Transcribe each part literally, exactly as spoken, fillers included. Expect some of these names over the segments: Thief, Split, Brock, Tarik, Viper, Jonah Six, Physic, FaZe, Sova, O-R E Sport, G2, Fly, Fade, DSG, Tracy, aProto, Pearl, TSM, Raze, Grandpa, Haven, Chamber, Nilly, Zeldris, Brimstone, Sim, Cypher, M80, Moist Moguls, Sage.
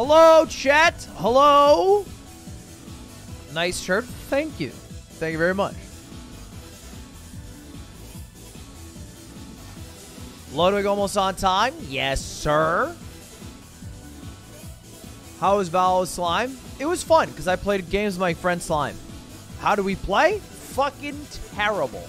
Hello, chat. Hello. Nice shirt. Thank you. Thank you very much. Ludwig almost on time. Yes, sir. How was Valo's Slime? It was fun because I played games with my friend Slime. How do we play? Fucking terrible.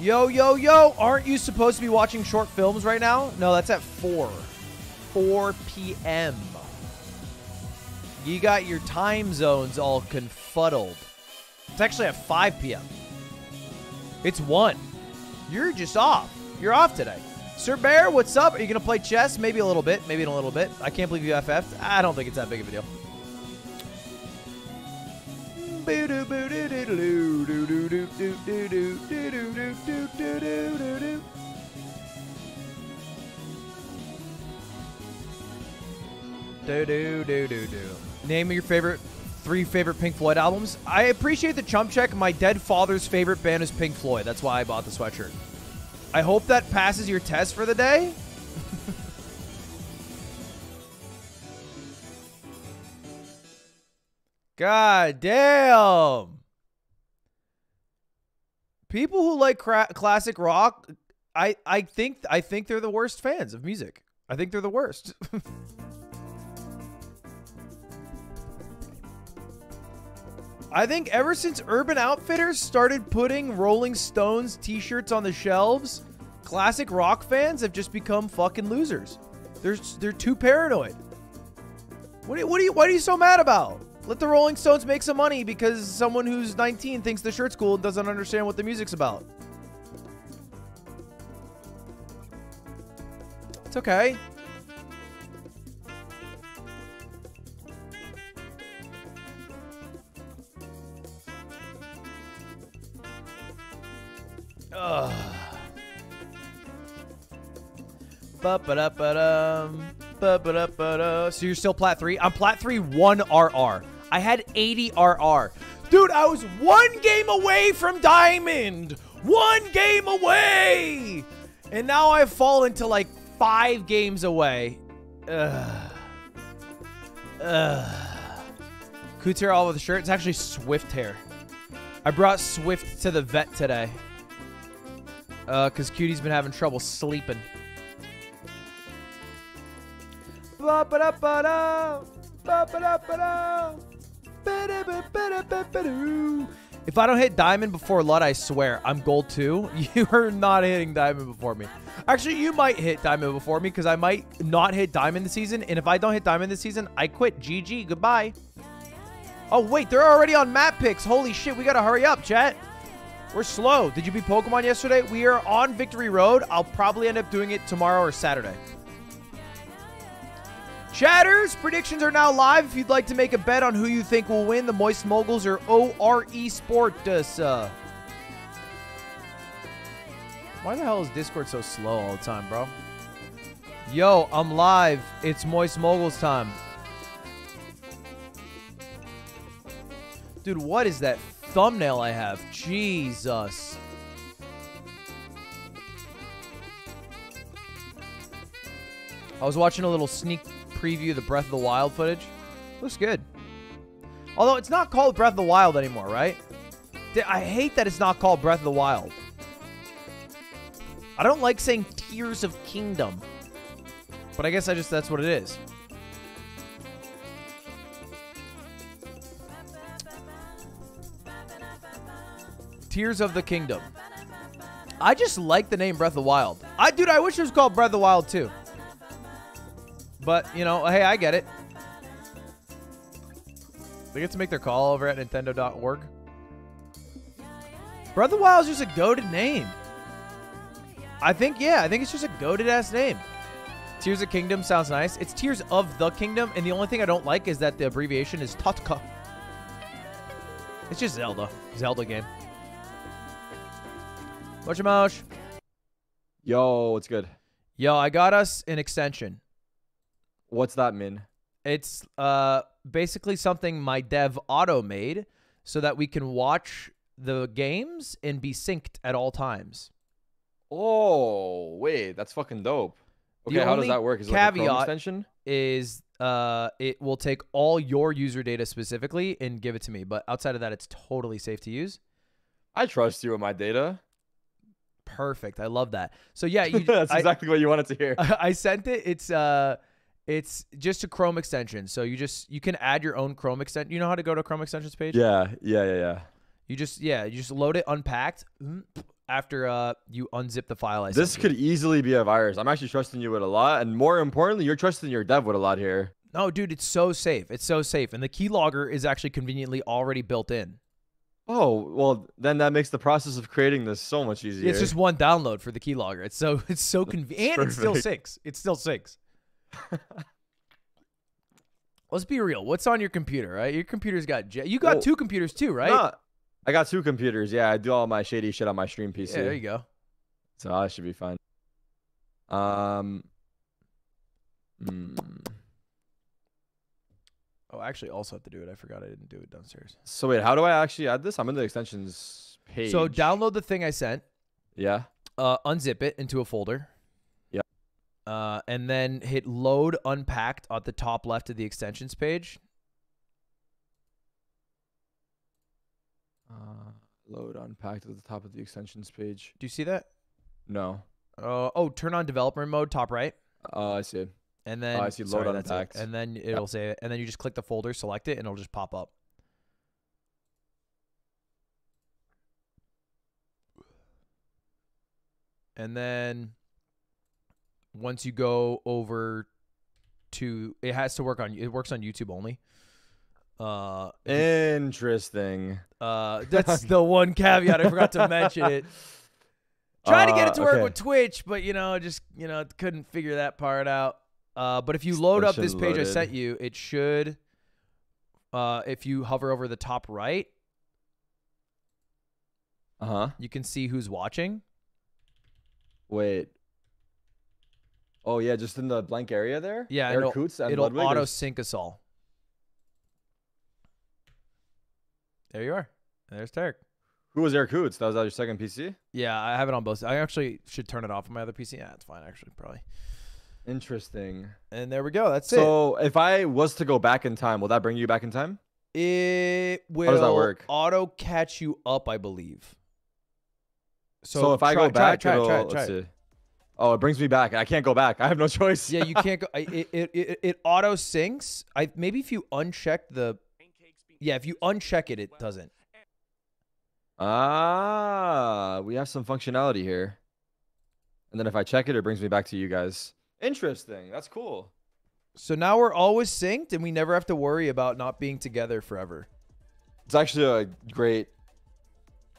Yo, yo, yo, aren't you supposed to be watching short films right now? No, that's at four. four p m You got your time zones all confuddled. It's actually at five p m It's one. You're just off. You're off today. Sir Bear, what's up? Are you going to play chess? Maybe a little bit. Maybe in a little bit. I can't believe you F F'd. I don't think it's that big of a deal. Name your favorite three favorite Pink Floyd albums. I appreciate the chump check. My dead father's favorite band is Pink Floyd. That's why I bought the sweatshirt. I hope that passes your test for the day. God damn. People who like cra classic rock, I I think I think they're the worst fans of music. I think they're the worst. I think ever since Urban Outfitters started putting Rolling Stones t-shirts on the shelves, classic rock fans have just become fucking losers. They're they're too paranoid. What do you, what do you what are you so mad about? Let the Rolling Stones make some money because someone who's nineteen thinks the shirt's cool and doesn't understand what the music's about. It's okay. Ugh. Ba-ba-da-ba-dum. Ba-ba-da-ba-da. So you're still plat three? I'm plat three one R R. I had eighty R R. Dude, I was one game away from Diamond. One game away. And now I've fallen to like five games away. Ugh. Ugh. Couture all with the shirt. It's actually Swift hair. I brought Swift to the vet today. Uh, cause Cutie's been having trouble sleeping. If I don't hit diamond before L U T, I swear I'm gold two. You are not hitting diamond before me. Actually, you might hit diamond before me because I might not hit diamond this season. And if I don't hit diamond this season, I quit. G G. Goodbye. Oh wait, they're already on map picks. Holy shit, we gotta hurry up, chat. We're slow. Did you beat Pokemon yesterday? We are on Victory Road. I'll probably end up doing it tomorrow or Saturday. Chatters, predictions are now live. If you'd like to make a bet on who you think will win, the Moist Moguls or O R E Sport. Uh, why the hell is Discord so slow all the time, bro? Yo, I'm live. It's Moist Moguls time. Dude, what is that thumbnail I have? Jesus. I was watching a little sneak preview of the Breath of the Wild footage. Looks good. Although it's not called Breath of the Wild anymore, right? I hate that it's not called Breath of the Wild. I don't like saying Tears of Kingdom. But I guess I just, that's what it is. Tears of the Kingdom. I just like the name Breath of the Wild. I, dude, I wish it was called Breath of the Wild too. But, you know, hey, I get it. They get to make their call over at Nintendo dot org. Breath of the Wild is just a goated name. I think, yeah, I think it's just a goated ass name. Tears of Kingdom sounds nice. It's Tears of the Kingdom, and the only thing I don't like is that the abbreviation is T O T K A. It's just Zelda. Zelda game. Whatchamosh? Yo, what's good? Yo, I got us an extension. What's that, Min? It's uh, basically something my dev auto made so that we can watch the games and be synced at all times. Oh, wait, that's fucking dope. Okay, the how does that work? Is it like a Chrome extension? Is uh, it will take all your user data specifically and give it to me. But outside of that, it's totally safe to use. I trust you with my data. Perfect. I love that. So yeah, you, that's I, exactly what you wanted to hear. I, I sent it. It's uh, it's just a Chrome extension. So you just you can add your own Chrome extension. You know how to go to Chrome extensions page? Yeah, yeah, yeah, yeah. You just yeah, you just load it unpacked. After uh, you unzip the file, I this could easily be a virus. I'm actually trusting you with a lot, and more importantly, you're trusting your dev with a lot here. No, dude, it's so safe. It's so safe, and the keylogger is actually conveniently already built in. Oh, well, then that makes the process of creating this so much easier. It's just one download for the keylogger. It's so it's so convenient, and perfect. It still syncs. It still syncs. Let's be real. What's on your computer, right? Your computer's got jet. You got oh, two computers too, right? Nah. I got two computers. Yeah, I do all my shady shit on my stream P C. Yeah, there you go. So I should be fine. Um. Mm. Oh, I actually also have to do it. I forgot I didn't do it downstairs. So wait, how do I actually add this? I'm in the extensions page. So download the thing I sent. Yeah. Uh, unzip it into a folder. Yeah. Uh, and then hit load unpacked at the top left of the extensions page. Uh, load unpacked at the top of the extensions page. Do you see that? No. Uh, oh, turn on developer mode, top right. Oh, uh, I see it. And then oh, I see load sorry, unpacked. And then it'll yep. say, and then you just click the folder, select it, and it'll just pop up. And then once you go over to, it has to work on, it works on YouTube only. Uh, interesting. Uh, that's the one caveat. I forgot to mention it. Try uh, to get it to work okay. with Twitch, but you know, just, you know, couldn't figure that part out. Uh, but if you load up this page loaded. I sent you, it should, uh, if you hover over the top right, uh-huh. you can see who's watching. Wait. Oh yeah. Just in the blank area there. Yeah. It'll, and it'll auto sync us all. There you are. There's Tarik. Who was Eric Hoots? That was your second P C? Yeah, I have it on both. I actually should turn it off on my other P C. Yeah, it's fine, actually, probably. Interesting. And there we go. That's so it. So if I was to go back in time, will that bring you back in time? It will How does that work? auto catch you up, I believe. So, so if try, I go back, try, try, try, let's try. see. Oh, it brings me back. I can't go back. I have no choice. Yeah, you can't go. It, it, it, it auto syncs. I, maybe if you uncheck the... Yeah, if you uncheck it, it doesn't. Ah, we have some functionality here. And then if I check it, it brings me back to you guys. Interesting. That's cool. So now we're always synced, and we never have to worry about not being together forever. It's actually a great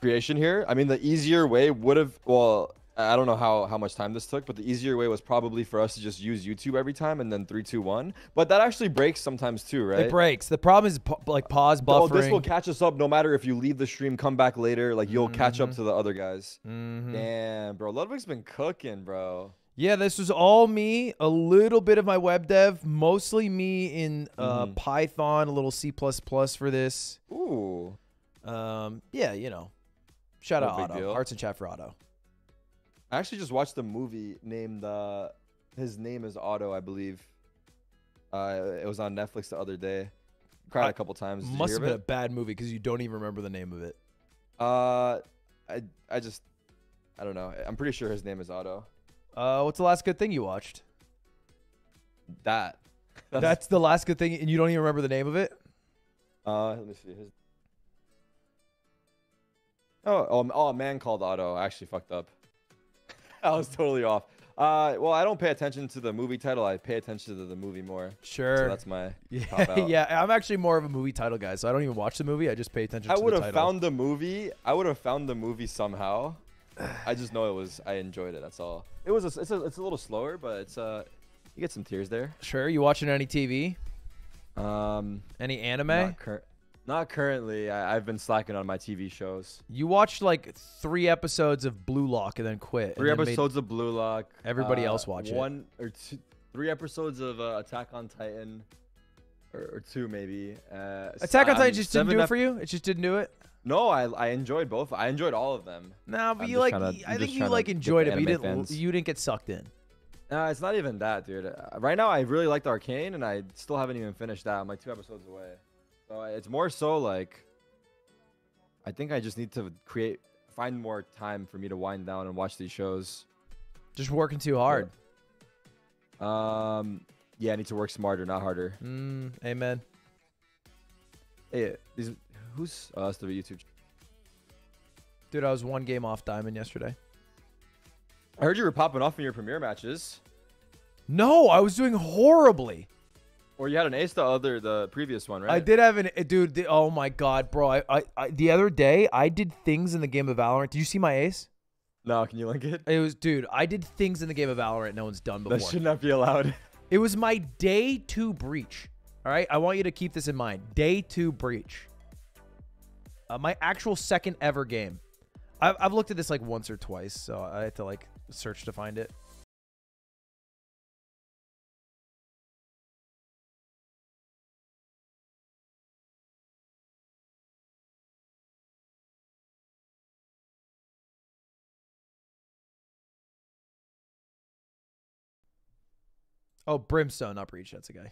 creation here. I mean, the easier way would have... Well, I don't know how, how much time this took, but the easier way was probably for us to just use YouTube every time and then three, two, one. But that actually breaks sometimes too, right? It breaks. The problem is like pause buffering. Oh, this will catch us up no matter if you leave the stream, come back later. Like you'll mm-hmm. catch up to the other guys. Mm-hmm. Damn, bro. Ludwig's been cooking, bro. Yeah, this was all me. A little bit of my web dev. Mostly me in uh, mm-hmm. Python, a little C plus plus for this. Ooh. Um, yeah, you know. Shout no out Auto. Deal. Hearts and chat for Auto. I actually just watched a movie named uh, His Name is Otto, I believe. Uh, it was on Netflix the other day. Cried I a couple times. Did must have been it? a bad movie because you don't even remember the name of it. Uh, I I just, I don't know. I'm pretty sure His Name is Otto. Uh, what's the last good thing you watched? That. That's, That's the last good thing and you don't even remember the name of it? Uh, let me see. His... Oh, oh, oh, A Man Called Otto. I actually fucked up. I was totally off. Uh, well, I don't pay attention to the movie title. I pay attention to the movie more. Sure. So that's my yeah, pop out. Yeah, I'm actually more of a movie title guy, so I don't even watch the movie. I just pay attention I to the title. I would have found the movie. I would have found the movie somehow. I just know it was, I enjoyed it. That's all. It was, a, it's, a, it's a little slower, but it's, uh, you get some tears there. Sure. You watching any T V? Um, Any anime? Not current. Not currently. I, I've been slacking on my T V shows. You watched like three episodes of Blue Lock and then quit. Three episodes of Blue Lock. Everybody uh, else watch it. One or two, three episodes of uh, Attack on Titan. or, or two maybe. Uh, Attack on Titan just didn't do it for you? It just didn't do it? No, I I enjoyed both. I enjoyed all of them. No, nah, but I'm you like to, I think you like enjoyed it, but you didn't fans. you didn't get sucked in. Nah, it's not even that, dude. Uh, right now, I really liked Arcane, and I still haven't even finished that. I'm like two episodes away. So it's more so like, I think I just need to create, find more time for me to wind down and watch these shows. Just working too hard. Yeah. Um, yeah, I need to work smarter, not harder. Mm, amen. Hey, these. Who's oh, that's the YouTube. Dude, I was one game off Diamond yesterday. I heard you were popping off in your premier matches. No, I was doing horribly. Or you had an ace the other the previous one, right? I did have an dude. The, oh my god, bro! I, I, I the other day I did things in the game of Valorant. Did you see my ace? No, can you link it? It was dude. I did things in the game of Valorant no one's done before. That should not be allowed. It was my day two breach. All right, I want you to keep this in mind. Day two breach. Uh, my actual second ever game. I've, I've looked at this like once or twice, so I had to like search to find it. Oh, Brimstone, not Breach. That's a guy.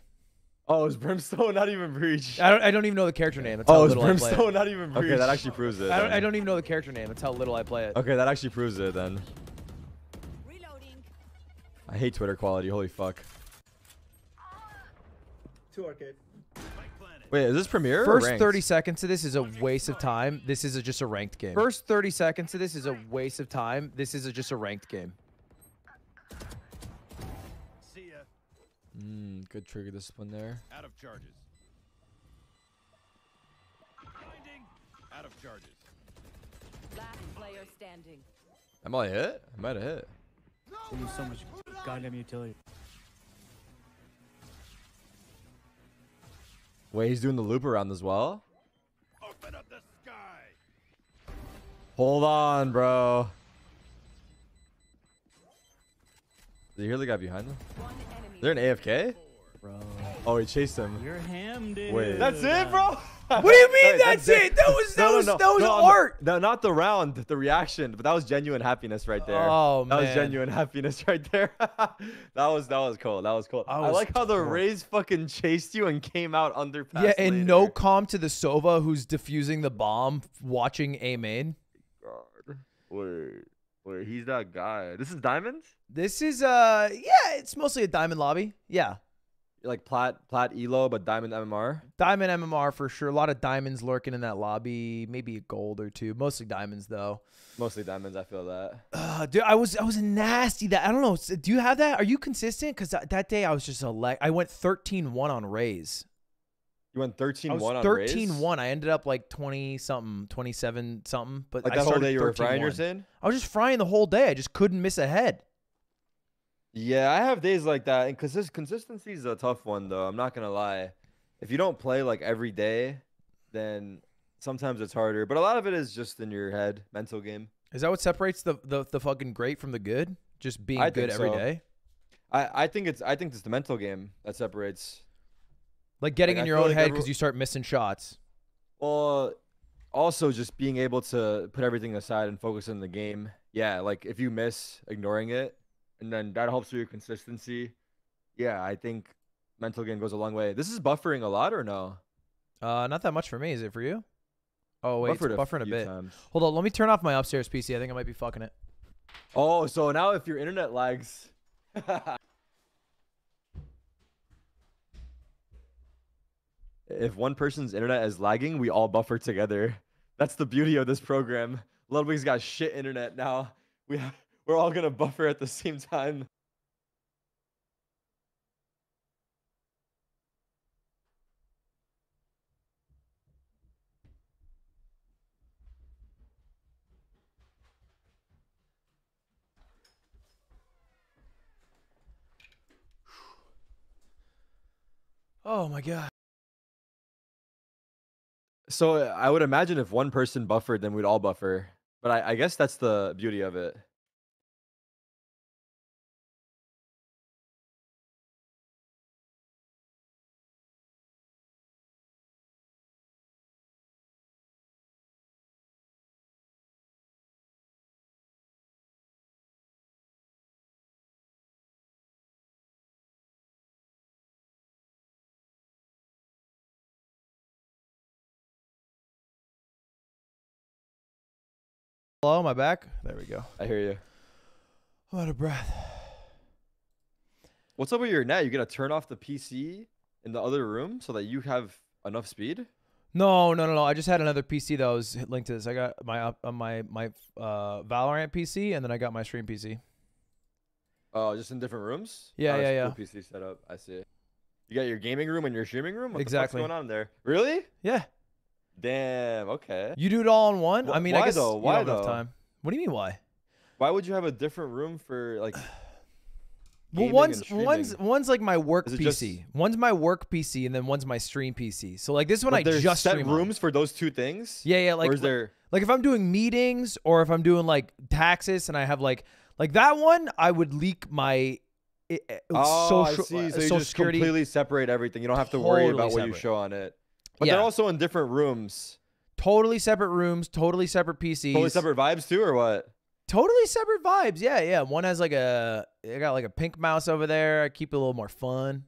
Oh, it's Brimstone, not even Breach. I don't. I don't even know the character name. That's how oh, it's Brimstone, it. not even Breach. Okay, that actually proves it. I don't, I don't even know the character name. That's how little I play it. Okay, that actually proves it then. Reloading. I hate Twitter quality. Holy fuck. Two arcade. Wait, is this premiere? First or thirty seconds of this is a waste of time. This is a, just a ranked game. First thirty seconds of this is a waste of time. This is a, just a ranked game. Mm, good trigger discipline there. Out of charges. Blinding. Out of charges. Last player standing. Am I hit? I might have hit. No so much goddamn utility. Wait, he's doing the loop around as well. Open up the sky. Hold on, bro. Did you hear the guy behind them? They're an A F K? Bro. Oh, he chased him. You're ham, dude. Wait. That's it, bro? What do you mean Wait, that's, that's it? That was, that no, was, no, that was no, art. No, not the round, the reaction, but that was genuine happiness right there. Oh, that man. That was genuine happiness right there. that was that was cool. That was cool. I, was I like how the Rays fucking chased you and came out under pass Yeah, and later. no calm to the Sova who's defusing the bomb, watching A main. God. Wait. Wait, he's that guy. This is diamonds? This is uh yeah, it's mostly a diamond lobby. Yeah. Like plat plat elo, but diamond M M R. Diamond M M R for sure. A lot of diamonds lurking in that lobby. Maybe a gold or two. Mostly diamonds though. Mostly diamonds. I feel that. Uh, dude, I was I was nasty. That I don't know. Do you have that? Are you consistent? Because that, that day I was just a leg. I went thirteen one on Rays. You went thirteen one on Rays? thirteen one. I ended up like twenty something, twenty-seven something. But like that I whole day you were frying your sin? I was just frying the whole day. I just couldn't miss a head. Yeah, I have days like that. And consist consistency is a tough one, though. I'm not going to lie. If you don't play like every day, then sometimes it's harder. But a lot of it is just in your head, mental game. Is that what separates the, the, the fucking great from the good? Just being I good every so. day? I, I think it's I think it's the mental game that separates. Like getting like in your own like head because you start missing shots. Well, also just being able to put everything aside and focus on the game. Yeah, like if you miss, ignoring it, and then that helps with your consistency. Yeah, I think mental game goes a long way. This is buffering a lot or no? Uh, not that much for me. Is it for you? Oh wait, Buffered it's buffering a, a bit. Times. Hold on, let me turn off my upstairs P C. I think I might be fucking it. Oh, so now if your internet lags. If one person's internet is lagging, we all buffer together. That's the beauty of this program. Ludwig's got shit internet now. We have, we're all gonna buffer at the same time. Oh my god. So I would imagine if one person buffered, then we'd all buffer. But I, I guess that's the beauty of it. Hello, my back. There we go. I hear you. I'm out of breath. What's up with your net? You gonna turn off the P C in the other room so that you have enough speed? No, no, no, no. I just had another P C that was linked to this. I got my uh, my my uh, Valorant P C, and then I got my stream P C. Oh, uh, just in different rooms? Yeah, oh, yeah, yeah. Cool P C setup. I see. You got your gaming room and your streaming room. What exactly. The fuck's going on there? Really? Yeah. Damn. Okay. You do it all in one? Wh I mean, why I guess though? Why you don't though? Have time. What do you mean why? Why would you have a different room for like? Well, one's one's one's like my work P C. Just... One's my work P C, and then one's my stream P C. So like this one, but I just set stream rooms on. For those two things. Yeah, yeah. Like, or is there... like if I'm doing meetings or if I'm doing like taxes, and I have like like that one, I would leak my. It, it, oh, social, I see. So uh, you just security. Completely separate everything. You don't have to totally worry about separate. What you show on it. But yeah. They're also in different rooms. Totally separate rooms. Totally separate P Cs. Totally separate vibes too, or what? Totally separate vibes. Yeah, yeah. One has like a, I got like a pink mouse over there. I keep it a little more fun.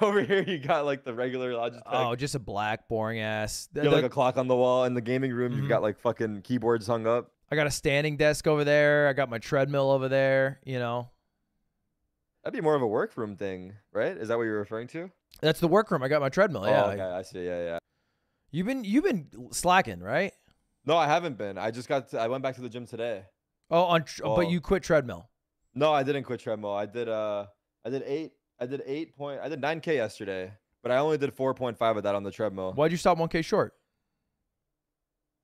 Over here, you got like the regular Logitech. Oh, just a black, boring ass. You have like a clock on the wall in the gaming room. Mm-hmm. You've got like fucking keyboards hung up. I got a standing desk over there. I got my treadmill over there. You know. That'd be more of a workroom thing, right? Is that what you're referring to? That's the workroom. I got my treadmill. Yeah. Oh, okay. I see. Yeah, yeah. You've been you've been slacking, right? No, I haven't been. I just got to, I went back to the gym today. Oh, on tr oh. But you quit treadmill. No, I didn't quit treadmill. I did uh I did eight I did eight point I did nine K yesterday, but I only did four point five of that on the treadmill. Why'd you stop one K short?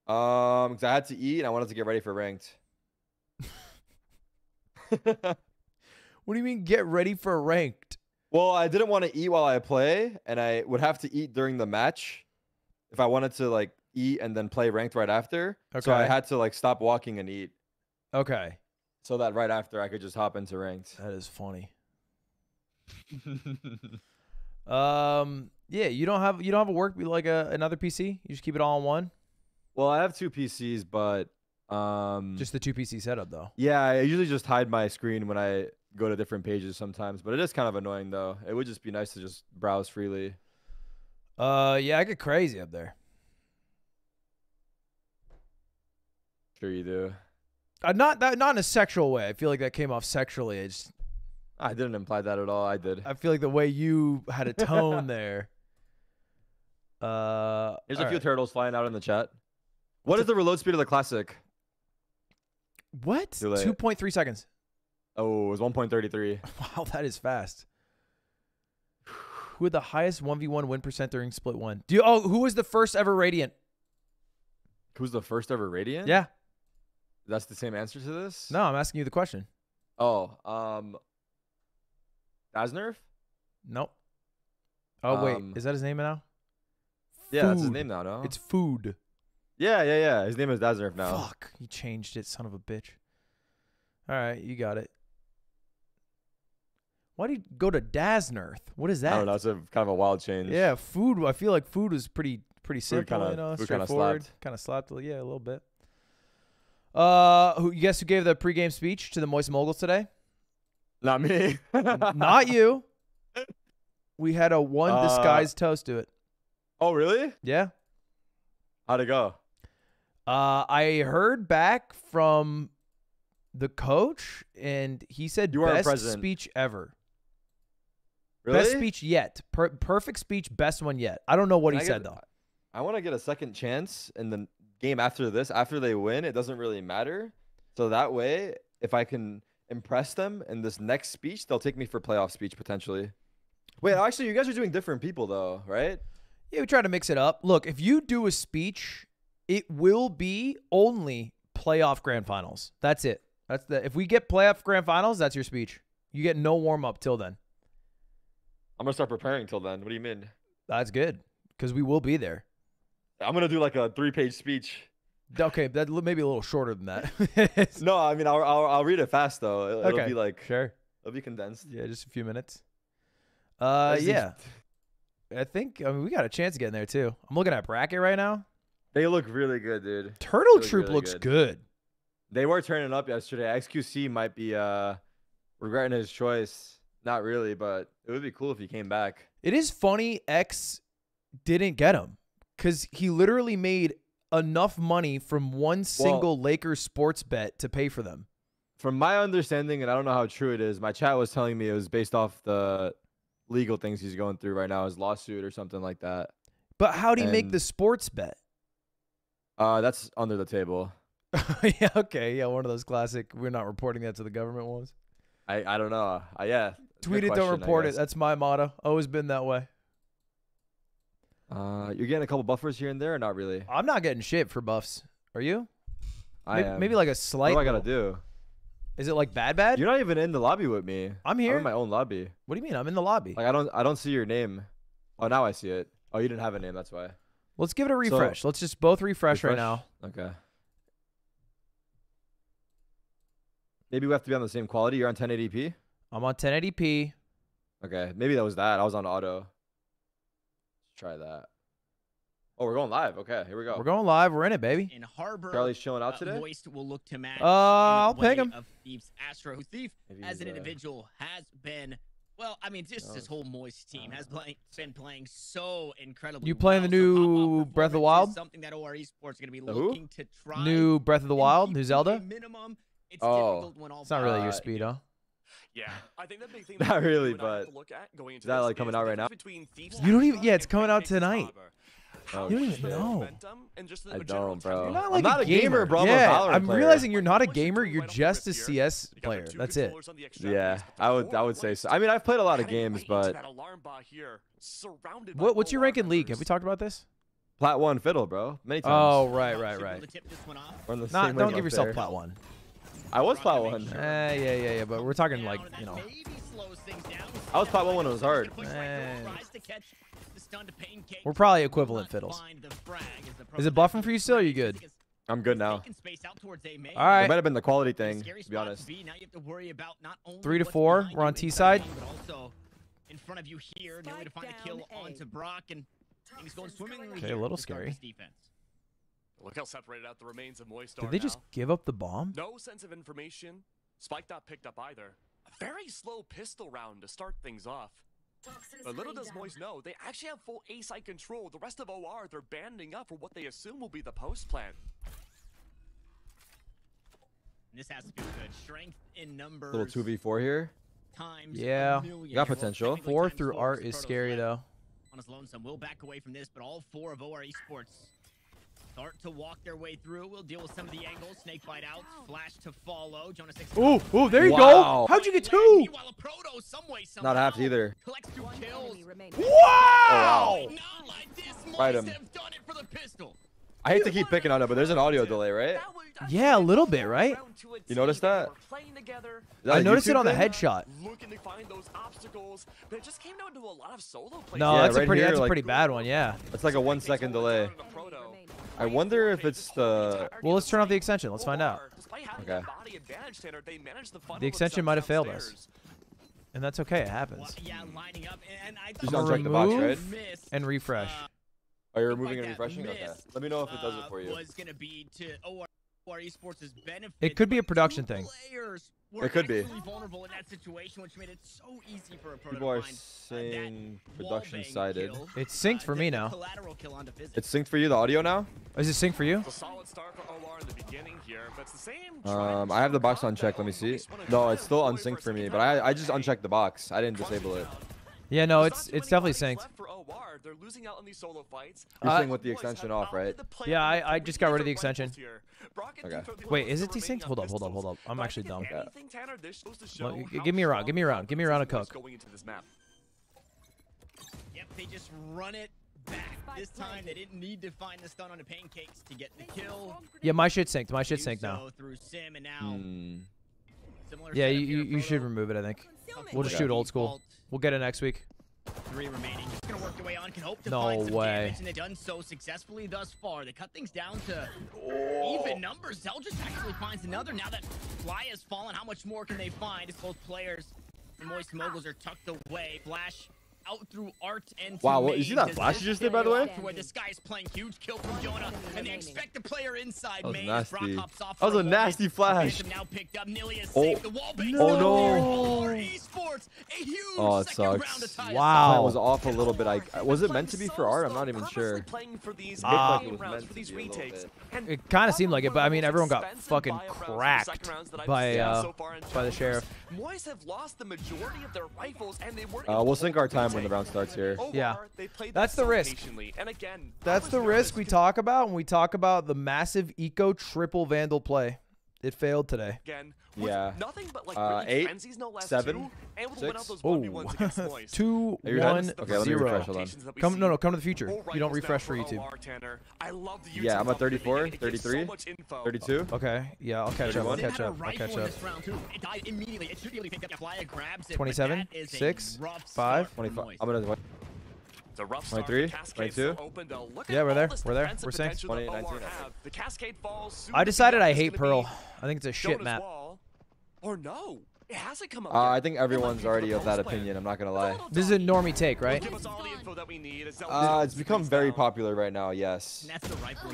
Um, because I had to eat and I wanted to get ready for ranked. What do you mean get ready for ranked? Well, I didn't want to eat while I play, and I would have to eat during the match if I wanted to like eat and then play ranked right after. Okay. So I had to like stop walking and eat. Okay. So that right after I could just hop into ranked. That is funny. um yeah, you don't have you don't have a work like a another P C? You just keep it all in one? Well, I have two P Cs, but um just the two P C setup though. Yeah, I usually just hide my screen when I go to different pages sometimes, but it is kind of annoying though. It would just be nice to just browse freely. Uh, yeah, I get crazy up there. Sure you do. Uh, not that, not in a sexual way. I feel like that came off sexually. I just, I didn't imply that at all. I did. I feel like the way you had a tone there. Uh, there's a few right. turtles flying out in the chat. What What's is the reload speed of the classic? What? two point three seconds. Oh, it was one point three three. Wow, that is fast. Who had the highest one v one win percent during split one? Do you, oh, who was the first ever Radiant? Who's the first ever Radiant? Yeah. That's the same answer to this? No, I'm asking you the question. Oh, um, Asnerf? Nope. Oh, um, wait, is that his name now? Yeah, Food. That's his name now, no? It's Food. Yeah, yeah, yeah. His name is Asnerf now. Fuck, he changed it, son of a bitch. All right, you got it. Why do you go to Dasnerth? What is that? I don't know. It's a, kind of a wild change. Yeah, Food. I feel like Food is pretty pretty simple. Kinda, you know, straightforward. Kind of slapped. slapped. Yeah, a little bit. Uh, who? You guess who gave the pregame speech to the Moist Moguls today? Not me. Not you. We had a one uh, disguised Toast do it. Oh, really? Yeah. How'd it go? Uh, I heard back from the coach, and he said you best present. Speech ever. Really? Best speech yet. Per perfect speech, best one yet. I don't know what Can he I said, get, though. I want to get a second chance in the game after this. After they win, it doesn't really matter. So that way, if I can impress them in this next speech, they'll take me for playoff speech, potentially. Wait, actually, you guys are doing different people, though, right? Yeah, we try to mix it up. Look, if you do a speech, it will be only playoff grand finals. That's it. That's the, if we get playoff grand finals, that's your speech. You get no warm-up till then. I'm going to start preparing till then. What do you mean? That's good, because we will be there. I'm going to do like a three-page speech. Okay, that maybe a little shorter than that. No, I mean, I'll, I'll, I'll read it fast, though. It'll, okay. It'll be like, sure. It'll be condensed. Yeah, just a few minutes. Uh, that's Yeah. I think I mean, we got a chance of getting there, too. I'm looking at bracket right now. They look really good, dude. Turtle Troop really looks good. good. They were turning up yesterday. X Q C might be uh, regretting his choice. Not really, but it would be cool if he came back. It is funny X didn't get him because he literally made enough money from one single well, Lakers sports bet to pay for them. From my understanding, and I don't know how true it is, my chat was telling me it was based off the legal things he's going through right now, his lawsuit or something like that. But how do you make the sports bet? Uh, that's under the table. Yeah, okay, yeah, one of those classic, we're not reporting that to the government ones. I, I don't know. Uh, yeah. Tweet it, don't report it. That's my motto. Always been that way. Uh, you're getting a couple buffers here and there, or not really? I'm not getting shit for buffs. Are you? I maybe, am. Maybe like a slight. What do I gotta do? Is it like bad bad? You're not even in the lobby with me. I'm here. I'm in my own lobby. What do you mean? I'm in the lobby. Like I don't, I don't see your name. Oh, now I see it. Oh, you didn't have a name. That's why. Let's give it a refresh. So, Let's just both refresh, refresh right now. Okay. Maybe we have to be on the same quality. You're on ten eighty p? I'm on ten eighty p. Okay. Maybe that was that. I was on auto. Let's try that. Oh, we're going live. Okay. Here we go. We're going live. We're in it, baby. In Harbor, Charlie's chilling out today. Uh, Moist will look to match uh, I'll pick him. Of Thief's Astro. Thief, as an uh, individual, has been, well, I mean, just this whole Moist team uh, has play, been playing so incredibly You playing well. the new so Breath of the Wild? Something that O R E Sport's going to be looking to try. New Breath of the Wild? New Zelda? Minimum. It's oh, when all it's not really uh, your speed, huh? Yeah, I think the big thing not really, but look at going into is that like coming out right now? You don't even. Yeah, it's coming out tonight. Oh, you don't even know. I don't, bro. You're not like I'm not a gamer, gamer bro. Yeah, I'm, I'm realizing you're not a gamer. You're just a C S player. That's it. Yeah, I would. I would say so. I mean, I've played a lot of games, but what? What's your rank in League? Have we talked about this? Plat one fiddle, bro. Many times. Oh, right, right, right. Not. Don't give yourself plat one. I was plat one. Uh, yeah, yeah, yeah, but we're talking like, you know. I was plat one when it was hard. Uh, we're probably equivalent fiddles. Is it buffing for you still or are you good? I'm good now. All right. It might have been the quality thing, to be honest. Three to four. We're on T side. Okay, a little scary. Look how separated out the remains of Moist. Did they just now. give up the bomb? No sense of information. Spike not picked up either. A very slow pistol round to start things off. But little does Moist know, they actually have full A-side control. The rest of O R, they're banding up for what they assume will be the post plan. This has to be good. Strength in numbers. Little two v four here. Times yeah. Got potential. Four through art is scary though. On his lonesome, we'll back away from this, but all four of O R E Sports start to walk their way through. We'll deal with some of the angles. Snake bite out. Flash to follow. Jonas. Ooh, ooh, there you wow. go. How'd you get two? Not half either. Wow! Fight him. I hate to keep picking on it, but there's an audio delay, right? Yeah, a little bit, right? You noticed that? that I noticed YouTube it on thing? the headshot. To find those obstacles, but it just came down to a lot of solo plays. No, yeah, that's, right a pretty, here, that's like, a pretty bad one, yeah. It's like a one second delay. I wonder if it's the... Well, let's turn off the extension. Let's find out. Okay. The extension might have failed us. And that's okay. It happens. Just uncheck the box, right? And refresh. Oh, you're removing and refreshing? Okay. Let me know if it does it for you. It could be a production thing. It could be. People are saying production sided. It's synced for me now. It's synced for you, the audio now? Is it synced for you? Um, I have the box unchecked. Let me see. No, it's still unsynced for me, but I, I just unchecked the box. I didn't disable it. Yeah, no, it's it's definitely synced. They're losing out on these solo fights. You're uh, saying with the extension off, right? Yeah, I, I just got rid of the extension. Okay. Wait, is it desynced? Hold up, hold up, hold up. I'm actually dumb. Yeah. Well, give me a round. Give me a round. Give me a round of coke. Yep, they just run it back. This time they didn't need to find the stun on the Pancakes to get the kill. Yeah, my shit synced. My shit synced now. Mm. Yeah, you, you, you should remove it, I think. We'll just shoot old school. We'll get it next week. Three remaining. Just gonna work their way on. Can hope to no find some way. damage, and they've done so successfully thus far. They cut things down to oh. even numbers. Zeldris actually finds another. Now that Fly has fallen, how much more can they find? As both players, the Moist Moguls are tucked away. Flash out through art and wow, what, is he that flash you just did, by the way? Where this guy's playing huge kill from Jonah, and they expect the player inside. That was nasty. Brock hops off that was a nasty flash. Now picked up. Oh. The wall no. oh no! There. E Sports, a huge oh, it sucks. Wow, that was off a little bit. I was it meant to be for art? I'm not even sure. Ah, it, like it kind of seemed like it, but I mean, everyone got fucking cracked by uh, by the sheriff. Moist have lost the majority of their rifles, and they weren't. Uh, we'll sink our time when the round starts here. Yeah, that's the risk. And again, that's the risk we talk about when we talk about the massive eco triple vandal play. It failed today. Again, yeah. Nothing but like uh, eight, frenzies, no last seven, two, six. Oh, two, one, okay, zero. Come, no, no, come to the future. You don't refresh for YouTube. Yeah, I'm at thirty-four, thirty-three, thirty-two. Okay, yeah, I'll catch up. I'll catch up. I'll catch up. twenty-seven, six, five, twenty-five. I'm another one. twenty-three, twenty-two. Yeah, we're there. We're there. We're safe. I decided I hate Pearl. I think it's a shit map. Or no. It hasn't come up uh, I think everyone's already of that opinion. I'm not gonna lie. This is a normie take, right? Uh, it's become very popular right now. Yes.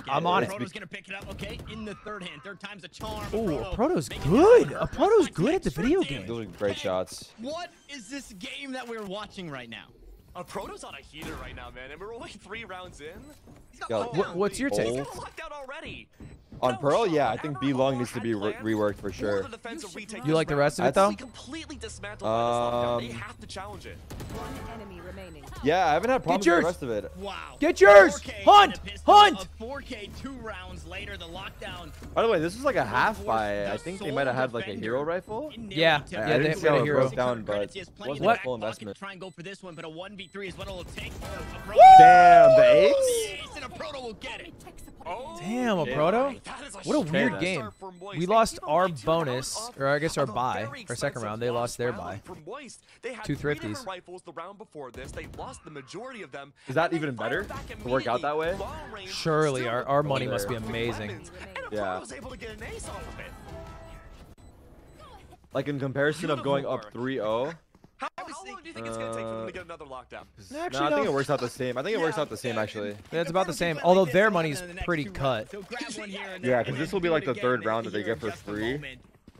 I'm on it. Proto's gonna pick it up. Okay, in the third hand, third time's a charm. Oh, Proto's good. Proto's good at the video game. Those are great shots. What is this game that we're watching right now? aProto's on a heater right now, man, and we're only three rounds in. He's got got what, what's your take? He's got locked out already. On no, Pearl, yeah, I think B long needs to be re reworked for sure. You, you like the rest of it though? Um, they have to challenge it. One enemy remaining. Yeah, I haven't had problems with the rest of it. Wow. Get yours! Hunt! Hunt! four K two rounds later, the lockdown. By the way, this is like a half buy. I think they might have had like a hero rifle. Yeah, yeah, yeah, they had a hero down, but wasn't full investment. Try and go for this one, but a one v three is what it'll take. Damn, the ace! And aProto will get it. Damn, aProto. What a weird game. We lost our bonus, or I guess our buy, our second round. They lost their buy. Two thrifties. Is that even better to work out that way? Surely, our, our money must be amazing. Yeah. Like in comparison of going up three oh. How, how long do you think it's going to take for them to get another lockdown? Uh, no, I think it works out the same. I think it works out the same, actually. Yeah, it's about the same, although their money's pretty cut. Yeah, because this will be like the third round that they get for free.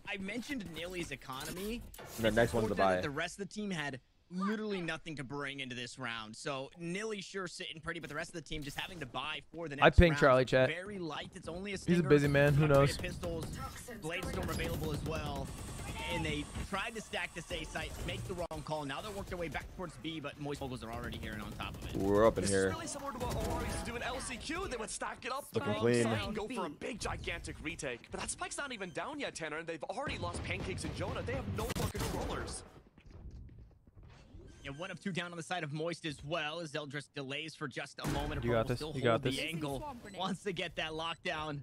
I mentioned Nilly's economy. And the next one's the buy. The rest of the team had literally nothing to bring into this round. So Nilly sure sitting pretty, but the rest of the team just having to buy for the next round. I ping Charlie chat. Very light. It's only a stinger. He's a busy man. Who knows? Pistols, Blade Storm available as well. And they tried to stack this A site, make the wrong call. Now they worked their way back towards B, but Moist Moguls are already here and on top of it. We're up in this here. This is really similar to what O R E used to do in L C Q. They would stack it up, looking clean, and go for a big, gigantic retake. But that spike's not even down yet, Tanner, and they've already lost Pancakes and Jonah. They have no fucking rollers. And one of two down on the side of Moist as well, as Zeldris delays for just a moment. You got this. You got this. The angle wants to get that lockdown.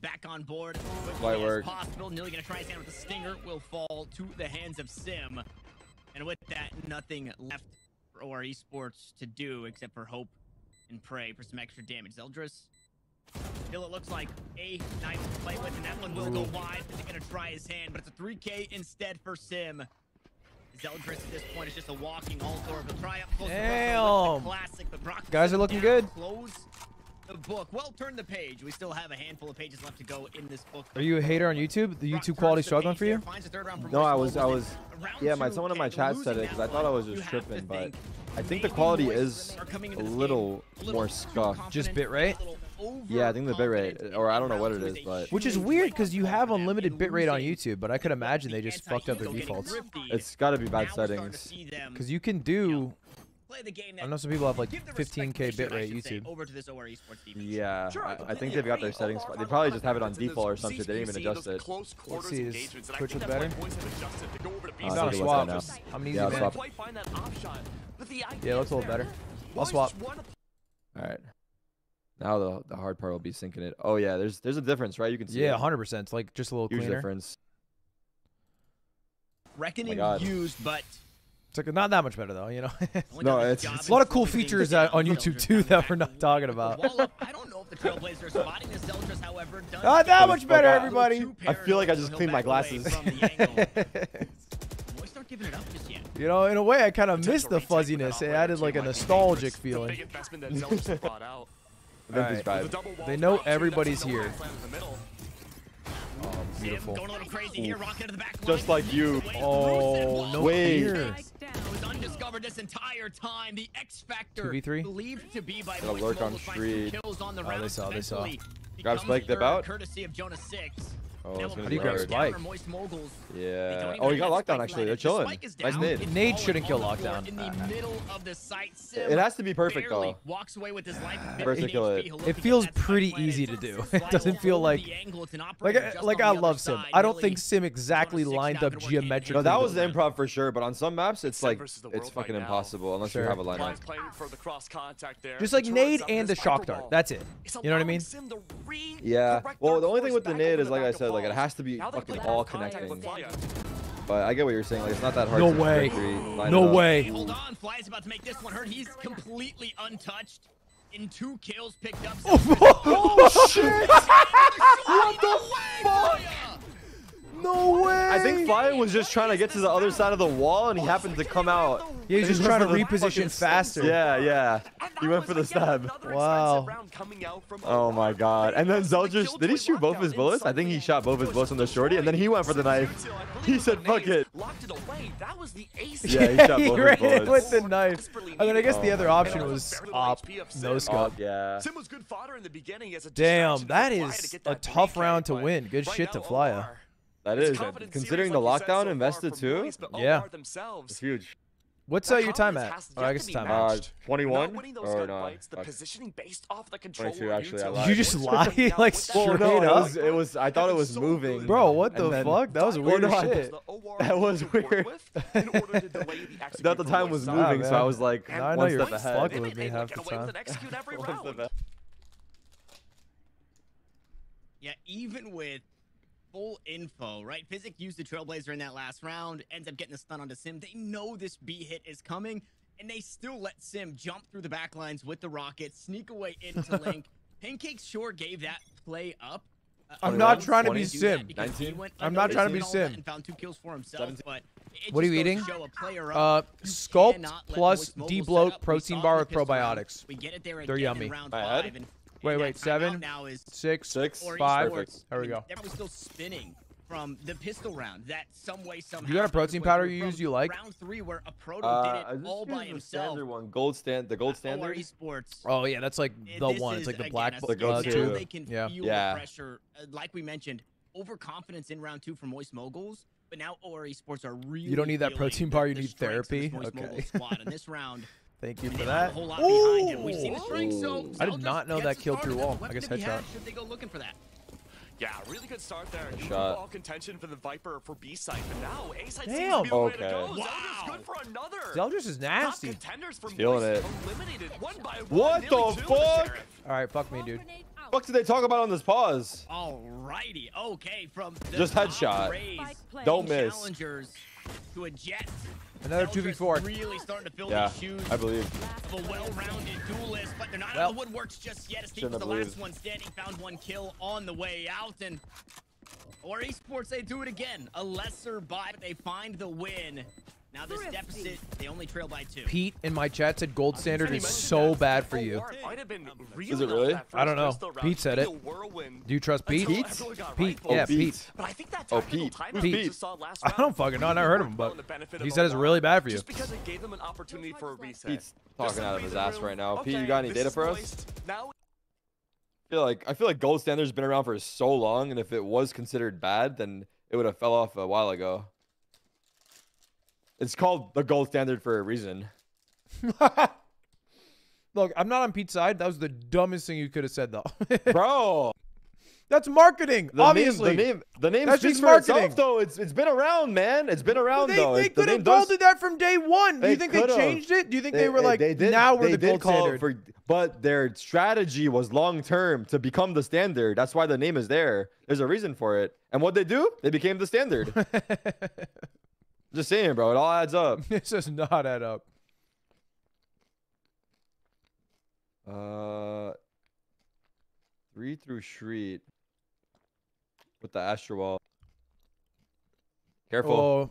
Back on board. Fly work. Possible. Nilly gonna try his hand with the stinger. Will fall to the hands of Sim. And with that, nothing left for O R E Esports to do except for hope and pray for some extra damage. Zeldris. Still, it looks like a knife to play with, and that one will Ooh. go wide. He's gonna try his hand, but it's a three K instead for Sim. Zeldris at this point is just a walking all door. He'll try up close. Damn. Classic, but Brock guys are looking good. Close. The book. Well, turn the page. We still have a handful of pages left to go in this book. Are you a hater on YouTube? The YouTube quality struggling for you? No, I was, I was. Yeah, my someone in my chat said it because I thought I was just tripping, but I think the quality is a little more scuffed. Just bitrate? Yeah, I think the bitrate, or I don't know what it is, but which is weird because you have unlimited bitrate on YouTube, but I could imagine they just fucked up their defaults. It's got to be bad settings because you can do. The game that I know some people have like fifteen K bitrate YouTube. Over to this O R E Esports defense. Yeah, sure, I, I think they've got their settings. They probably just have it on default or something. They didn't even adjust it. Let's see, is Twitch with better? Uh, it's not a swap. I'm an easy yeah, man. Yeah, it looks a little better. I'll swap. All right. Now the, the hard part will be syncing it. Oh, yeah, there's there's a difference, right? You can see Yeah, it. one hundred percent. It's like just a little Huge cleaner. difference. Reckoning oh used, but... It's like not that much better though, you know. No, it's, it's a lot of cool features uh, on YouTube too that we're not talking about. I don't know if the Trailblazers spotting the Zeldris, however, does not that much better, everybody. I feel like I just cleaned my glasses. Boys aren't giving it up just yet. You know, in a way, I kind of miss the fuzziness. It added like a nostalgic feeling. Right. They know everybody's here. Oh, beautiful. Ooh. Just like you. Oh, no way. Undiscovered this entire time. The X Factor believed to be by the lurk on street. Oh, they saw, they saw. Grab Spike, they're out. Courtesy of Jonah six. Oh, it's gonna be grab Spike. Yeah. Oh, he got Lockdown actually. They're chilling. Nice nade. Nade shouldn't kill Lockdown. It has to be perfect though. Walks away with his life. First to kill it. It feels pretty easy to do. It doesn't feel like like like I love Sim. I don't think Sim exactly lined up geometrically. No, that was the improv for sure. But on some maps, it's like it's fucking impossible unless you have a lineup. Just like nade and the shock dart. That's it. You know what I mean? Yeah. Well, the only thing with the nade is, like I said, like it has to be fucking all connecting. But I get what you're saying. Like it's not that hard. No way. No way. Hold on, Fly's about to make this one hurt. He's completely untouched. In two kills picked up. Oh shit! What the fuck? No way. I think Fly was just trying to get to the other side of the wall, and he happened to come out. Yeah, he's just trying to reposition faster. Yeah, yeah. He went for the stab. Wow. Oh my god. And then Zeldris, did he shoot both his bullets? I think he shot both his bullets on the shorty, and then he went for the knife. He said, "Fuck it." Yeah, he shot both his bullets with the knife. I mean, I guess the other option was op, no scope. Yeah. Damn, that is a tough round to win. Good shit to Flya. That is, considering the lockdown invested too. Yeah. It's huge. What's uh, your time at? Oh, I guess time uh, twenty-one or no? twenty-two actually. I lied. You just lie like straight well, no, up. It was, it was. I thought it was moving. Bro, what the then, fuck? That was weird shit. That was weird. That the time was moving, yeah, so I was like, now I know you're fucking with me half the time. Yeah, even with full info, right? Physic used the Trailblazer in that last round, ends up getting a stun onto Sim. They know this B hit is coming, and they still let Sim jump through the back lines with the rocket, sneak away into Link. Pancakes sure gave that play up. Uh, I'm not trying to be Sim. I'm not trying to be Sim. And found two kills for himself, but what are you eating? Uh, Sculpt plus D-bloat protein bar with probiotics. We get it there. They're yummy. Wait, wait, seven, now is six, six, five. Perfect. There we go. That was still spinning from the pistol round. That some way, somehow. You got a protein powder you use you like? Round three where aProto uh, did it all by himself. One gold stand, the gold standard. O R E Sports. Oh yeah, that's like the this one. It's like the again, black, the gold tube. They can yeah. feel yeah. the pressure, uh, like we mentioned, overconfidence in round two from Moist Moguls. But now O R E Sports are really. You don't need that protein bar. You need therapy. Okay. In this round. Thank you for that. I did not know that killed through wall. I guess headshot. Should they go looking for that? Yeah, really good start there. All contention for the Viper for B side, but now A side seems to be the way to go. Zeldris good for another. Zeldris is nasty. Feeling it. What the fuck? All right, fuck me, dude. What did they talk about on this pause? Alrighty, okay. From just headshot. Don't miss. To a jet. Another two v four. Really starting to fill yeah, these shoes I believe. Of a well-rounded duelist, but they're not well, out of the woodworks just yet. As Thief was the believed. Last one standing, found one kill on the way out, and or esports they do it again. A lesser buy, but they find the win. Now this deficit, they only trail by two. Pete in my chat said gold standard is so bad for you. Is it really? I don't know. Pete said it. Do you trust Pete? Pete? Pete. Yeah, Pete. Oh, Pete. Pete. I don't fucking know. I never heard of him, but he said it's really bad for you. Pete's talking out of his ass right now. Pete, you got any data for us? I feel like I feel like gold standard's been around for so long, and if it was considered bad, then it would have fell off a while ago. It's called the gold standard for a reason. Look, I'm not on Pete's side. That was the dumbest thing you could have said, though. Bro. That's marketing, the obviously. Name, the name, the name That's speaks for itself, though. It's, it's been around, man. It's been around, they, though. They could have bolted that from day one. Do you think they changed it? Do you think they, they were like, they did, now we're the gold standard? For, but their strategy was long-term to become the standard. That's why the name is there. There's a reason for it. And what'd they do? They became the standard. Just saying, bro. It all adds up. It does not add up. Uh, three through street with the Astro Wall. Careful. Oh,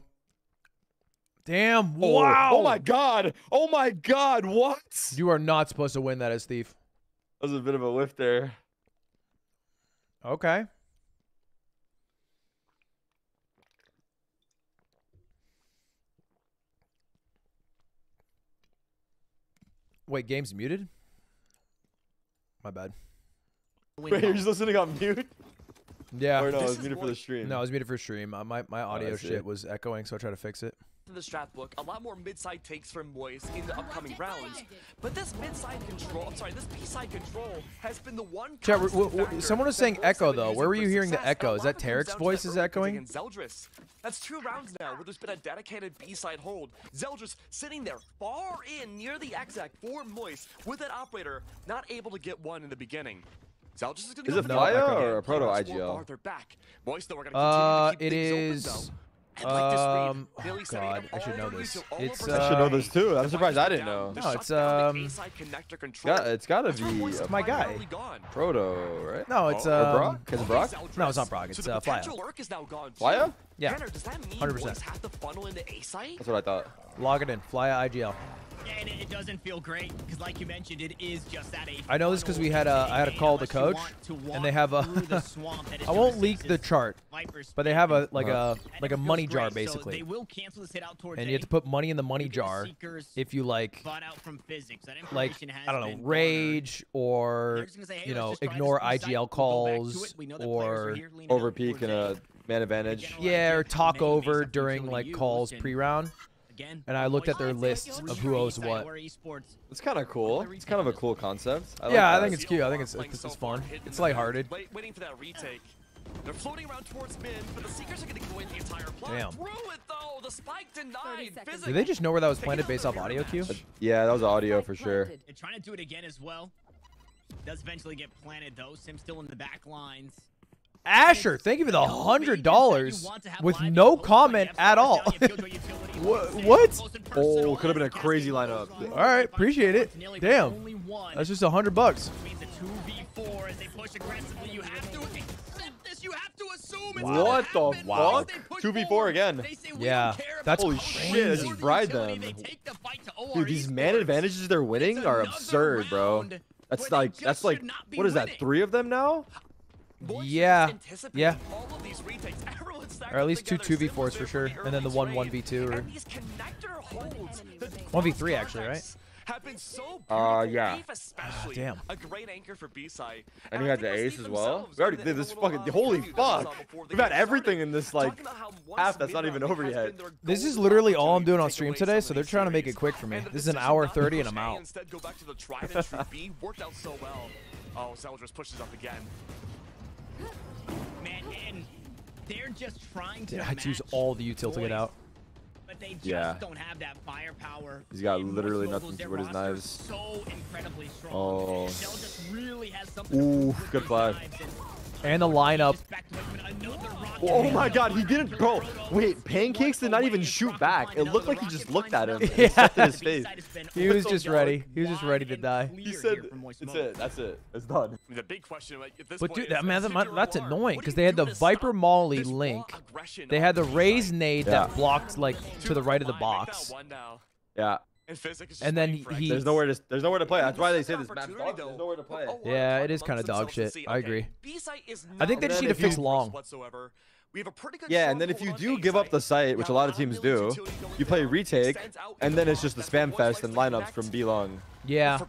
Damn. Wow. Oh my God. Oh my God. What? You are not supposed to win that as Thief. That was a bit of a whiff there. Okay. Wait, game's muted? My bad. Wait, you're just listening on mute? Yeah. Or no, I was muted for the stream. No, I was muted for stream. Uh, my, my audio oh, shit was echoing, so I tried to fix it. In the strat book, a lot more mid-side takes from Moist in the upcoming rounds, but this mid-side control, I'm sorry, this B-side control has been the one. Chat, someone was saying echo though. Where were you hearing the echo? Is that Tarik's voice is echoing? Zeldris. That's two rounds now where there's been a dedicated B-side hold. Zeldris sitting there far in near the exact for Moist with that operator not able to get one in the beginning. Zeldris is going to go for the echo or a proto I G L. Uh, it is. Um, oh God, I should know this. It's, uh, I should know this too. I'm surprised I didn't know. No, it's, um, yeah, it's gotta be uh, my guy. Proto, right? No, it's, um, Brock? Is it Brock? No, it's not Brock. It's, uh, Fly. Fly? Yeah. one hundred percent. That's what I thought. Log it in. Fly I G L. And it doesn't feel great because, like you mentioned, it is just that. I know this because we had a I had a call to coach, and they have a. I won't leak the chart, but they have a like a like a money jar basically. And you have to put money in the money jar if you like, like I don't know, rage or you know ignore I G L calls or overpeak in a man advantage. Yeah, or talk over during like calls pre-round. And I looked at their list of who owes what. It's kind of cool. It's kind of a cool concept. I like yeah, that. I think it's cute. I think it's it's, it's fun. It's lighthearted. Waiting for that retake. They're floating around towards mid, but the Seekers are going to go in the entire plot. Damn. Through it though, the spike denied. Did they just know where that was planted based off audio cue? Yeah, that was audio for sure. They're trying to do it again as well. Does eventually get planted though. Sim still in the back lines. Asher, thank you for the hundred dollars with no comment at all. What? Oh, could have been a crazy lineup. All right, appreciate it. Damn, that's just a hundred bucks. What the fuck? two v four again. Yeah, that's holy shit. They just ride them. Dude, these man advantages they're winning are absurd, bro. That's like that's like what is that? Three of them now? Yeah, yeah, or at least two 2v4s for sure, and then the one 1v2 or one v three actually, right? Uh, yeah. Oh, damn. And you had the ace as well. We already did this fucking, holy fuck. We've had everything in this, like, half that's not even over yet. This is literally all I'm doing on stream today, so they're trying to make it quick for me. This is an hour thirty and I'm out. Oh, Zeldris pushes up again. Man, and they're just trying to. I choose all the util to get out. But they just yeah. don't have that firepower. He's got literally nothing to his knives. So incredibly strong. Oh. Just really has ooh, good flag. And the lineup. Oh my God, he didn't. Bro, wait, Pancakes did not even shoot back. It looked like he just looked at him. Yeah. His face. He was just ready. He was just ready to die. He said, "That's it. That's it. It's done." The big question. But dude, that man, that's annoying because they had the Viper Molly link. They had the Raze nade yeah. that blocked like to the right of the box. Yeah. And then he, he there's nowhere to there's nowhere to play. That's why they say this map dog, there's nowhere to play. Yeah, it is kind of dog shit. I agree. I think they just need to fix long. Yeah, and then if you do give up the site, which a lot of teams do, you play retake, and then it's just the spam fest and lineups from B long. Yeah,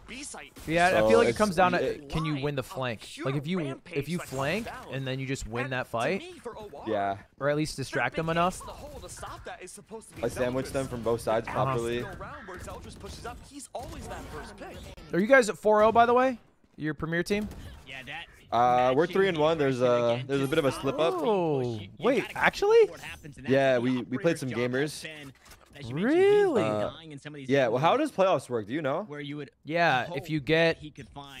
yeah. So I feel like it comes down to can you win the flank. Like if you if you flank and then you just win that fight. Yeah. Or at least distract them enough. I sandwich them from both sides properly. Are you guys at four oh by the way? Your premier team? Yeah, that. Uh, we're three and one. There's a there's a bit of a slip up. Oh wait, actually? Yeah, we we played some gamers. Really? Uh, yeah. Well, how does playoffs work? Do you know? Where you would? Yeah. If you get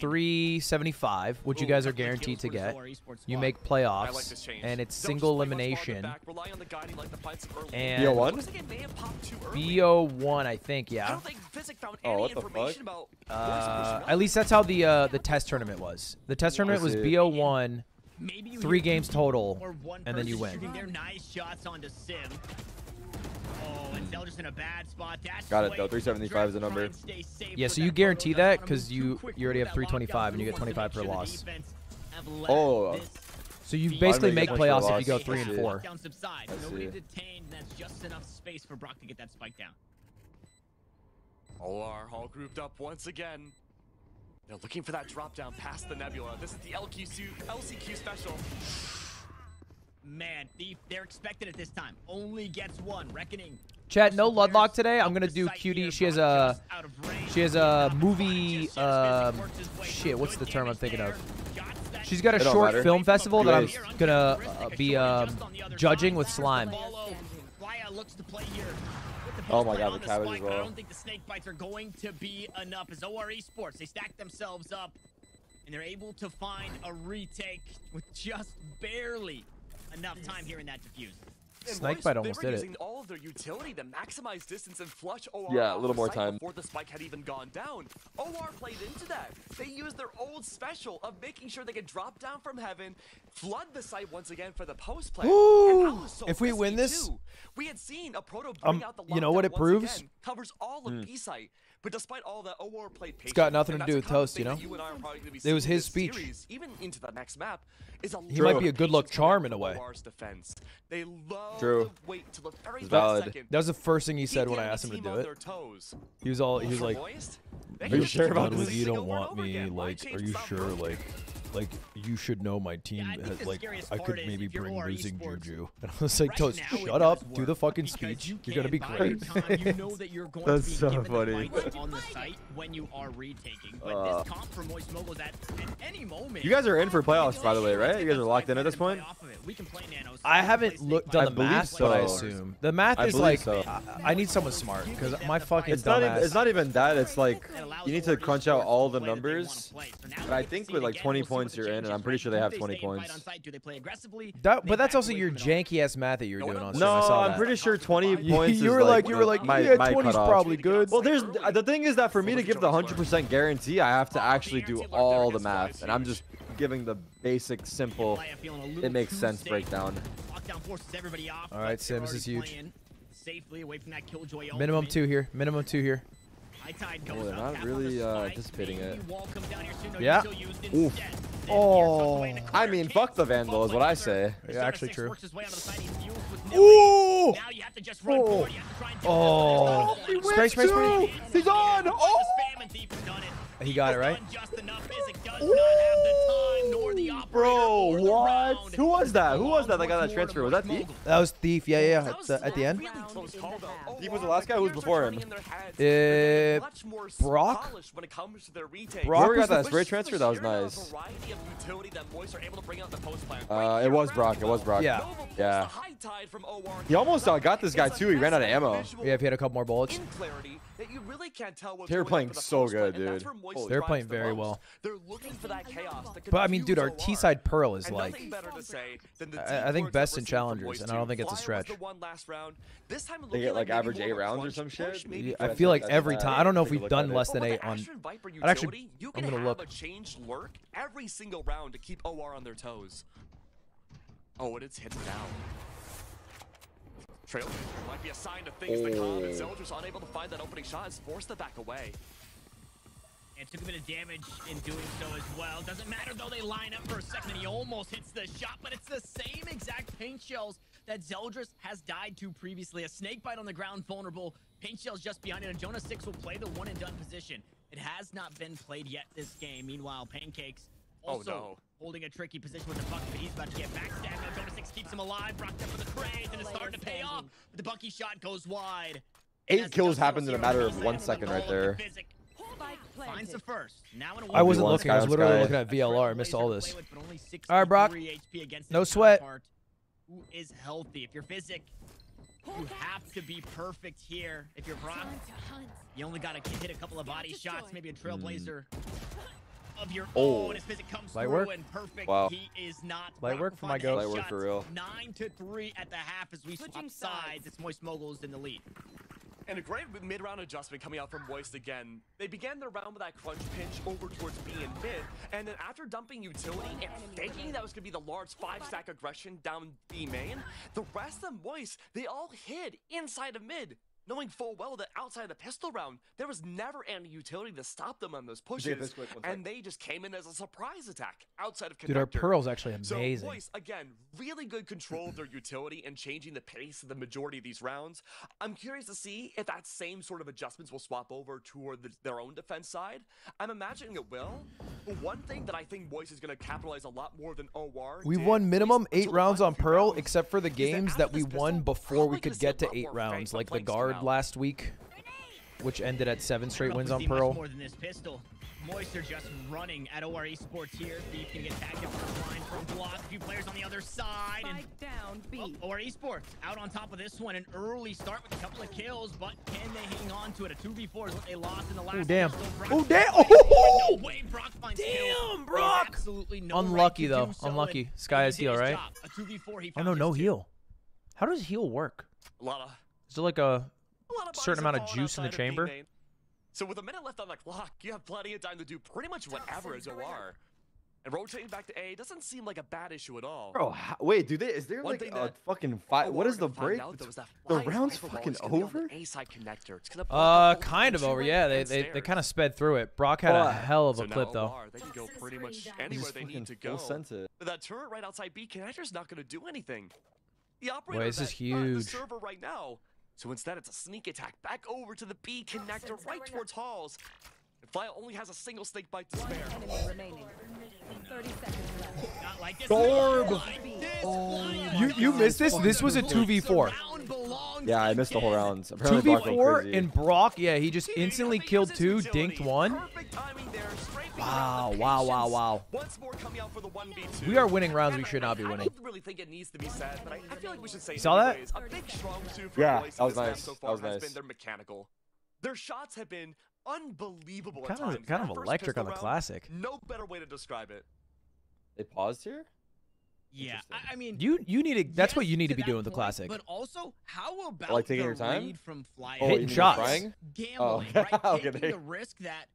three seventy-five, which you guys are guaranteed to get, you make playoffs, and it's single elimination. And B O one, I think. Yeah. Oh, what the fuck? Uh, at least that's how the uh, the test tournament was. The test tournament was B O one, three games total, and then you win. Oh, and Zeldris in a bad spot. That's got it though. three seventy-five is the number. Yeah, so you guarantee that because you you already have three twenty-five and you get twenty-five per loss. Oh. So you basically make playoffs if you go three and four. Nobody detained. That's just enough space for Brock to get that spike down. O R all grouped up once again. They're looking for that drop down past the Nebula. This is the L Q Q special. Man, Thief, they're expected at this time. Only gets one. Reckoning. Chat, no Ludlock today. I'm gonna do Cutie. She has a, she has a movie. Um, shit, what's the term I'm thinking of? She's got a short film festival that I'm gonna uh, be um, judging with Slime. Oh my god, the cabbage as well. I don't think the snake bites are going to be enough as O R E Sports. They stack themselves up and they're able to find a retake with just barely enough time here in that diffuse. Snake bite almost did it. All of their utility to maximize distance and flush O R. Yeah, a little more time before the spike had even gone down. O R played into that. They used their old special of making sure they could drop down from heaven, flood the site once again for the post play. Ooh, so if we win this, too. We had seen aProto bring um, out the lockdown. You know what it proves? Again, covers all of mm. B site. But despite all that, O R played patience. It's got nothing to do with Toast, you know. You it was his speech. Series, even into the next map, is a he might be a good luck charm in a way. They love True. Wait till the very valid. Second. That was the first thing he said he when I asked him to do it. He was all he was like, "Are you sure about this? You don't want me? Like, are you sure? Like, like you should know my team. Yeah, has, like, I could maybe bring losing juju." And I was like, right Toast, now, shut up, work. Do the fucking speech. You you're gonna be great. Time, you know that you're going that's to be so funny. On the site when you are retaking, but uh, this comp from Moist Moguls at any moment. You guys are in for playoffs, by the way, right? You guys are locked in at this point. I haven't looked done I the math, so. But I assume the math is like so. I, I need someone smart because my fucking it's not even, it's not even that. It's like you need to crunch out all the numbers. But I think with like twenty points. You're in, and I'm pretty sure they have twenty points. That, but that's also your janky ass math that you're doing on. No, I'm pretty sure twenty points. You were like, you were like, yeah, twenty's probably good. Well, there's the thing is that for me to give the one hundred percent guarantee, I have to actually do all the math, and I'm just giving the basic, simple, it makes sense breakdown. All right, Sim, this is huge. Minimum two here. Minimum two here. Oh, they're not really uh, anticipating it. Yeah. Oof. Oh. I mean, fuck the Vandal is what I say. Yeah, actually true. Ooh. Oh. Oh. Space, space, space. He's on. Oh. He got it, right? Ooh. Bro, what? Who was that? Who was that that got that transfer? Was that Thief? That was Thief, yeah, yeah, at the, at the end. Thief was the last guy who was before him. Uh, Brock? Brock got that spray transfer? That was nice. Uh, it was Brock, it was Brock. Yeah. Yeah. He almost uh, got this guy too, he ran out of ammo. Yeah, if he had a couple more bullets. They were playing so good, dude. They're playing very well. But I mean, dude, our T-side Pearl is like, I, I think best in Challengers, and I don't think it's a stretch. They get like average eight rounds or some shit? Yeah, I feel like every time. I don't know if we've done less than eight on. I'd actually, I'm gonna look. Every single round to keep O R on their toes. Oh, and it's hidden down. Trail might be a sign of things oh. to come, and Zeldris unable to find that opening shot is forced to back away. It took a bit of damage in doing so as well. Doesn't matter though, they line up for a second. He almost hits the shot, but it's the same exact paint shells that Zeldris has died to previously. A snake bite on the ground, vulnerable. Paint shells just behind it, and Jonah Six will play the one and done position. It has not been played yet this game. Meanwhile, Pancakes also oh, no. holding a tricky position with the bucket, but he's about to get backstabbed. Now Jonah Six keeps him alive, rocked up for the craze, and it's starting to pay off. But the Bucky shot goes wide. Eight kills happens in a matter of one second right there. Finds the first. Now in a I wasn't looking. I was literally looking at V L R. I missed all this. All right, Brock. No sweat. Who is healthy? If you're Physic, you have to be perfect here. If you're Brock, you only got to hit a couple of body shots, maybe a trailblazer. Of your oh. own as Physic comes light work. And perfect. Wow. He is not light work for my go. Light work for real. Nine to three at the half as we switch sides. It's Moist Moguls in the lead. And a great mid-round adjustment coming out from Moist again. They began their round with that crunch pinch over towards B and mid, And then after dumping utility and thinking that was gonna be the large five stack aggression down B main, the rest of Moist, they all hid inside of mid, knowing full well that outside of the pistol round, there was never any utility to stop them on those pushes, quick, and they just came in as a surprise attack outside of connector. Dude, our Pearl's actually amazing. So Moist, again, really good control of their utility and changing the pace of the majority of these rounds. I'm curious to see if that same sort of adjustments will swap over toward the, their own defense side. I'm imagining it will. But one thing that I think Moist is going to capitalize a lot more than O R We won minimum eight rounds on Pearl, rounds, except for the games that, that we won before we could get to eight rounds, like the Guard last week, which ended at seven straight wins on Pearl. More than this pistol. Moist are just running at O R E Sports here. Thief can get tagged up first line from Block. A few players on the other side. And down B. Oh, O R E Sports out on top of this one. An early start with a couple of kills, but can they hang on to it? A two v four is what they lost in the last. Oh damn! Oh damn! Oh no way! Brock finds damn Brock! Absolutely no. Unlucky right though. So Unlucky. Sky is heal, right? A two v four. He oh no, no heal. How does heal work? A lot of. Is it like a certain amount of juice in the chamber? So with a minute left on the clock, you have plenty of time to do pretty much whatever is O R. And rotating back to A doesn't seem like a bad issue at all. Bro, how, wait, do they? Is there One like a fucking fight? What is the break? The round's fucking over? Uh, kind of over, yeah. They they, they kind of sped through it. Brock had a hell of a clip, though. They can go pretty much anywhere they need to go. But that turret right outside B connector's not going to do anything. The operator is huge. The server right now. So instead, it's a sneak attack back over to the B connector right towards Halls. And Fly only has a single snake bite to spare. One enemy remaining. thirty seconds left. Not like this. Oh, you, you missed this? This was a two v four. Yeah, I missed the whole rounds. two v four and Brock, yeah, he just instantly killed two, dinked one. Wow, wow, wow, wow. Once more coming out for the one v two. We are winning rounds we should not be winning. I don't really think it needs to be said, but I, I feel like we should say saw that? A big strong two for yeah, that was nice. So far that was has nice. Been their mechanical. Their shots have been unbelievable kind at times. Of, kind that of electric on the round, classic. No better way to describe it. They paused here? Yeah, I, I mean, you you need to. That's yes, what you need to, to be doing with the classic. But also, how about like taking your time? From Fly oh, hitting shots, trying? Gambling, oh. right? okay, taking the risk that.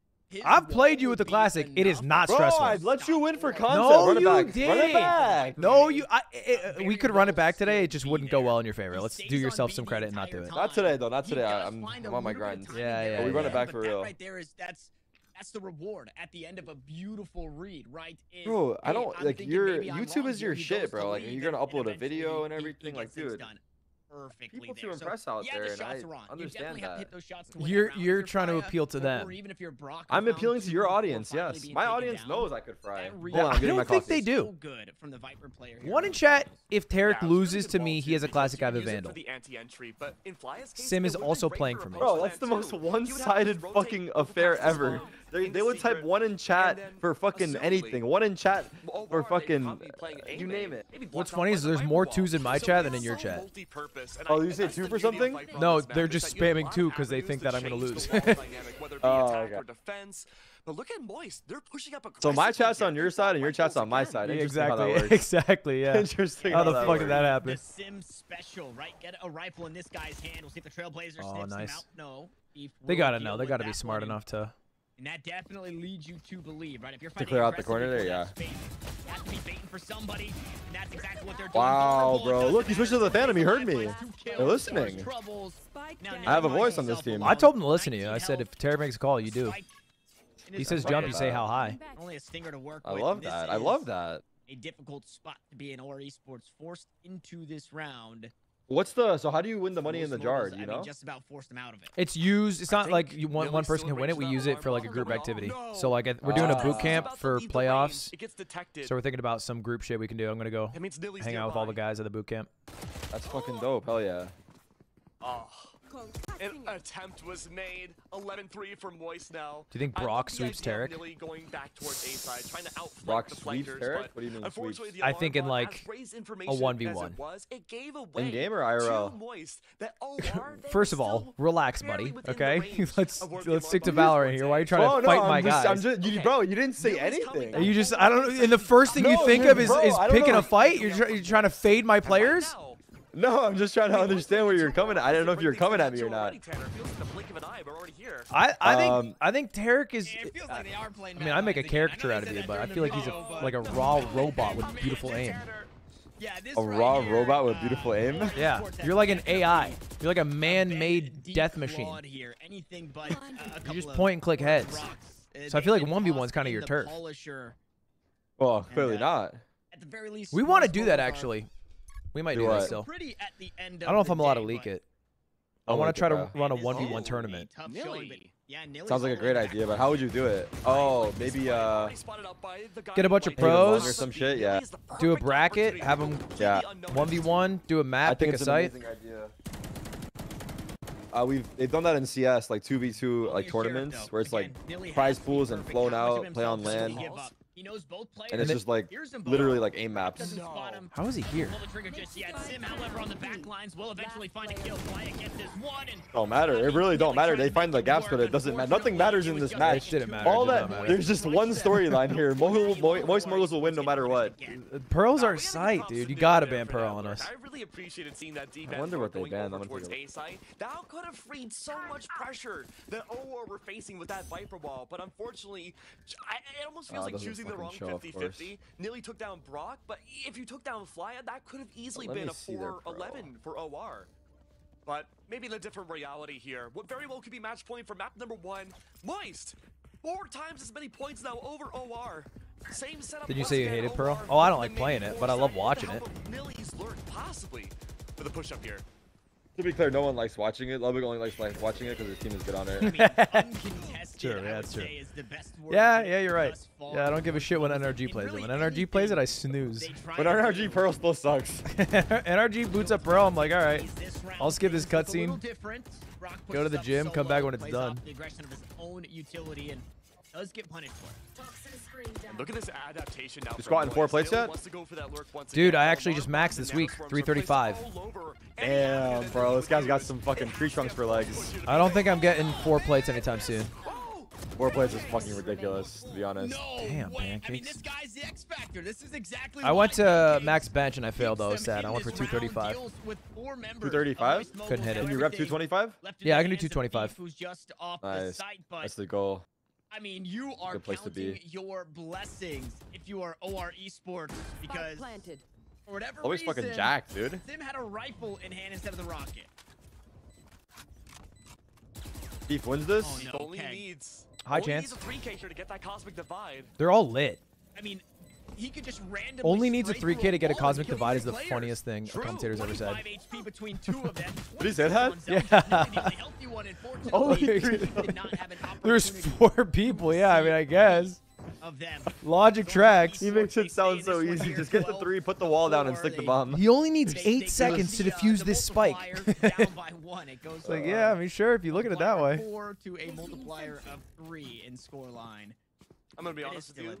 I've played you with the classic. It is not Bro, stressful. I let you win for concept. No, run it you back. did. Run it back. No, you. I, it, we could run it back today. It just wouldn't go well in your favor. Let's do yourself some credit and not do it. Not today, though. Not today. I'm, I'm on my grind. Yeah, yeah. But we yeah. run it back for real. Right there is that's. That's the reward at the end of a beautiful read, right? Is, bro, I don't hey, like your YouTube is your shit, bro. Like you're gonna upload a video and everything, like dude. Perfectly people there. To impress so, out yeah, there, the and shots I are on. Understand you that. Hit those shots to you're you're, you're trying to appeal to them. Or even if you're Brock, I'm appealing to your audience. Yes, my audience down. knows I could fry. Hold on, I don't my think they do. So good from the Viper player here. One in chat. If Tarik yeah, loses to me, he has a classic either Vandal. But in Fly's case, Sim is also playing for me. Bro, that's the most one-sided fucking affair ever. They, they would type one in chat for fucking anything. One in chat for fucking you name it. What's funny is there's more twos in my chat than in your chat. Oh, you say two for something? No, they're just spamming two because they think that I'm gonna lose. Oh, okay. But look at Moist, they're pushing up a So my chat's on your side and your chat's on my side. Exactly. Exactly, yeah. Interesting. How, how the fuck works. did that happen? The Sim special, right? Get a rifle in this guy's hand. We'll see if the Trailblazer oh, sniffs nice. him out. No. We'll they gotta know. They gotta be smart enough to And that definitely leads you to believe, right? If you're to clear out the corner there, yeah. Space, you have to be baiting for somebody, and that's exactly what they're doing. Wow, bro. Look, he switched to the Phantom. He heard me. They're listening. I have a voice on this team. I told him to listen to you. I said, if Tarik makes a call, you do. He says jump, you say how high. Only a stinger to work with. I love that. I love that. A difficult spot to be in O R E Sports forced into this round. What's the so? How do you win the money in the jar? Do you know? I mean, just about forced them out of it. It's used. It's not like you, one one person can win it. We use it for like a group activity. So like a, we're doing a boot camp for playoffs. So we're thinking about some group shit we can do. I'm gonna go hang out with all the guys at the boot camp. That's fucking dope. Hell yeah. Oh. An attempt was made. eleven three for Moist now. Do you think Brock sweeps Tarik? Brock sweeps Tarik? What do you mean sweeps? I think in like a one v one. In game or I R L? First of all, relax, buddy. Okay? let's let's stick to Valorant here. Why are you trying oh, to fight no, my just, guys? Just, you, bro, you didn't say anything. You just, I don't know. And the first thing no, you think dude, of is, bro, is picking know. a fight? You're, tr you're trying to fade my players? No, I'm just trying to understand where you're coming at. I don't know if you're coming at me or not. I, I think um, I think Tarik is. I, I mean, I make a character out of it, but I feel like he's a, like a raw robot with beautiful aim. A raw robot with beautiful aim? Yeah, you're like an A I. You're like a man-made death machine. You just point and click heads. So I feel like one v one's kind of your turf. Well, clearly not. At the very least, we want to do that actually. We might do, do that still. I don't know if I'm allowed to leak it. I want to try to run a one v one tournament. Sounds like a great idea, but how would you do it? Oh, maybe uh, get a bunch of pros or some shit. Yeah. Do a bracket, have them yeah one v one, do a map, I think pick it's a site. An amazing idea. Uh, we've they've done that in C S, like two v two like tournaments where it's like prize pools and flown out, play on land. He knows both players. And it's just like literally like aim maps. No. How is he here? Don't matter. It really don't matter. They find the gaps, but it doesn't matter. Nothing matters in this match. Didn't matter. All that matter. There's just one storyline here. Moist Moguls will win no matter what. Pearl's our sight, dude. You gotta ban Pearl on us. I really appreciated seeing that defense. I wonder what they banned. I'm gonna take a look. That could have freed so much pressure that O R were facing with that Viper ball, but unfortunately, it almost feels like choosing the wrong fifty fifty. Nearly took down Brock, but if you took down Fly, that could have easily been a four eleven for O R. But maybe in a different reality here. What very well could be match point for map number one. Moist! Four times as many points now over O R. Same setup. Did you say you hated Pearl? Oh, I don't like playing it, but I love watching it. Possibly for the push up here. To be clear, no one likes watching it. Ludwig only likes like, watching it because his team is good on it. True, yeah, that's true. Yeah, yeah, you're right. Yeah, I don't give a shit when N R G plays it. When N R G plays it, I snooze. When N R G Pearl still sucks. N R G boots up Pearl, I'm like, all right, I'll skip this cutscene, go to the gym, come back when it's done. Does get punished for it. Look at this adaptation now. You squatting four plates yet? Dude, I actually just maxed this week, three thirty-five. Damn, bro, this guy's got some fucking tree trunks for legs. I don't think I'm getting four plates anytime soon. Four plates is fucking ridiculous, to be honest. Damn, Pancakes. I mean, this guy's the X Factor. This is exactly. I went to max bench and I failed though. Sad. I went for two thirty-five. two thirty-five? Couldn't hit it. Can you rep two twenty-five? Yeah, I can do two twenty-five. Nice. That's the goal. I mean, you are counting your blessings if you are O R E Sport because for whatever always reason, fucking jacked, dude. Sim had a rifle in hand instead of the rocket. Thief wins this. Oh, no. Only needs high chance. They're all lit. I mean, he could just randomly only needs a three K to get a cosmic divide is the funniest thing a commentator's ever said. Did he say that? Yeah. Only there's four people. Yeah, I mean, I guess. Of them. Logic tracks. He makes it sound so easy. Just get the three, put the wall down, and stick the bomb. He only needs eight seconds to defuse this spike. It's like, yeah, I mean, sure, if you look at it that way. Four to a multiplier of three in scoreline. I'm gonna be honest with you.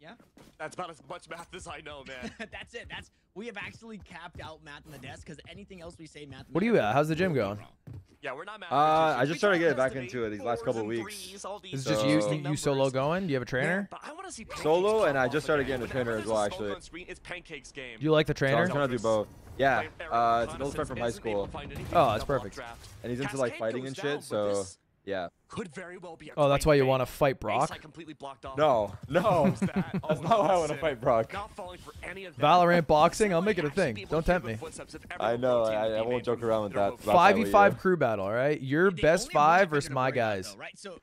Yeah, that's about as much math as I know, man. That's it. That's we have actually capped out math in the desk because anything else we say math. What do you at? How's the gym going? Yeah, we're not math. Uh, I just started getting back into it these last couple of weeks. This is just you, you solo going? Do you have a trainer? Yeah, I see solo, and I just started getting a trainer as well, actually. It's Pancakes game. Do you like the trainer? So I'm trying to do both. Yeah, uh, it's an old friend from high school. Oh, that's perfect. And he's into like fighting and shit, so. Yeah. Could very well be a oh, that's why you want to fight Brock? No, no. That's not why I want to fight Brock. Valorant boxing? I'll make it a thing. Don't tempt me. I know. I, I won't joke around with that. five v five crew battle, all right? Your best five versus my guys. So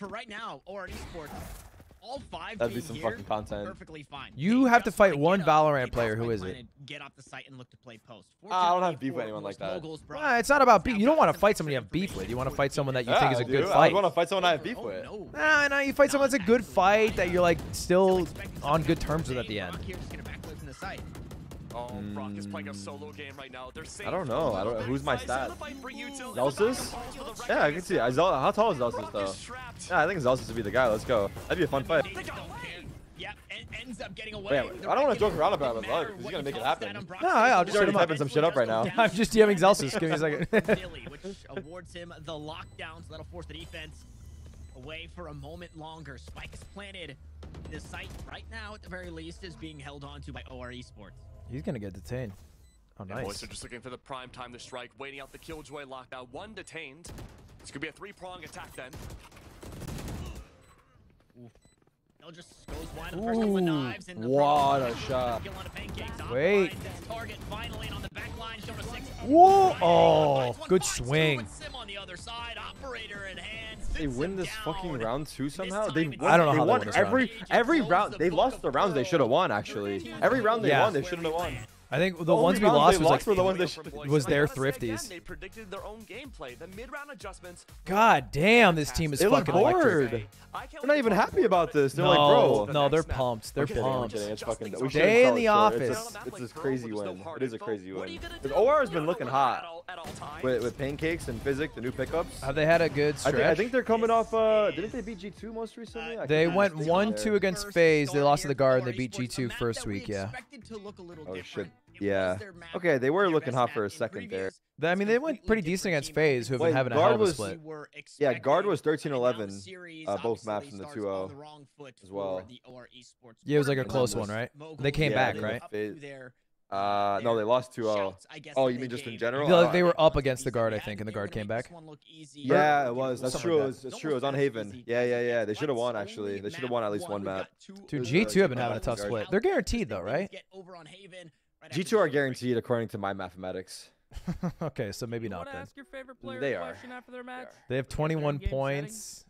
for right now, O R E Sport, all five that'd be some fucking content. You have to fight one Valorant player. Who is it? Get off the site and look to play post. Uh, I don't have beef with anyone like that. Nah, it's not about beef. You don't want to fight someone you have beef with. You want to fight someone that you yeah, think is a dude, good fight. I want to fight someone I have beef with. Nah, nah, you fight someone that's a good fight that you're like still on good terms with at the end. Oh, Brock is playing a solo game right now. They're safe. I don't know. I don't. Who's my stat? Zelsis? Yeah, I can see. I, Zel how tall is Zelsis though? Yeah, I think Zelsis would be the guy. Let's go. That'd be a fun fight. Yeah, ends up getting away. Wait, I don't want to joke around about it, but he's gonna make it happen. No, yeah, I'll just already typing some shit up right now. I'm just DMing Zelsis. Give me a second. Which awards him the lockdown, so that'll force the defense away for a moment longer. Spike is planted. This site right now, at the very least, is being held on to by O R E Sports. He's gonna get detained. Oh, nice. And Moist are just looking for the prime time to strike, waiting out the Killjoy lockdown. One detained. This could be a three-prong attack then. Oof. Just goes wide on the first couple of knives and the what a shot. Wait. Target finally on the back line, showing a six. Whoa. Oh, good swing. They win this fucking round two somehow. They won, I don't know they how won they won every round. every round. They lost the rounds they should have won actually. Every round they yeah. won they shouldn't have won. I think the, the ones we lost was, like, the ones they was their thrifties. They predicted their own gameplay. The mid-round adjustments. God damn, this team is they fucking bored. They're not even happy about this. They're no, like, bro. No, they're pumped. They're pumped. It's fucking, we Day in the office. It's, it's this crazy win. It is a crazy win. O R has been looking hot with, with Pancakes and Physic, the new pickups. Have they had a good stretch? I think, I think they're coming off. Uh, didn't they beat G two most recently? I they went one two against FaZe. They lost to The Guard. They beat G two first week, yeah. Oh, shit. Yeah. Okay, they were looking hot for a second there. I mean, they went pretty decent against FaZe, who have been having a hell of a split. Yeah, Guard was thirteen eleven, uh, both maps in the two oh as well. Yeah, it was like a close one, right? They came yeah, back, right? Uh, no, they lost two oh. Oh, you mean just in general? Like they were up against The Guard, I think, and The Guard came back. Yeah, it was. That's true. Like that. It was, that's true. It was on Haven. Yeah, yeah, yeah. They should have won, actually. They should have won at least one map. Dude, G two have been having a tough split. They're guaranteed, though, right? G two are guaranteed according to my mathematics. Okay, so maybe not then. They are. They have twenty-one points.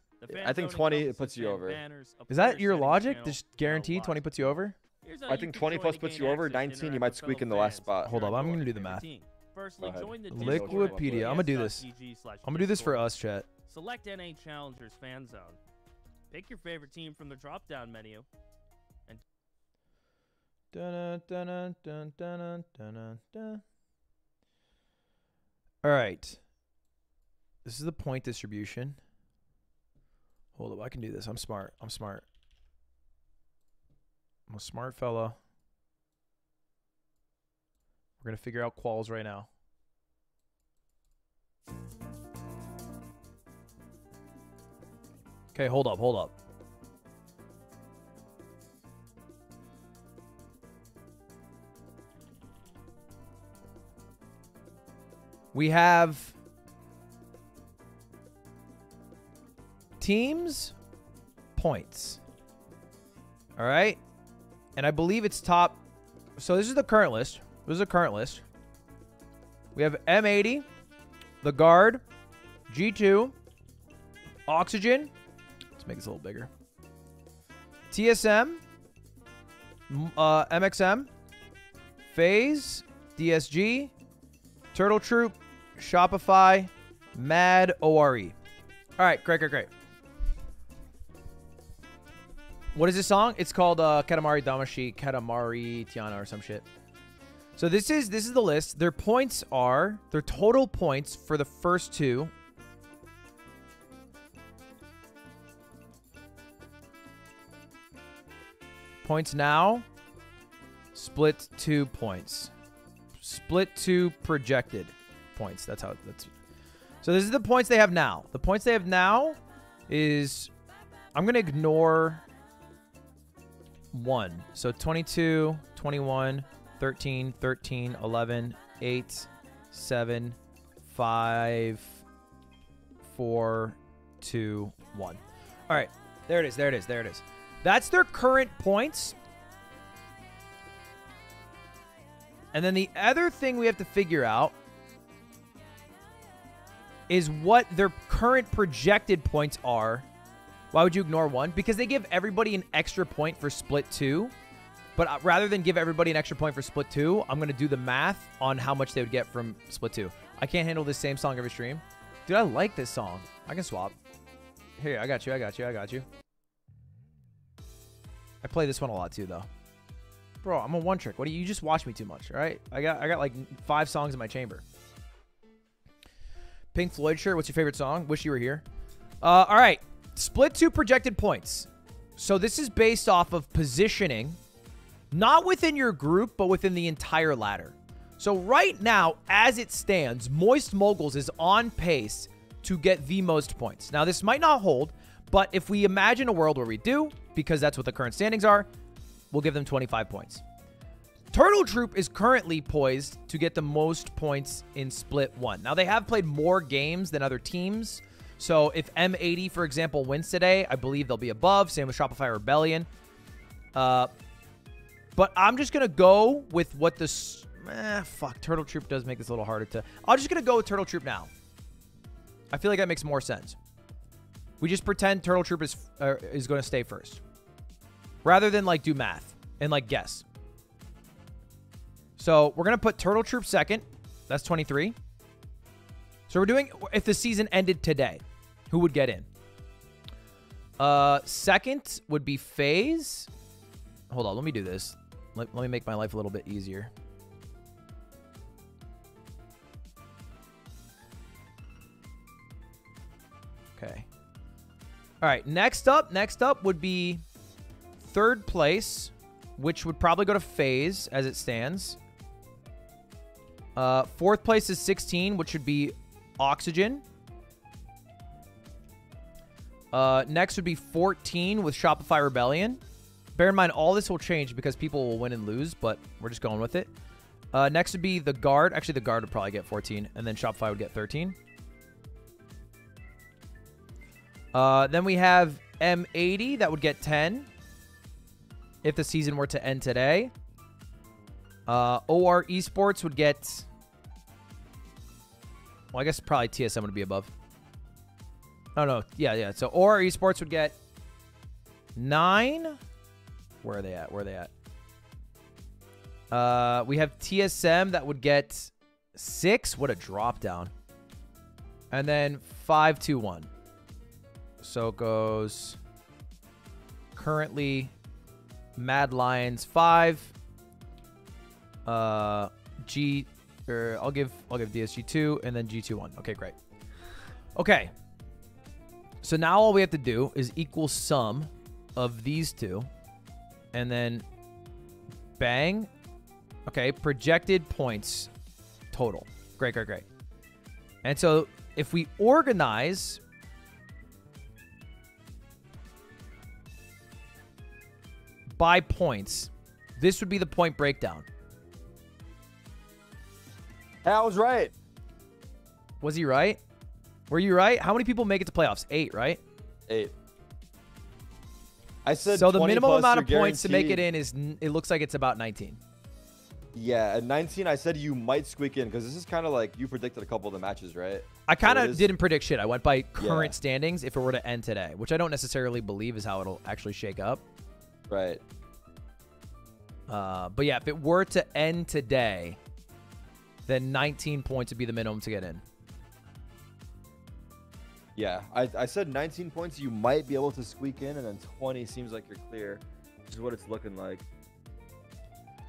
I think twenty puts you over. Is that your logic? Just guaranteed twenty puts you over? I think twenty plus puts you over. nineteen, you might squeak in the last spot. Hold up, I'm going to do the math. Liquipedia. I'm going to do this. I'm going to do this for us, chat. Select N A Challengers fan zone. Pick your favorite team from the drop-down menu. Dun, dun, dun, dun, dun, dun, dun. All right. This is the point distribution. Hold up. I can do this. I'm smart. I'm smart. I'm a smart fella. We're going to figure out quals right now. Okay, hold up. Hold up. We have teams, points, all right? And I believe it's top. So this is the current list. This is the current list. We have M eighty, The Guard, G two, Oxygen. Let's make this a little bigger. T S M, uh, M X M, FaZe, D S G, Turtle Troop, Shopify, Mad, O R E. All right, great, great, great. What is this song? It's called uh, Katamari Damashi, Katamari Tiana or some shit. So this is this is the list. Their points are, their total points for the first two. Points now, split two points. Split to projected points. That's how that's. So this is the points they have now. The points they have now is, I'm going to ignore one. So twenty-two, twenty-one, thirteen, thirteen, eleven, eight, seven, five, four, two, one. All right. There it is. There it is. There it is. That's their current points. And then the other thing we have to figure out is what their current projected points are. Why would you ignore one? Because they give everybody an extra point for split two. But rather than give everybody an extra point for split two, I'm going to do the math on how much they would get from split two. I can't handle this same song every stream. Dude, I like this song. I can swap. Here, I got you. I got you. I got you. I play this one a lot too, though. Bro, I'm a one trick. What do you, you just watch me too much, all right? I got I got like five songs in my chamber. Pink Floyd shirt, what's your favorite song? Wish You Were Here. Uh, all right, split two projected points. So this is based off of positioning, not within your group, but within the entire ladder. So right now, as it stands, Moist Moguls is on pace to get the most points. Now this might not hold, but if we imagine a world where we do, because that's what the current standings are, we'll give them twenty-five points. Turtle Troop is currently poised to get the most points in Split one. Now, they have played more games than other teams. So if M eighty, for example, wins today, I believe they'll be above. Same with Shopify Rebellion. Uh, but I'm just going to go with what this... Eh, fuck, Turtle Troop does make this a little harder to... I'm just going to go with Turtle Troop now. I feel like that makes more sense. We just pretend Turtle Troop is, uh, is going to stay first. Rather than, like, do math and, like, guess. So we're going to put Turtle Troop second. That's twenty-three. So we're doing... If the season ended today, who would get in? Uh, second would be FaZe. Hold on. Let me do this. Let, let me make my life a little bit easier. Okay. All right. Next up. Next up would be third place, which would probably go to FaZe as it stands. Uh, fourth place is sixteen, which should be Oxygen. Uh, next would be fourteen with Shopify Rebellion. Bear in mind, all this will change because people will win and lose, but we're just going with it. Uh, next would be The Guard. Actually, The Guard would probably get fourteen, and then Shopify would get thirteen. Uh, then we have M eighty. That would get ten if the season were to end today. Uh, O R E Sports would get... Well, I guess probably T S M would be above. Oh, no. Yeah, yeah. So, O R E Sports would get nine. Where are they at? Where are they at? Uh, we have T S M that would get six. What a drop down. And then five, two, one. So, it goes currently Mad Lions five. Uh, G... Or I'll give I'll give D S G two and then G two one. Okay, great. Okay. So now all we have to do is equal sum of these two. And then bang. Okay, projected points total. Great, great, great. And so if we organize... by points, this would be the point breakdown. I was right. Was he right? Were you right? How many people make it to playoffs? Eight, right? Eight. I said so. The minimum amount of points to make it in is, it looks like it's about nineteen. Yeah, at nineteen, I said you might squeak in because this is kind of like you predicted a couple of the matches, right? I kind of didn't predict shit. I went by current yeah. standings if it were to end today, which I don't necessarily believe is how it'll actually shake up. Right. Uh, but yeah, if it were to end today, then nineteen points would be the minimum to get in. Yeah, I, I said nineteen points you might be able to squeak in, and then twenty seems like you're clear, which is what it's looking like.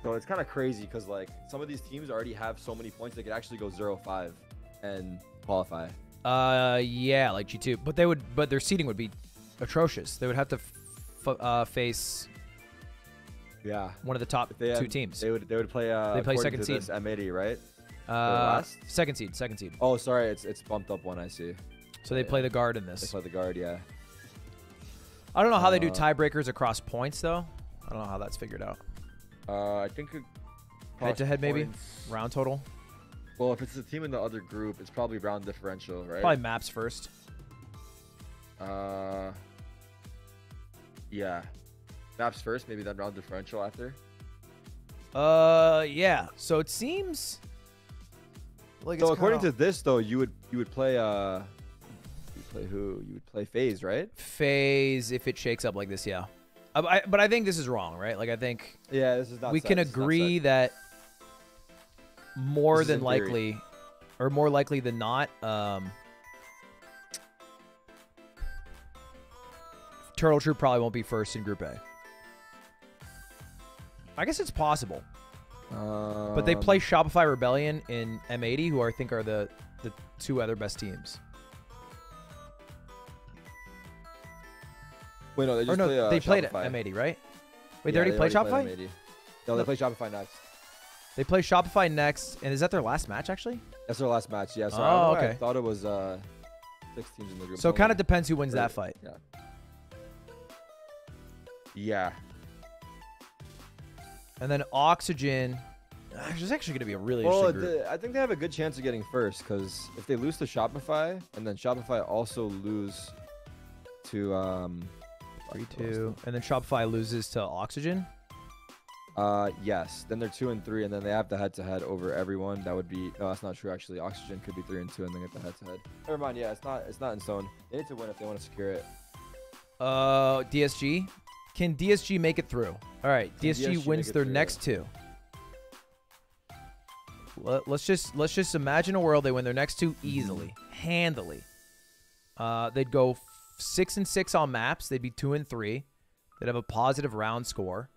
So it's kind of crazy because like some of these teams already have so many points they could actually go zero five and qualify. Uh, yeah, like G two, but they would, but their seeding would be atrocious. They would have to f uh, face. Yeah, one of the top two had, teams. They would they would play. Uh, they play second seed. M eighty, right? Uh, last? Second seed, second seed. Oh, sorry, it's it's bumped up one. I see. So they yeah. play The Guard in this. They play The Guard, yeah. I don't know how uh, they do tiebreakers across points though. I don't know how that's figured out. Uh, I think head to head maybe round total. Well, if it's the team in the other group, it's probably round differential, right? Probably maps first. Uh, yeah. Maps first, maybe then round differential after. Uh, yeah. So it seems like. So it's according kinda... to this, though, you would you would play uh, you play who? You would play FaZe, right? FaZe, if it shakes up like this, yeah. I, I, but I think this is wrong, right? Like I think. Yeah, this is not. We set. can agree that more than likely, theory. or more likely than not, um, Turtle Troop probably won't be first in Group A. I guess it's possible, um, but they play Shopify Rebellion in M eighty, who I think are the the two other best teams. Wait, no, they just or no, play, uh, they played at M eighty, right? Wait, yeah, they already play Shopify. Played no, they play Shopify next. They play Shopify next, and is that their last match? Actually, that's their last match. Yeah. So oh, I, okay. I thought it was uh, six teams in the group. So it kind of depends who wins right. that fight. Yeah. Yeah. And then Oxygen. This is actually going to be a really well, interesting group. I think they have a good chance of getting first, because if they lose to Shopify, and then Shopify also lose to... Um, three two. And then Shopify loses to Oxygen? Uh, yes. Then they're two and three, and then they have the head-to-head over everyone. That would be... Oh, that's not true, actually. Oxygen could be three and two, and then get the head-to-head. Never mind, yeah. It's not It's not in zone. They need to win if they want to secure it. Uh, D S G? Can D S G make it through? All right, D S G, D S G wins their through, next yeah. two. Let's just let's just imagine a world they win their next two easily, handily. Uh, they'd go six and six on maps. They'd be two and three. They'd have a positive round score.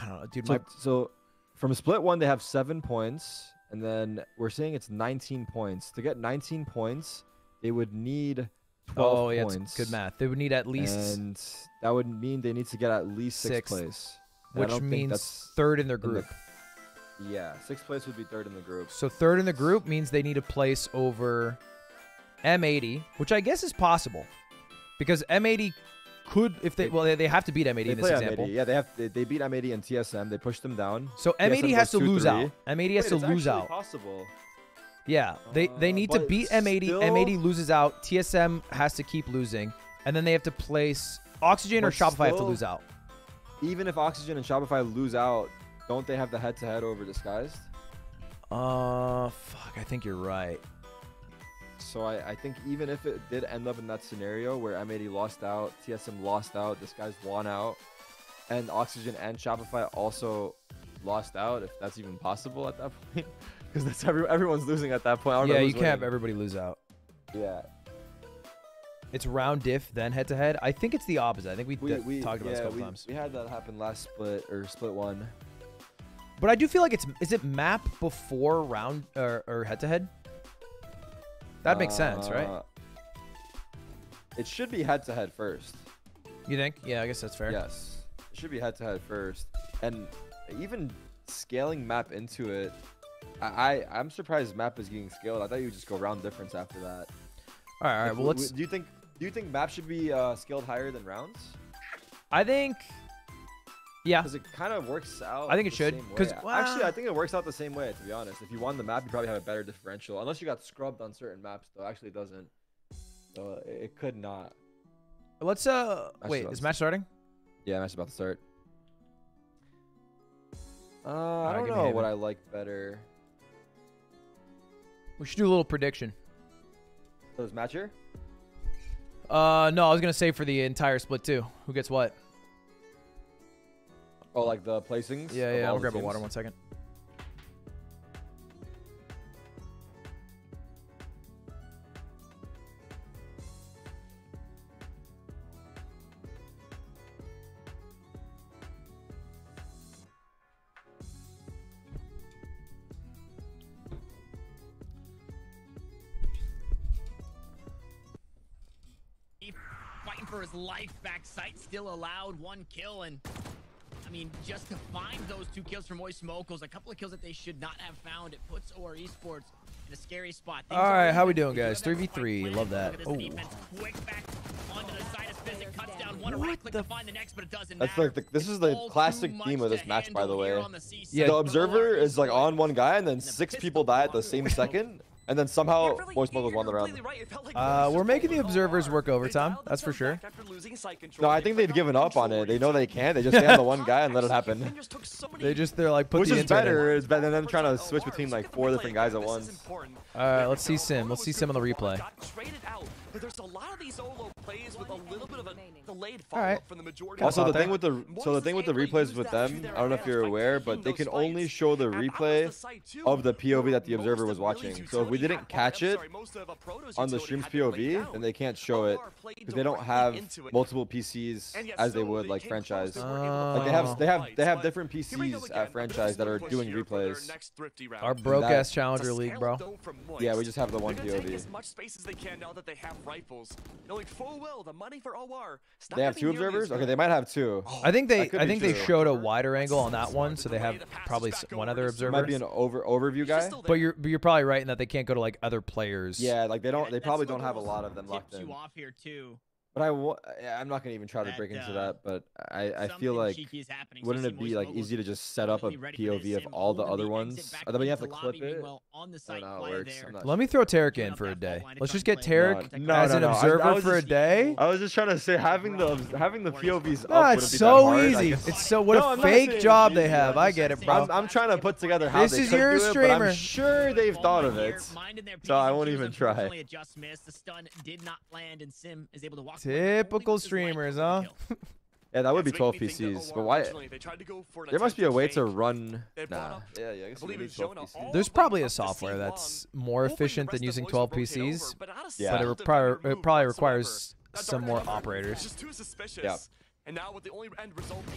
I don't know, dude. So, my... so from split one, they have seven points, and then we're saying it's nineteen points. To get nineteen points, they would need twelve oh, yeah, points. Good math. They would need at least, and that would mean they need to get at least sixth place, which means third in their group. In the... Yeah, sixth place would be third in the group. So third in the group means they need a place over M eighty, which I guess is possible, because M eighty could, if they well, they, they have to beat M eighty they in this example. M eighty. Yeah, they have they, they beat M eighty and T S M. They push them down. So M eighty has to lose out. M eighty has to lose out. Possible. Yeah, they they need to beat M eighty. M eighty loses out. T S M has to keep losing, and then they have to place Oxygen or Shopify have to lose out. Even if Oxygen and Shopify lose out. Don't they have the head-to-head over Disguised? Uh, fuck, I think you're right. So I, I think even if it did end up in that scenario where M eighty lost out, T S M lost out, Disguised won out, and Oxygen and Shopify also lost out, if that's even possible at that point. Because that's every, everyone's losing at that point. I don't yeah, know you can't winning. have everybody lose out. Yeah. It's round diff, then head-to-head. I think it's the opposite. I think we, we, we talked about yeah, this a couple we, times. We had that happen last split, or split one. But I do feel like it's... Is it map before round or, or head-to-head? That makes uh, sense, right? It should be head-to-head first. You think? Yeah, I guess that's fair. Yes. It should be head-to-head first. And even scaling map into it, I, I, I'm surprised map is getting scaled. I thought you would just go round difference after that. All right, all right. Like, well, let's... Do you think, do you think map should be uh, scaled higher than rounds? I think... Yeah, because it kind of works out. I think it should. Because well, actually, I think it works out the same way. To be honest, if you won the map, you probably have a better differential. Unless you got scrubbed on certain maps, though. Actually, it doesn't. So it could not. Let's uh. Match wait, is match starting? Yeah, match about to start. Uh, I don't know what I like better. We should do a little prediction. So is match here? Uh, no, I was gonna say for the entire split too. Who gets what? Oh, like the placings? Yeah, yeah. I'll grab teams. a water one second. He fighting for his life back sight, still allowed one kill and... I mean, just to find those two kills from Moist Moguls, a couple of kills that they should not have found, it puts O R E Sports in a scary spot. Things All right, how good. we doing, guys? three v three. Love that. Oh. What the? That's like the, this is the classic theme of this match, by the way. The, yeah. the observer is like on one guy, and then six people die at the same second, and then somehow Moist Moguls won the round. Uh, we're making the observers work overtime. That's for sure. No, I think they've given up on it. They know they can't. They just stay on the one guy and let it happen. They just, they're like, put Which the is better. It's better than trying to switch between like four different guys at once. All right, let's see Sim. Let's see Sim on the replay. There's a lot of these O L O plays with a little bit of a delayed follow-up from the majority. Also, the thing with the so the thing with the replays with them, I don't know if you're aware, but they can only show the replay of the P O V that the observer was watching. So if we didn't catch it on the stream's P O V, then they can't show it because they don't have multiple P Cs as they would like franchise. Oh. Like they have they have they have different P Cs at franchise that are doing replays. Our broke ass challenger league, bro. Yeah, we just have the one P O V. Rifles, knowing full well the money for O R. They have two observers. Okay, they might have two. Oh, I think they, I think true. they showed a wider angle on that one, so they have probably one other observer. Might be an over overview guy. But you're, but you're probably right in that they can't go to like other players. Yeah, like they don't. They probably don't have a lot of them locked in. But I w I'm not going to even try that, to break into uh, that, but I, I feel like, wouldn't it be like easy to just set up a P O V of all the other ones? I mean, you have to clip it. I don't know how it works. Let me throw Tarik in for a day. Let's just get Tarik as an observer for a day. I was just trying to say, having the having the P O Vs up wouldn't be that hard. It's so easy. It's so, what a fake job they have. I get it, bro. I'm trying to put together how they could do it, but I'm sure they've thought of it. So I won't even try. The stun did not land, and Sim is able to walk. Typical streamers, huh? Yeah, that would be twelve P Cs, but why? There must be a way to run. Nah. Yeah, yeah, I guess we need twelve P Cs. There's probably a software that's more efficient than using twelve P Cs, yeah. But it probably, it probably requires some more operators. Yeah.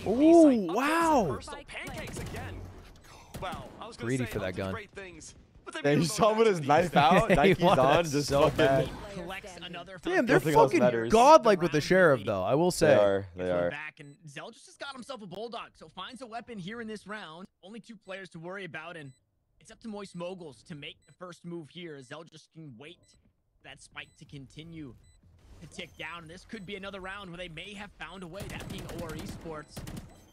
Oh, wow. Greedy for that gun. And you saw with his knife out, Nike's on, just so bad. Damn, they're fucking godlike with the sheriff, though. I will say. They are. They are. And Zeldris just got himself a bulldog, so finds a weapon here in this round. Only two players to worry about, and it's up to Moist Moguls to make the first move here. Zeldris can wait for that spike to continue to tick down. This could be another round where they may have found a way. That being O R E Sports.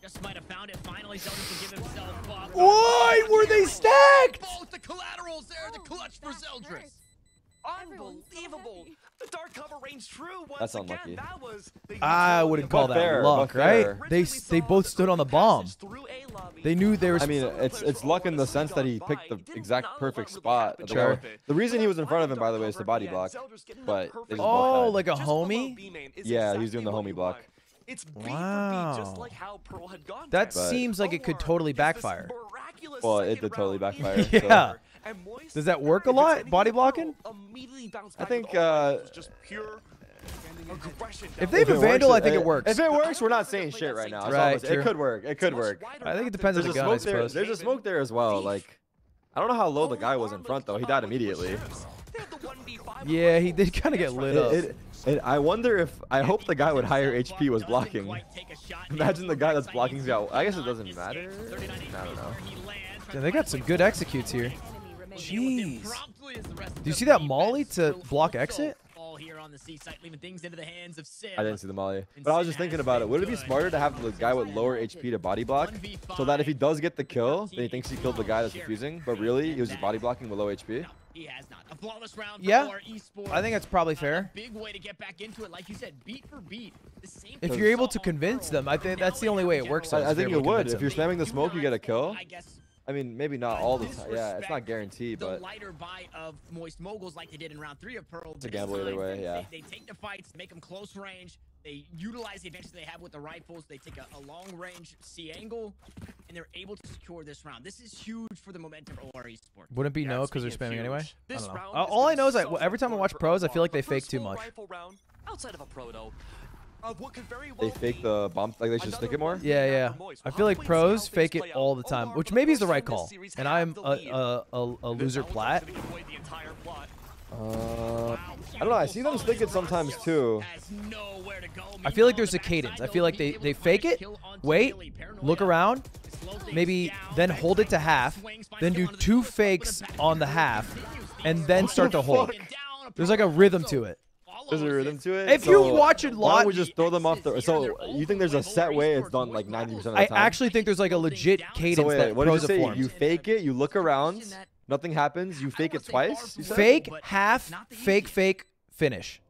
Just might have found it. Finally, Zeldris can give himself up. Why were they stacked? Both the collaterals there, the clutch for Zeldris. Unbelievable. The dark cover range true once That's unlucky. Again. That was I wouldn't call that luck, right? They they both stood on the bomb. They knew they were. I mean, it's it's luck in the sense that he picked the exact perfect spot. Sure. The reason he was in front of him, by the way, is the body block. But oh, like a homie? Yeah, he was doing the homie block. It's wow. B for B, just like how Pearl had gone that there. Seems but like it could totally backfire. Well, it did totally backfire. Yeah. So. Does that work a lot? Body blocking? I think. Uh, just pure if they have a Vandal, I think it, it works. If it works, we're not saying shit right now. Right, it could work. It could work. I think it depends there's on the gun, I suppose. There, there's a smoke there as well. Like, I don't know how low the guy was in front, though. He died immediately. Yeah, he did kind of get lit up. It, it, And I wonder if, I hope the guy with higher H P was blocking. Imagine the guy that's blocking out. I guess it doesn't matter. I don't know. Yeah, they got some good executes here. Jeez. Do you see that molly to block exit? I didn't see the molly. But I was just thinking about it. Would it be smarter to have the guy with lower H P to body block? So that if he does get the kill, then he thinks he killed the guy that's refusing. But really, he was just body blocking with low H P? He has not. A flawless round for yeah, I think that's probably fair. Big way to get back into it, like you said, beat for beat. The same if you're able to convince them, I think that's the only way it works. I, I think it would. If them. You're slamming the smoke, you get a kill. I guess. I mean, maybe not all the time. Yeah, it's not guaranteed, but the lighter buy of Moist Moguls, like they did in round three of Pearl. It's a gamble either way. Yeah. They, they take the fights, make them close range. They utilize the advantage they have with the rifles. They take a, a long-range C angle, and they're able to secure this round. This is huge for the momentum of O R E Sport. Wouldn't be yeah, no because they're spamming huge. Anyway. This I don't know. Uh, all I know is I, every time I watch pros, I feel like they fake too much. Round, outside of aProto, uh, what could very well they fake the bomb, like they should stick it more. Yeah, yeah. I feel like pros fake it all the time, which maybe is the right call. And I'm a a, a, a loser plat. Uh, I don't know. I see them stick it sometimes too. I feel like there's a cadence. I feel like they they fake it, wait, look around, maybe then hold it to half, then do two fakes on the half, and then start to hold. There's like a rhythm to it. There's a rhythm to it. If so you watch it live, why don't we just throw them off the? So you think there's a set way it's done like ninety percent of the time? I actually think there's like a legit cadence. So wait, that what does it say? You fake it, you look around. Nothing happens. You fake it twice. Fake, half, fake, fake, finish.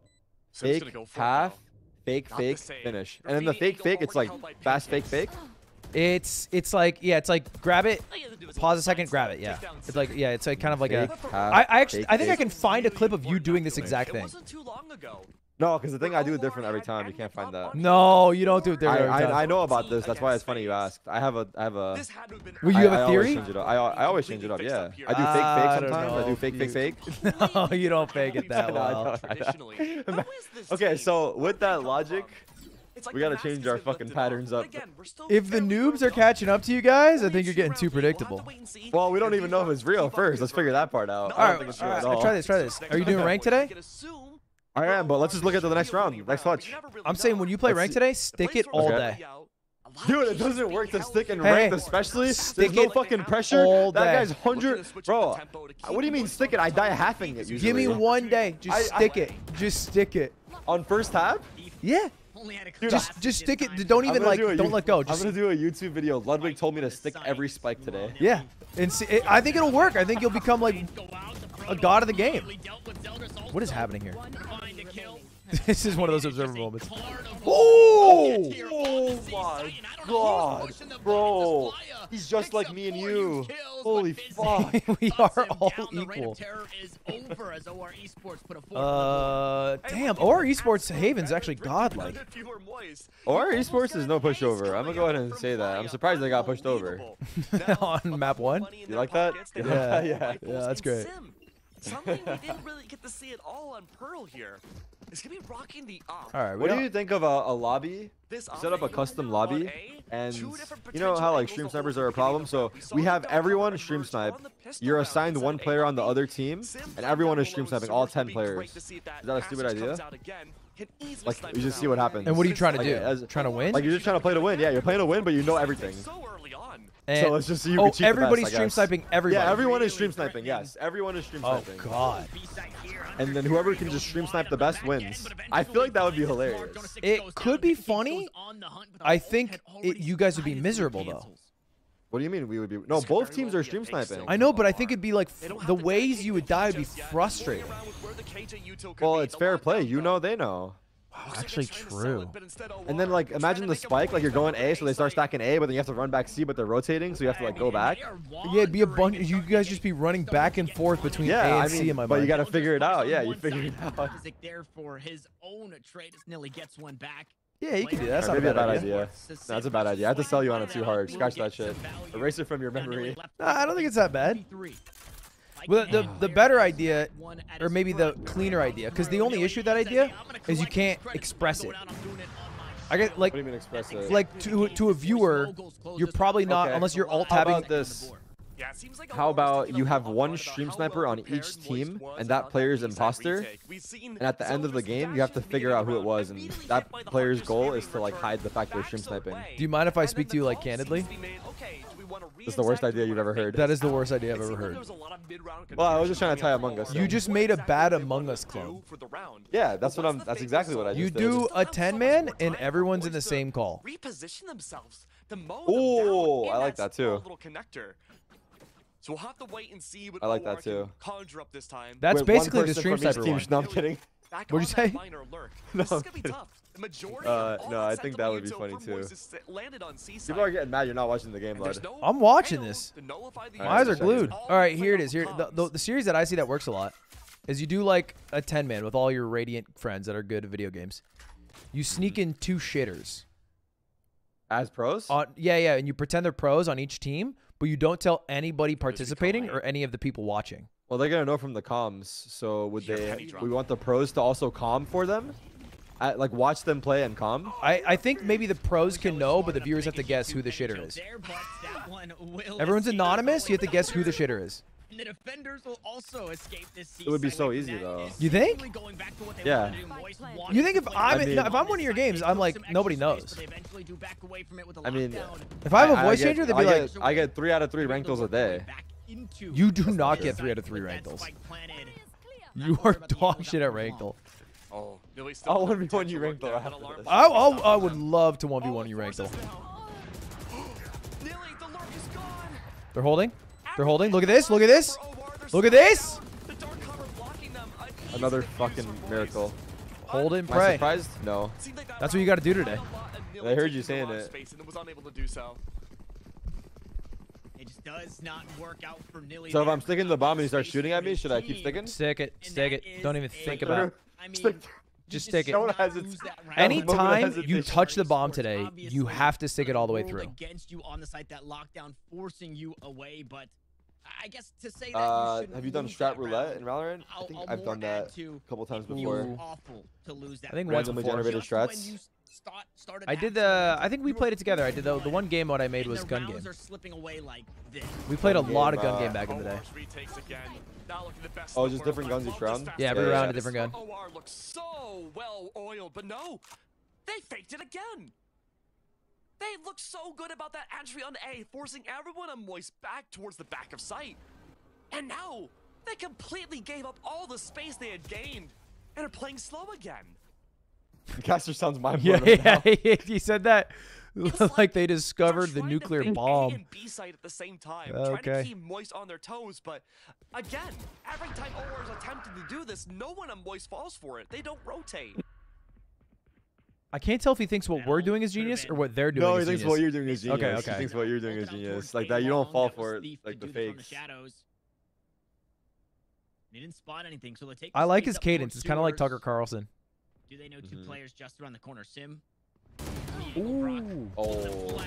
Fake, half, fake, fake, finish. And then the fake, fake, it's like fast, fake, fake. It's it's like yeah, it's like grab it, pause a second, grab it. Yeah, it's like yeah, it's like kind of like a. I, I actually I think I can find a clip of you doing this exact thing. No, because the thing I do is different every time. You can't find that. No, you don't do it different every time. I, I know about this. That's why it's funny you asked. I have a, I have a. Well, you have a theory? I always change it up. I, I always change it up. Yeah, I do fake fake sometimes. I do fake fake fake. No, you don't fake it that well. Okay, so with that logic, we gotta change our fucking patterns up. If the noobs are catching up to you guys, I think you're getting too predictable. Well, we don't even know if it's real first. Let's figure that part out. All right, all right. Try this. Try this. Are you doing ranked today? I am, but let's just look at the next round, next clutch. I'm saying when you play ranked today, stick it all day. Dude, it doesn't work to stick and rank, especially. There's no fucking pressure. That guy's one hundred. Bro, what do you mean stick it? I die halving it usually. Give me one day. Just stick it. Just stick it. On first tab? Yeah. Only had a just just stick it. Don't even like. Don't YouTube, let go. Just, I'm gonna do a YouTube video. Ludwig told me to stick every spike today. Yeah, and see, it, I think it'll work. I think you'll become like a god of the game. What is happening here? This is one of those observer moments. Oh! Oh my god, bro! He's just like me and you. Holy fuck! We are all equal. Uh, damn. O R E Sports Haven's actually godlike. O R E Sports is no pushover. I'm gonna go ahead and say that. I'm surprised they got pushed over. On map one. You like that? Yeah, yeah, yeah. That's great. Something we didn't really get to see at all on Pearl here. It's gonna be rocking the op. All right. What do you think of a, a lobby? Set up a custom lobby, and you know how like stream snipers are a problem. So we have everyone stream snipe. You're assigned one player on the other team, and everyone is stream sniping all ten players. Is that a stupid idea? Like you just see what happens. And what are you trying to do? Like, as, trying to win? Like you're just trying to play to win. Yeah, you're playing to win, but you know everything. And so let's just see you. Oh, everybody's stream sniping. Everybody. Yeah, everyone is stream sniping. Yes, everyone is stream sniping. Oh god. And then whoever can just stream snipe the best wins. I feel like that would be hilarious. It could be funny. I think it, you guys would be miserable though. What do you mean we would be? No, both teams are stream sniping. I know, but I think it'd be like the ways you would die would be frustrating. Well, it's fair play. You know, they know. Wow, actually true. And then like imagine the spike, like you're going A, so they start stacking A, but then you have to run back C, but they're rotating, so you have to like go back. Yeah, it'd be a bunch. You guys just be running back and forth between yeah, A and I mean, C in my mind. But you gotta figure it out. Yeah, you figure it out. Therefore, his own trade nearly gets one back. Yeah, you can do that. That's not a bad idea. No, that's a bad idea. I have to sell you on it too hard. Scratch that shit. Erase it from your memory. Nah, I don't think it's that bad. Well, the, the better idea, or maybe the cleaner idea, because the only issue with that idea is you can't express it. I get like, what do you mean express it? Like to to a viewer, you're probably not okay. Unless you're alt tabbing. How about this? How about you have one stream sniper on each team, and that player is imposter, and at the end of the game, you have to figure out who it was, and that player's goal is to like hide the fact they're stream sniping. Do you mind if I speak to you like candidly? That's the worst idea you've ever heard. That is the worst idea I've ever heard. Well, I was just trying to tie Among Us. You just made a bad Among Us clone. Yeah, that's what I'm. That's exactly what I. You do a ten man and everyone's in the same call. Reposition themselves. Oh, I like that too. So we'll have to wait and see what I like that too. Conjure up this time. That's Wait, basically the stream sniper one. No, I'm kidding. What'd you say? No, I'm kidding. Uh, no, I think that would be funny too. People are getting mad you're not watching the game, bud. I'm watching this. My eyes are glued. All right, here it is. Here, the, the, the series that I see that works a lot is you do like a ten man with all your radiant friends that are good at video games. You sneak in two shitters. As pros? On, yeah, yeah, and you pretend they're pros on each team. But you don't tell anybody participating or any of the people watching. Well, they're gonna know from the comms. So would they? We want the pros to also comm for them, I, like watch them play and comm. I I think maybe the pros can know, but the viewers have to guess who the shitter is. Everyone's anonymous. You have to guess who the shitter is. And the defenders will also escape this season. It would be so easy though. You think? Yeah. You think if I'm I mean, no, if I'm one of your games, I'm like nobody knows. I mean, if I have a voice I, I changer, get, they'd be I like, get, I get three out of three rankles a day. You do not get three out of three rankles. You are dog shit at rankle. Oh, I'll one v one you rankle. I I I would love to one v one you rankle. They're holding. They're holding. Look at this. Look at this. Look at this. Another fucking miracle. Hold and pray. Am I surprised? No. That's what you got to do today. I heard you saying it. So if I'm sticking the bomb and he starts shooting at me, should I keep sticking? Stick it. Stick it. Don't even think about it. Just stick it. Anytime you touch the bomb today, you have to stick it all the way through. Against you on the site that lockdown forcing you away, but I guess to say that uh, you have you done strat roulette in Valorant? I think I'll, I'll I've done that a couple times before. Awful to lose that I think randomly generated strats. Start, I did the. I think we played it together. I did the the one game mode I made was gun game. Like we played gun a lot game, of gun uh, game back in the day. Oh, just different guns each round. Yeah, every yeah, round yeah. a different gun. O R looks so well oiled, but no, they faked it again. They looked so good about that entry on A, forcing everyone on Moist back towards the back of sight. And now, they completely gave up all the space they had gained and are playing slow again. The caster sounds mind-blowing. Yeah, yeah, yeah, he said that. Like, like they discovered the nuclear bomb. A and B side at the same time, okay. Trying to keep Moist on their toes, but again, every time O R is attempting to do this, no one on Moist falls for it. They don't rotate. I can't tell if he thinks what we're doing is genius or what they're doing. No, he is thinks genius. What you're doing is genius. Okay, okay. He thinks what you're doing is genius. Like that, you don't fall for it. Like the fakes. They didn't spot anything, so they take. I like his cadence. It's kind of like Tucker Carlson. Do they know two mm-hmm. players just around the corner? Sim. Ooh. Oh.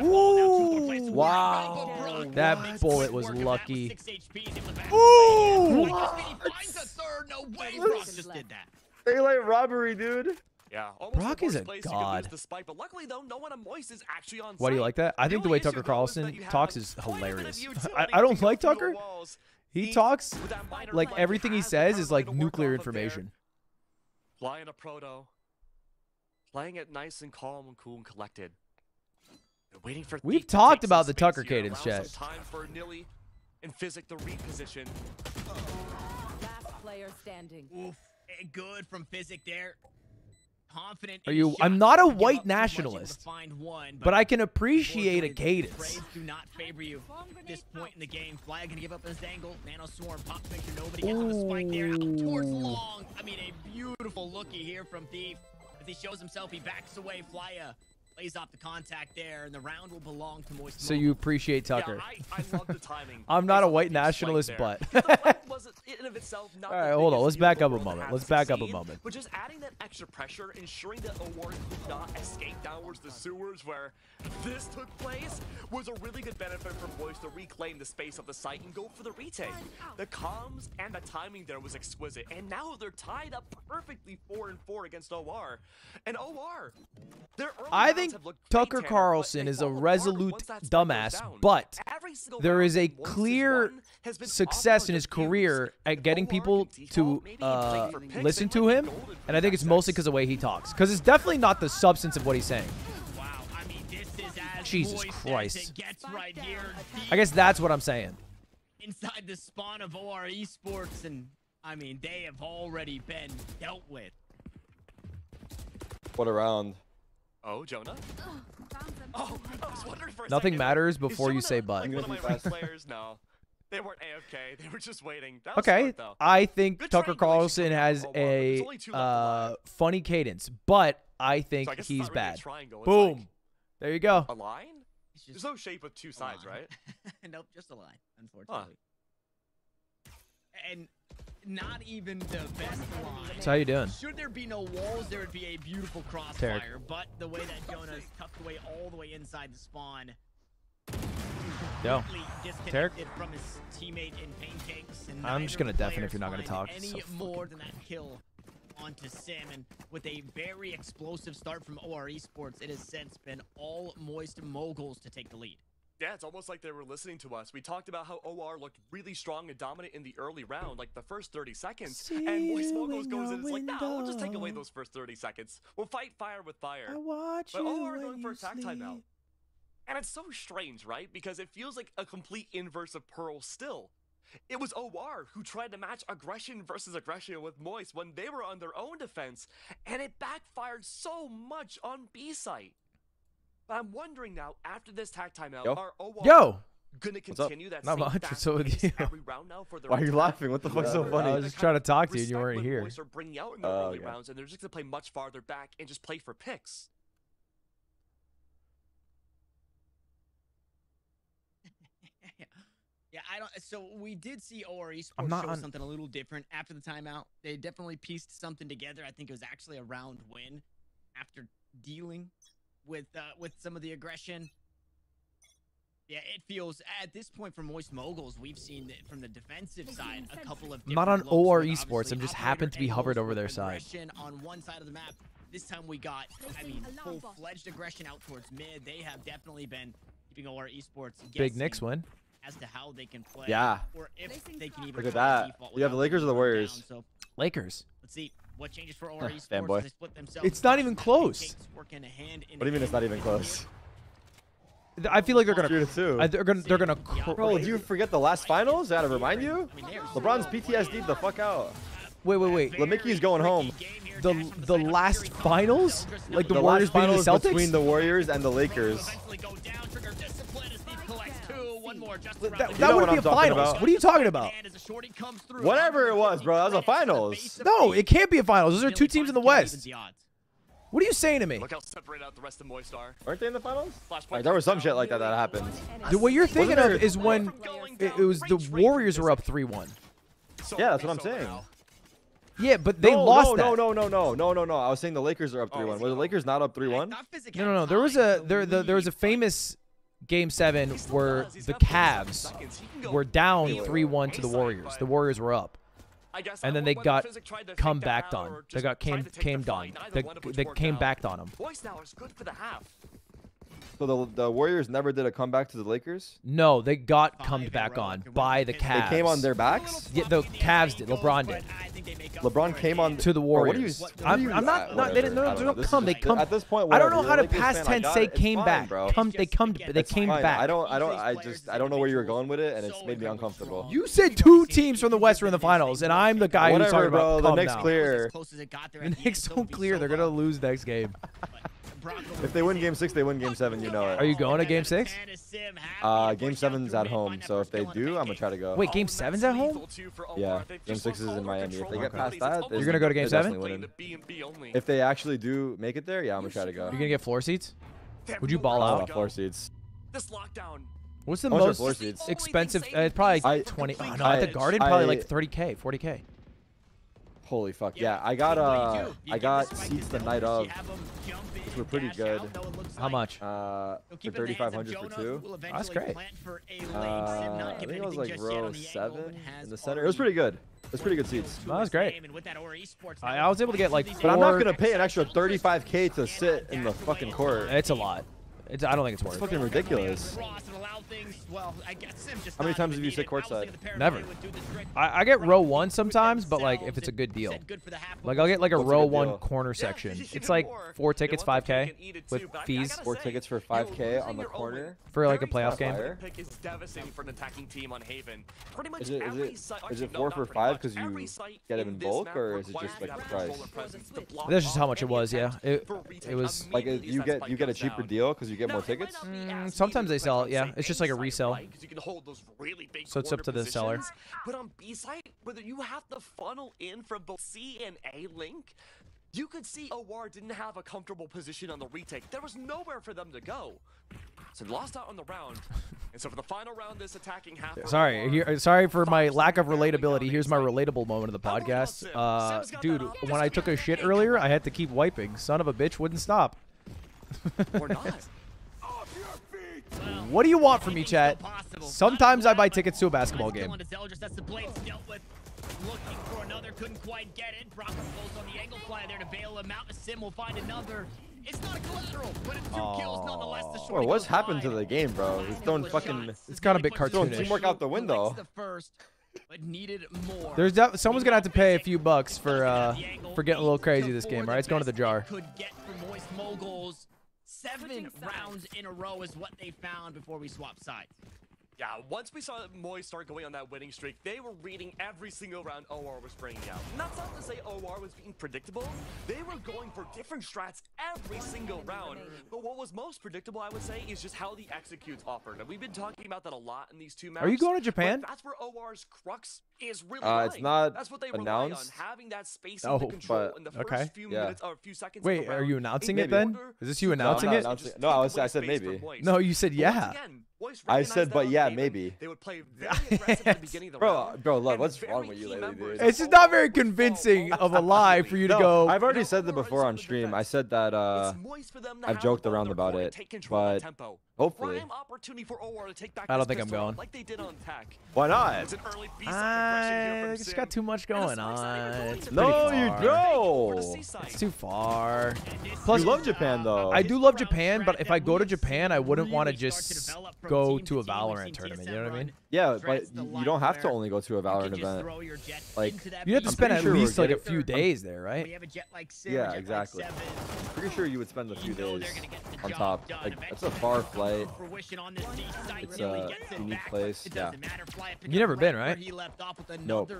Ooh. Wow. That bullet was lucky. Ooh. Daylight robbery, dude. Yeah. Brock is a god. Why do you like that? I think the way Tucker Carlson talks is hilarious. I, I don't like Tucker. He talks like everything he says is like nuclear information. Fly in a proto. Playing it nice and calm and cool and collected. They're waiting for We've talked about the Tucker cadence, chat. Time for Nilly and Physic the reposition. Last player standing. Oof. Good from Physic there. Confident. Are you? I'm not a white nationalist, find one, but, but I can appreciate a cadence. Do not favor you. At this point in the game, Fly gonna give up his angle. Nano swarm pop picture. Nobody gets on the spike there. Out towards long. I mean, a beautiful looky here from Thief. He shows himself, he backs away. Flya plays off the contact there, and the round will belong to Moist. So you appreciate Tucker. Yeah, I, I love the timing. I'm not a white nationalist, but all right, hold on. Let's back up a moment. Let's back up a moment. But just adding that extra pressure, ensuring that O R E could not escape downwards the sewers where this took place, was a really good benefit for Moist to reclaim the space of the site and go for the retake. The comms and the timing there was exquisite, and now they're tied up perfectly four and four against O R. And O R, they're early. I think Tucker Carlson is a resolute dumbass, but there is a clear success in his career at getting people to uh, listen to him, and I think it's mostly because of the way he talks, because it's definitely not the substance of what he's saying. Jesus Christ. I guess that's what I'm saying. Inside the spawn of O R E Sports, and I mean, they have already been dealt with. What a round. Oh, Jonah? Oh, I was wondering for a Nothing second. matters before you say but. Like one of my best players? No. They weren't A F K. They were just waiting. That was okay. Smart, I think Good Tucker Carlson has a uh, funny cadence, but I think so I he's bad. Really Boom. Like there you go. A line? There's no shape with two sides, line. right? Nope, just a line, unfortunately. Huh. And not even the best line. So how you doing? Should there be no walls, there would be a beautiful crossfire. Tarik. But the way that Jonah is tucked away all the way inside the spawn. Yo. Tarik. From his teammate in Pancakes, and I'm just going to deafen if you're not going to talk. Any so more than that kill onto Sim. And with a very explosive start from O R E Sports, it has since been all Moist Moguls to take the lead. Yeah, it's almost like they were listening to us. We talked about how O R looked really strong and dominant in the early round, like the first thirty seconds. See and Moist Moguls goes in and is like, no, nah, we'll just take away those first thirty seconds. We'll fight fire with fire. But O R going for attack timeout. And it's so strange, right? Because it feels like a complete inverse of Pearl still. It was O R who tried to match aggression versus aggression with Moist when they were on their own defense, and it backfired so much on B-Site. But I'm wondering now, after this tag timeout, Yo. are O R Yo. gonna continue that same much, so with you. every round now for their Why are you laughing? What the fuck's so funny? I was just trying to talk to you and you weren't here. Are bringing out in the oh, early yeah. rounds, and they're just gonna play much farther back and just play for picks. Yeah, I don't. So we did see O R E Sports show on... something a little different after the timeout. They definitely pieced something together. I think it was actually a round win after dealing with uh, with some of the aggression. Yeah, it feels at this point for Moist Moguls, we've seen from the defensive side a couple of. I'm not on O R E Sports. I'm just happened to be hovered over their side. On one side of the map, this time we got, I mean, full-fledged aggression out towards mid. They have definitely been keeping O R E Sports. Big Knicks win. As to how they can play. Yeah. Or if they can even. Look at that. You have the Lakers or the Warriors? Down, so. Lakers. Let's see. What changes for O R E Sports? Fanboy. They split themselves. It's not even close. What do you mean it's not even close? I feel like they're gonna. Two. I, they're gonna. They're gonna. Bro, do you forget the last finals? Is that to remind you? LeBron's P T S D the fuck out. Wait, wait, wait. LeMickey's going home. The the last finals? Like the, the Warriors beating the Celtics? Between the Warriors and the Lakers. That, that would be a finals. What are you talking about? Whatever it was, bro. That was a finals. No, it can't be a finals. Those are two teams in the West. What are you saying to me? Look how separate out the rest of Moist are. Aren't they in the finals? Like, there was some shit like that that happened. The, what you're thinking of is when it, it was the Warriors were up three one. Yeah, that's what I'm saying. Yeah, but they no, lost no, that. No, no, no, no, no, no, no. I was saying the Lakers are up three one. Oh, were the Lakers not up three one? No, no, no. There was a there the, there was a famous game seven where the Cavs were down three one to the Warriors. The Warriors were up. And then they got come backed on. They got came came down. They, they came backed on them. So the the Warriors never did a comeback to the Lakers? No, they got cummed back on by the Cavs. They came on their backs? Yeah, the Cavs did. LeBron did. LeBron came on to the Warriors. What are you, what are you I'm, I'm not. not they didn't. No, no, don't come. They come. At this point, I don't know how to past tense say came back. Come. They come. They came back. I don't. I don't. I just. I don't know where you were going with it, and it's made me uncomfortable. You said two teams from the West were in the finals, and I'm the guy who's talking about. The next clear. The next so clear. They're gonna lose next game. If they win game six, they win game seven. You know it. Are you going to game six? Uh, game seven's at home, so if they do, I'm gonna try to go. Wait, game seven's at home? Yeah, game six is in Miami. If they get past that, you're gonna go to game seven. If they actually do make it there, yeah, I'm gonna try to go. You're gonna get floor seats? Would you ball out? Floor seats. This lockdown. What's the most expensive? Uh, it's probably like twenty. Oh, no, at the Garden, probably like thirty K, forty K. Holy fuck! Yeah, I got uh, I got seats the night of. We're pretty good. How much? Uh, for thirty-five hundred for two. That's great. Uh, I think it was like row seven in the center. It was pretty good. It was pretty good seats. That was great. I, I was able to get like four. But I'm not gonna pay an extra thirty-five K to sit in the fucking court. It's a lot. It's, I don't think it's worth it. It's fucking ridiculous. How many times have you sit courtside? Never. I, I get row one sometimes, but like if it's a good deal. Like I'll get like a row one corner section. It's like four tickets, five K with fees. Four tickets for five K on the corner? For like a playoff game? Is it, is it, is it four for five because you get it in bulk, or is it just like the price? That's just how much it was, yeah. It, it was... Like you get, you get a cheaper deal because you get more tickets? Mm, sometimes they sell it, yeah. It's just like a resell, so it's up to the seller. But on B side, whether you have the funnel in from both C and A link, you could see O R didn't have a comfortable position on the retake. There was nowhere for them to go, so lost out on the round. And so for the final round, this attacking half. Sorry, here, sorry for my lack of relatability. Here's my relatable moment of the podcast. Uh, dude, when I took a shit earlier, I had to keep wiping. Son of a bitch wouldn't stop. Or not. What do you want from me, chat? Sometimes I buy tickets to a basketball game. Looking for another, couldn't quite get it. Brock pulls on the angle fly there to bail him out. Sim will find another. It's not a collateral, but it's two Aww. kills nonetheless. The Bro, what's happened to the game, bro? He's throwing fucking. It's got a bit cartoonish. Throwing teamwork out the window. But needed more. There's that, someone's gonna have to pay a few bucks for uh for getting a little crazy this game, right? It's going to the jar. Could get from Moist Moguls. Seven rounds in a row is what they found before we swap sides. Yeah, once we saw Moist start going on that winning streak, they were reading every single round O R was bringing out. And that's not to say O R was being predictable. They were going for different strats every single round. But what was most predictable, I would say, is just how the executes offered. And we've been talking about that a lot in these two matches. Are you going to Japan? That's where O R's crux is really uh, it's not That's what they announced. On, having that space oh, control but, in the first okay. few yeah. minutes or a few seconds. Wait, are round. you announcing it, it then? Is this you announcing no, it? Announcing it. No, I, was, I said maybe. No, you said yeah. Again, I said, but yeah, maybe. They would play very aggressive at the beginning of the bro, bro, love, what's wrong with you lately, dude? It's just not very convincing of a lie for you to no, go. I've already said that before on stream. I said that uh, I've joked around about it, but hopefully. I don't think I'm going. Why not? I just got too much going on. It's no, you go. It's too far. Plus, you love Japan, though. I do love Japan, but if I go to Japan, I wouldn't want to just go to a Valorant tournament, you know what I mean? Yeah, but you don't have to only go to a Valorant event. Like, you have to spend at least like a few days there, right? Yeah, exactly. Pretty sure you would spend a few days on top. Like, that's a far flight. It's a unique place. Yeah. You've never been, right? Nope.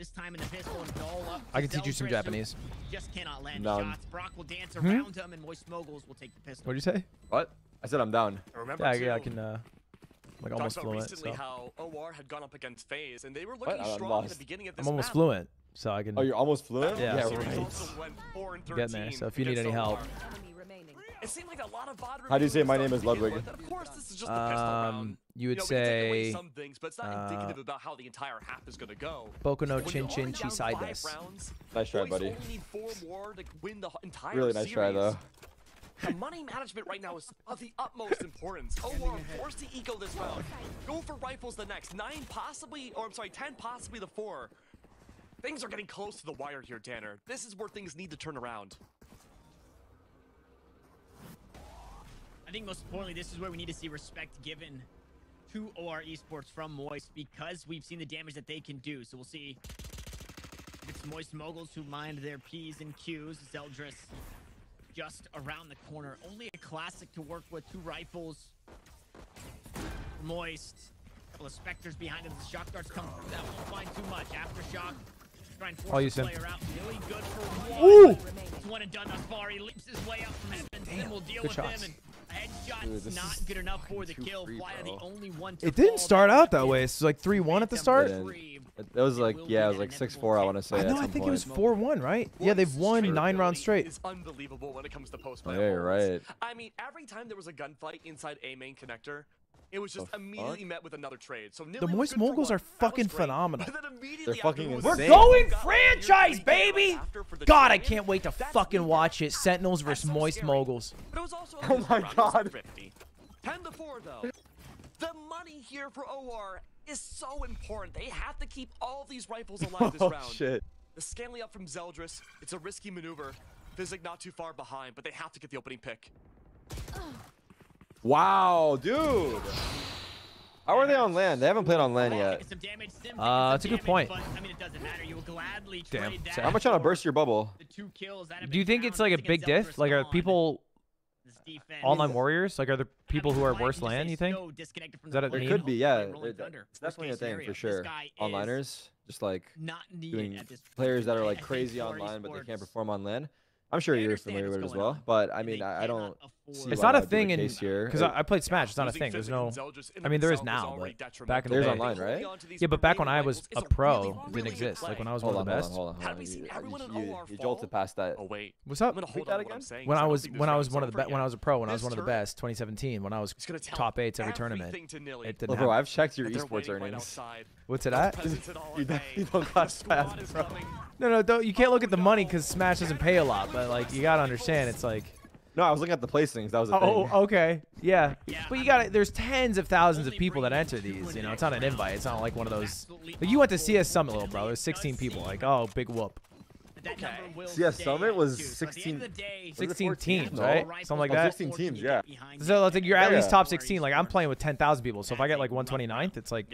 This time in the pistol and dole up. I can teach you some Japanese. Just cannot land down. Shots. Brock will dance around hmm? him and Moist Moguls will take the pistol. What'd you say? What? I said I'm down. I remember yeah, too, yeah, I can uh like almost fluent. Recently so. How O R had gone up against FaZe and they were looking what? strong at the beginning of this I'm almost battle. fluent. So I can Oh, you're almost fluent? Yeah, yeah right. Getting there. So if you need any help. It seemed like a lot of How do you say my name is Ludwig? Of course, this is just the pistol um, round. You would you know, say we can take away some things, but it's not uh, indicative about how the entire half is gonna go. Boko no Chin Chin Chi side this. Nice try, buddy. Really nice series. try though. The money management right now is of the utmost importance. O R forced to eco this round. Go for rifles the next nine, possibly, or I'm sorry, ten, possibly the four. Things are getting close to the wire here, Tanner. This is where things need to turn around. I think most importantly, this is where we need to see respect given to O R Esports from Moist because we've seen the damage that they can do. So we'll see if it's Moist Moguls who mind their P's and Q's. Zeldris just around the corner. Only a classic to work with. Two rifles. Moist. A couple of Spectres behind him. The shock darts come through. That won't find too much. Aftershock. Trying to force the player out. Really good for one. It's one and done thus far. He leaps his way up from heaven. Then we'll deal with shots. him. And Headshot's Dude, not good enough for the kill. Free, Fly the only one to it didn't start out that way. It's like three one at the start. It, it was like, yeah, it was like six four, I want to say. I know, I think point. it was four one, right? Yeah, they've won nine rounds straight. It's unbelievable when it comes to post-play. Yeah, you're right. I mean, every time there was a gunfight inside A main connector, it was just immediately met with another trade. So the Moist Moguls are fucking phenomenal. They're fucking insane. We're going franchise, baby! God, I can't wait to fucking watch it. Sentinels versus Moist Moguls. Oh my god. ten to four, though. The money here for O R is so important. They have to keep all these rifles alive this round. Oh shit. The scanly up from Zeldris. It's a risky maneuver. Physic not too far behind, but they have to get the opening pick. Wow, dude. How are they on land? They haven't played on land yet. Uh, that's a good point. Damn. How much on a burst your bubble? Do you think it's like a big diff? Like, are people online warriors? Like, are there people who are worse land, you think? Is that a thing? There could be, yeah. It's definitely a thing for sure. Onliners, just like doing players that are like crazy online, but they can't perform on land. I'm sure you're familiar with it as well, on. but I mean, I don't. See it's not a thing in because I, I played Smash. Yeah, it's not a thing. There's no. I mean, there is now, but back in the there's day. Online, right? Yeah, but back when I was a pro, really, really it didn't exist. Like when I was hold one on, of the best. Hold on, hold on, hold on. You, you, you jolted past that. Oh wait, what's up? Hold that again. When I was when I was one of the when I was a pro, when I was one of the best, twenty seventeen, when I was top eights every tournament. It didn't happen. Bro, I've checked your esports earnings. What's it at? You don't got past, bro. No, no, don't. You can't look at the money because Smash doesn't pay a lot. But like, you gotta understand, it's like. No, I was looking at the placings. That was a oh, thing. Oh, okay. Yeah. yeah but you got it. There's tens of thousands of people that enter these. You know, it's not an invite. It's not like one of those. Like, you went to C S Summit, little bro. There's sixteen people. Like, oh, big whoop. Okay. C S Summit was sixteen. sixteen teams, right? Something like that. sixteen teams, yeah. So like, you're at least top sixteen. Like, I'm playing with ten thousand people. So if I get like one twenty-ninth, it's like.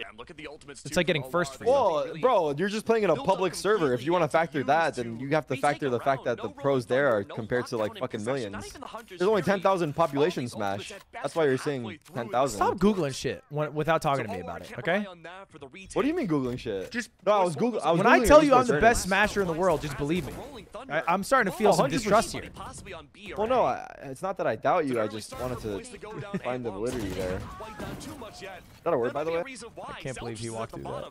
It's like getting first for you. Well, bro, you're just playing in a public server. If you want to factor that, then you have to factor the fact that the pros there are compared to like fucking millions. There's only ten thousand population Smash. That's why you're saying ten thousand. Stop Googling shit without talking to me about it, okay? What do you mean Googling shit? Just no, I was Googling. I was Googling when I tell you I'm the best Smasher in the world, just believe. I, I'm starting to feel oh, some distrust here. Well, no, I, it's not that I doubt you. I just wanted to find the validity there. Is that a word, by the way? I can't believe he walked through that.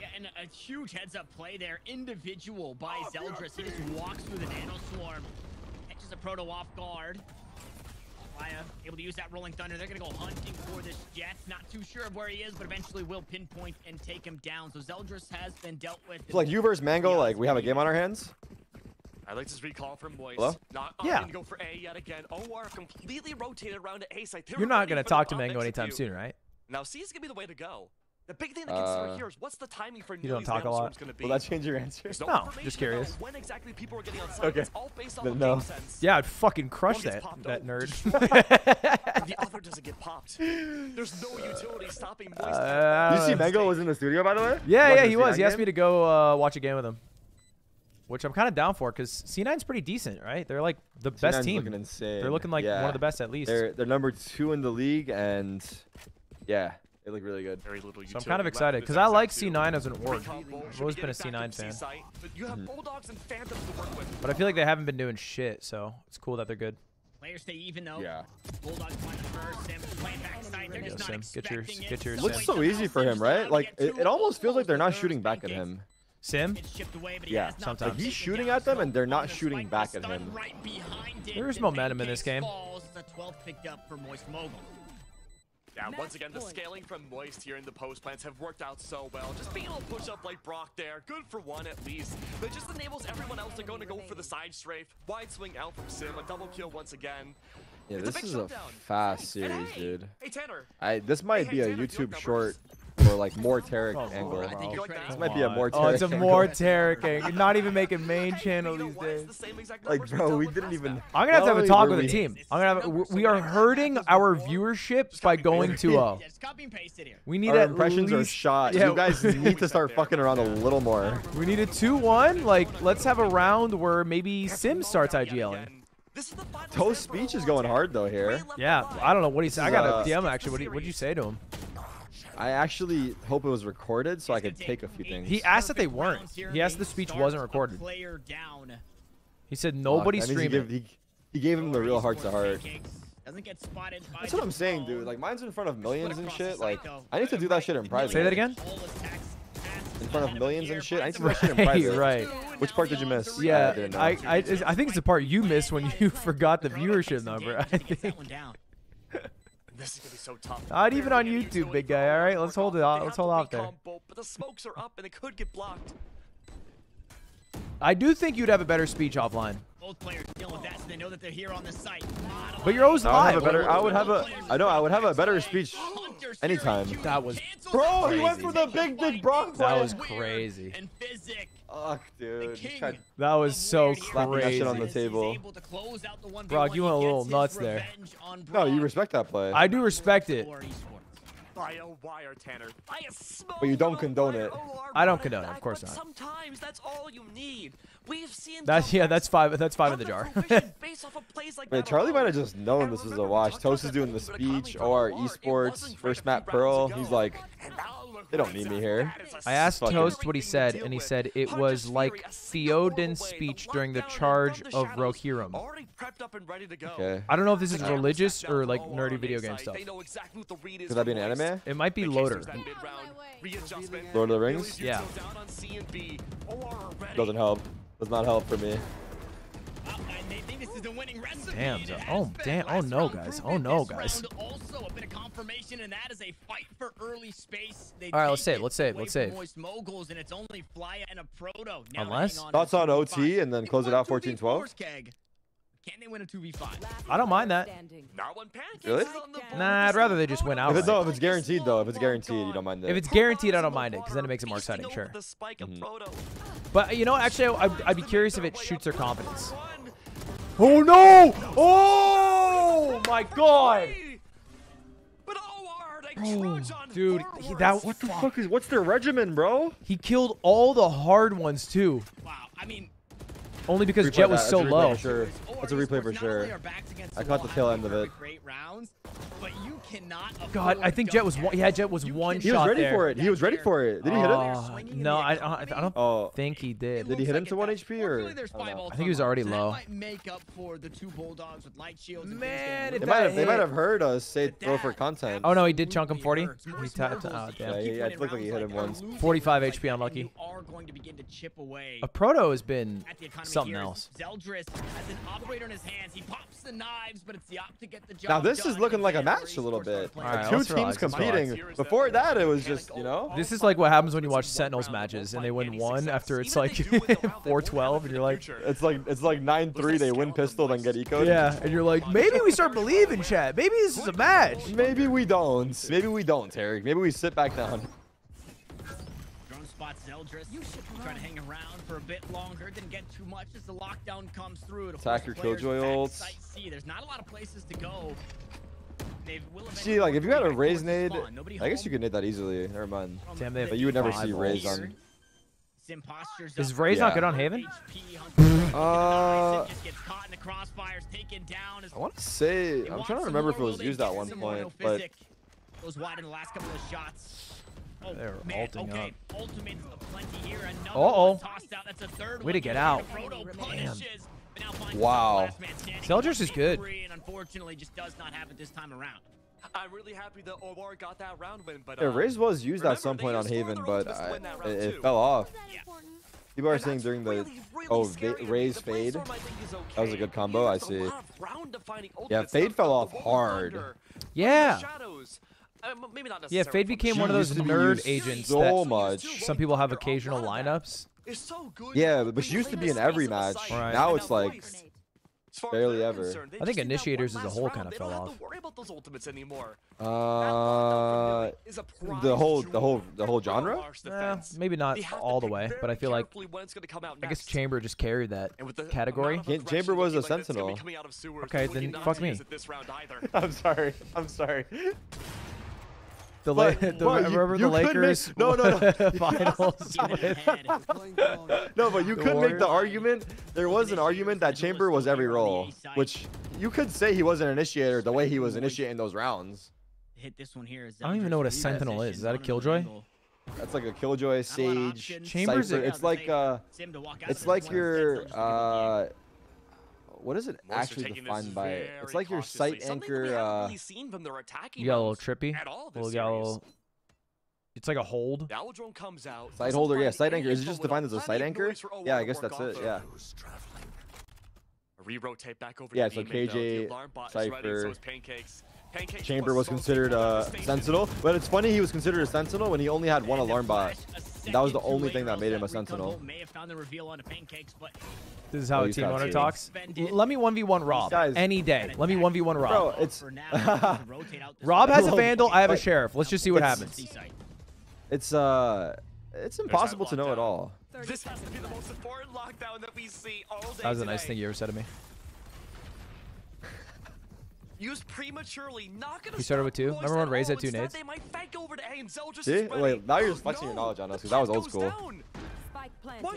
Yeah, and a huge heads-up play there. Individual by Zeldris. He just walks through the nano swarm. Catches a proto off guard. Maya able to use that rolling thunder. They're going to go hunting for this jet. Not too sure of where he is, but eventually will pinpoint and take him down. So Zeldris has been dealt with. It's like you versus Mango, like we have a game on our hands. I like this recall from Moist. Not on yeah. Go for A yet again. O R completely rotated around to A site. You're not going to talk to Mango anytime soon, right? Now C is going to be the way to go. The big thing to consider uh, here is what's the timing for you don't talk a lot. Will that change your answer? No, no just curious. When exactly people are getting on site, okay. It's all based on the no. game sense. Yeah, I'd fucking crush that, that nerd. The other doesn't get popped. There's no utility stopping Moist. Uh, you see Mango was in the studio, by the way? Yeah, yeah, he was. He asked me to go uh, watch a game with him, which I'm kind of down for because C nine's pretty decent, right? They're like the C nine's best team. Looking insane. They're looking like yeah. one of the best at least. They're, they're number two in the league, and yeah. They look really good. Very little so I'm kind of excited because I like C nine as an org. I've always been a C nine fan. Site, but, you have mm-hmm. and Phantoms to work with. But I feel like they haven't been doing shit, so it's cool that they're good. Players stay even though. Yeah. Bulldogs find the first, Sim's playing backside. They're just not expecting it. Get your Sim. Looks so easy for him, right? Like, it, it almost feels like they're not shooting back at him. Sim? Yeah, sometimes. Like, he's shooting at them and they're not shooting back at him. There's momentum in this game. Yeah, once again, the scaling from Moist here in the post plants have worked out so well. Just being able to push up like Brock there, good for one at least. But just enables everyone else to go to go for the side strafe. Wide swing out from Sim, a double kill once again. Yeah, it's this a is shutdown. A fast series, hey, dude. Hey, Tanner. I, this might hey, be hey, a Tanner, YouTube short or like more Tarik oh, angle. I think like this might be a more Tarik angle. Oh, it's a more Tarik angle. Not even making main channel these days. Like, bro, we didn't even. I'm gonna have to have a talk with the team. I'm gonna. Have, we are hurting our viewership by going two oh. We need our impressions are shot. You guys need to start fucking around a little more. We need a two one. Like, let's have a round where maybe Sim starts IGLing. Toast speech is going hard though here. Yeah, I don't know what he said. I got a D M actually. What did what you say to him? I actually hope it was recorded so I could take a few things. He asked that they weren't. He asked the speech wasn't recorded. He said nobody streaming. He, he, he gave him the real heart to heart. That's what I'm saying, dude. Like, mine's in front of millions and shit. Like, I need to do that shit in private. Say that again? In front of millions and shit. I need to do that shit in private. Right. Which part did you miss? Yeah, I, I, I, I think it's the part you missed when you forgot the viewership number. I think. This is gonna be so tough. Not even on YouTube, big guy. All right, let's hold it off. Let's hold off there. But the smokes are up and it could get blocked. I do think you'd have a better speech offline. Both players dealing with that, so they know that they're here on the site. But you're always live. I would have a. I know. I would have a better speech anytime. That was. Bro, he went for the big dick Brock. That was crazy. And Physic. Fuck, dude. That was so crazy. That shit on the table. Brock, you went a little nuts there. No, you respect that play. I do respect it. But you don't condone it. I don't condone it, of course not. Sometimes that's all you need. We've seen that's yeah, that's five. That's five in the jar. Man, Charlie might have just known this was a wash. Toast is doing the speech or esports first map Pearl. He's like, they don't need me here. I asked Toast what he said, and he said it was like Theoden's speech during the charge of Rohirrim. Okay. I don't know if this is religious or like nerdy video game stuff. Could that be an anime? It might be Loader. Lord of the Rings? Yeah. Doesn't help. Does not help for me. Damn, so, oh damn, oh no guys, oh no guys. All right, let's save, let's save, let's save. Unless? Thoughts on O T and then close it out fourteen twelve? Can they win a two v five? I don't mind that. Really? Nah, I'd rather they just win out. If, if it's guaranteed, though, if it's guaranteed, you don't mind it. If it's guaranteed, I don't mind it, because then it makes it more exciting, sure. Mm-hmm. But, you know, actually, I'd, I'd be curious if it shoots their confidence. Oh, no! Oh, my God! Oh, dude, he, that, what the fuck is... What's their regimen, bro? He killed all the hard ones, too. Wow, I mean... Only because replay Jet was that. so That's low. Sure. That's a replay for sure. I caught the tail end of it. God, I think Jet was one. Yeah, Jet was one he shot He was ready there. for it. He was ready for it. Did he uh, hit him? No, I, I, I don't oh. think he did. Did he hit him to one H P or? I, I think he was already low. Man, if they, might have, they might have heard us say throw for content. Oh no, he did chunk him forty. He tapped. Oh damn. Yeah, yeah, it looked like he hit him once. forty-five H P, unlucky. aProto has been something else. Zeldris has an operator in his hands. He pops the knives, but it's the op to get the job. Now this is looking like a match a little bit. Right, two teams relax, competing. Before that, it was just, you know. This is like what happens when you watch Sentinels matches and they win one after it's like four twelve, and you're like, it's like it's like nine three. They win pistol, then get ecoed. Yeah, and you're like, maybe we start believing, chat. Maybe this is a match. Maybe we don't. Maybe we don't, Tarik. Maybe we sit back down. You should try to hang around for a bit longer than get too much as the lockdown comes through. Attack your Killjoy ults. There's not a lot of places to go. See, like, if you had a raise nade, I guess you could nade that easily. Never mind. Damn, they have but you would never see raise on. Is raise yeah. not good on Haven? uh, I want to say I'm trying to remember if it was used at one point, but Goes wide in the last couple of shots. Oh, they're man. ulting okay. up. Ultimate is plenty here. Another uh-oh. tossed out. That's a third Way one. to get out. Damn. Wow. Zeldris is good. And unfortunately, just does not have it this time around. I'm really happy that O R got that round win, but... Uh, yeah, Riz was used at some point on Haven, but I, it, it fell off. Yeah. People are saying during the... Really, really oh, Ray's Fade. Okay. That was a good combo, I see. Yeah, Fade fell off hard. Yeah. Yeah, Fade became she one of those nerd agents so that much. some people have occasional lineups. So good. Yeah, but she used to be in every match. Right. Now it's like... Barely ever. I think Initiators as a whole kind of fell off. Uh, the whole, the whole, the whole genre? Eh, maybe not all the way, but I feel like I guess Chamber just carried that category. Chamber was a Sentinel. Okay, then fuck me. I'm sorry. I'm sorry. The, La but, the well, remember you, you the Lakers make, no no no finals. No, but you could make the argument. There was an argument that Chamber was every role, which you could say he was an initiator the way he was initiating those rounds. Hit this one here. I don't even know what a Sentinel is. Is that a Killjoy? That's like a Killjoy, Sage, Chambers. It's like uh, it's like your uh. What is it Most actually defined by? It's like your sight anchor. Uh, really seen from their you got a little trippy. At all this little, it's like a hold. The owl drone comes out. Sight holder, yeah. Sight anchor. Is it just defined as a sight anchor? Yeah, I guess that's it. Yeah. Re-rotate back over. Yeah, so K J, Cypher, Chamber was considered a Sentinel, but it's funny he was considered a Sentinel when he only had one alarm bot. That was the only thing that made him a Sentinel. This is how oh, a team owner team. talks. Let me one v one Rob guys, any day. Let me one v one Rob. Bro, it's Rob has a Vandal. I have a Sheriff. Let's just see what it's, happens. It's uh, it's impossible to know at all. This has to be the most important lockdown that we see all day today. That was the nice thing you ever said to me. Used prematurely, not gonna. He started with two. Remember when Ray's had two nades? See? Wait, now you're just flexing your knowledge on us because that was old school.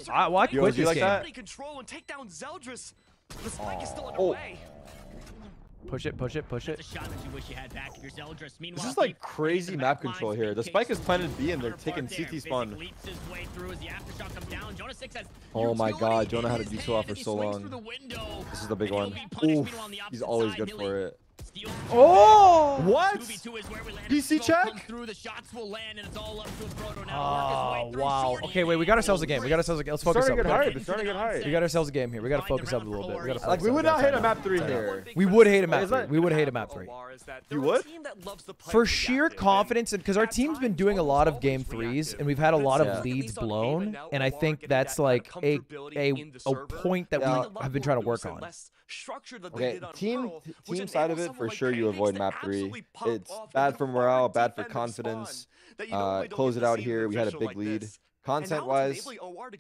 I, well, I quit this game. Push it, push it, push it. This is like crazy map control here. The spike is planted B and they're taking C T spawn. Oh my god, Jonah had to do so off for so long. This is the big one. Oof, he's always good for it. Oh! What? P C check? Oh, wow. Okay, wait, we got ourselves a game. We got ourselves a game. Let's focus up. It's starting to get hard. We got ourselves a game here. We got to focus up a little bit. We, like, we would not hate a map three here. We would hate a map three. We would hate a map three. You would? For sheer confidence, and because our team's been doing a lot of game threes, and we've had a lot of leads blown, and I think that's like a, a, a point that we have been trying to work on. Okay, team, team side of it, for sure you avoid map three. It's bad for morale, bad for confidence. Uh, close it out here. We had a big lead. Content-wise,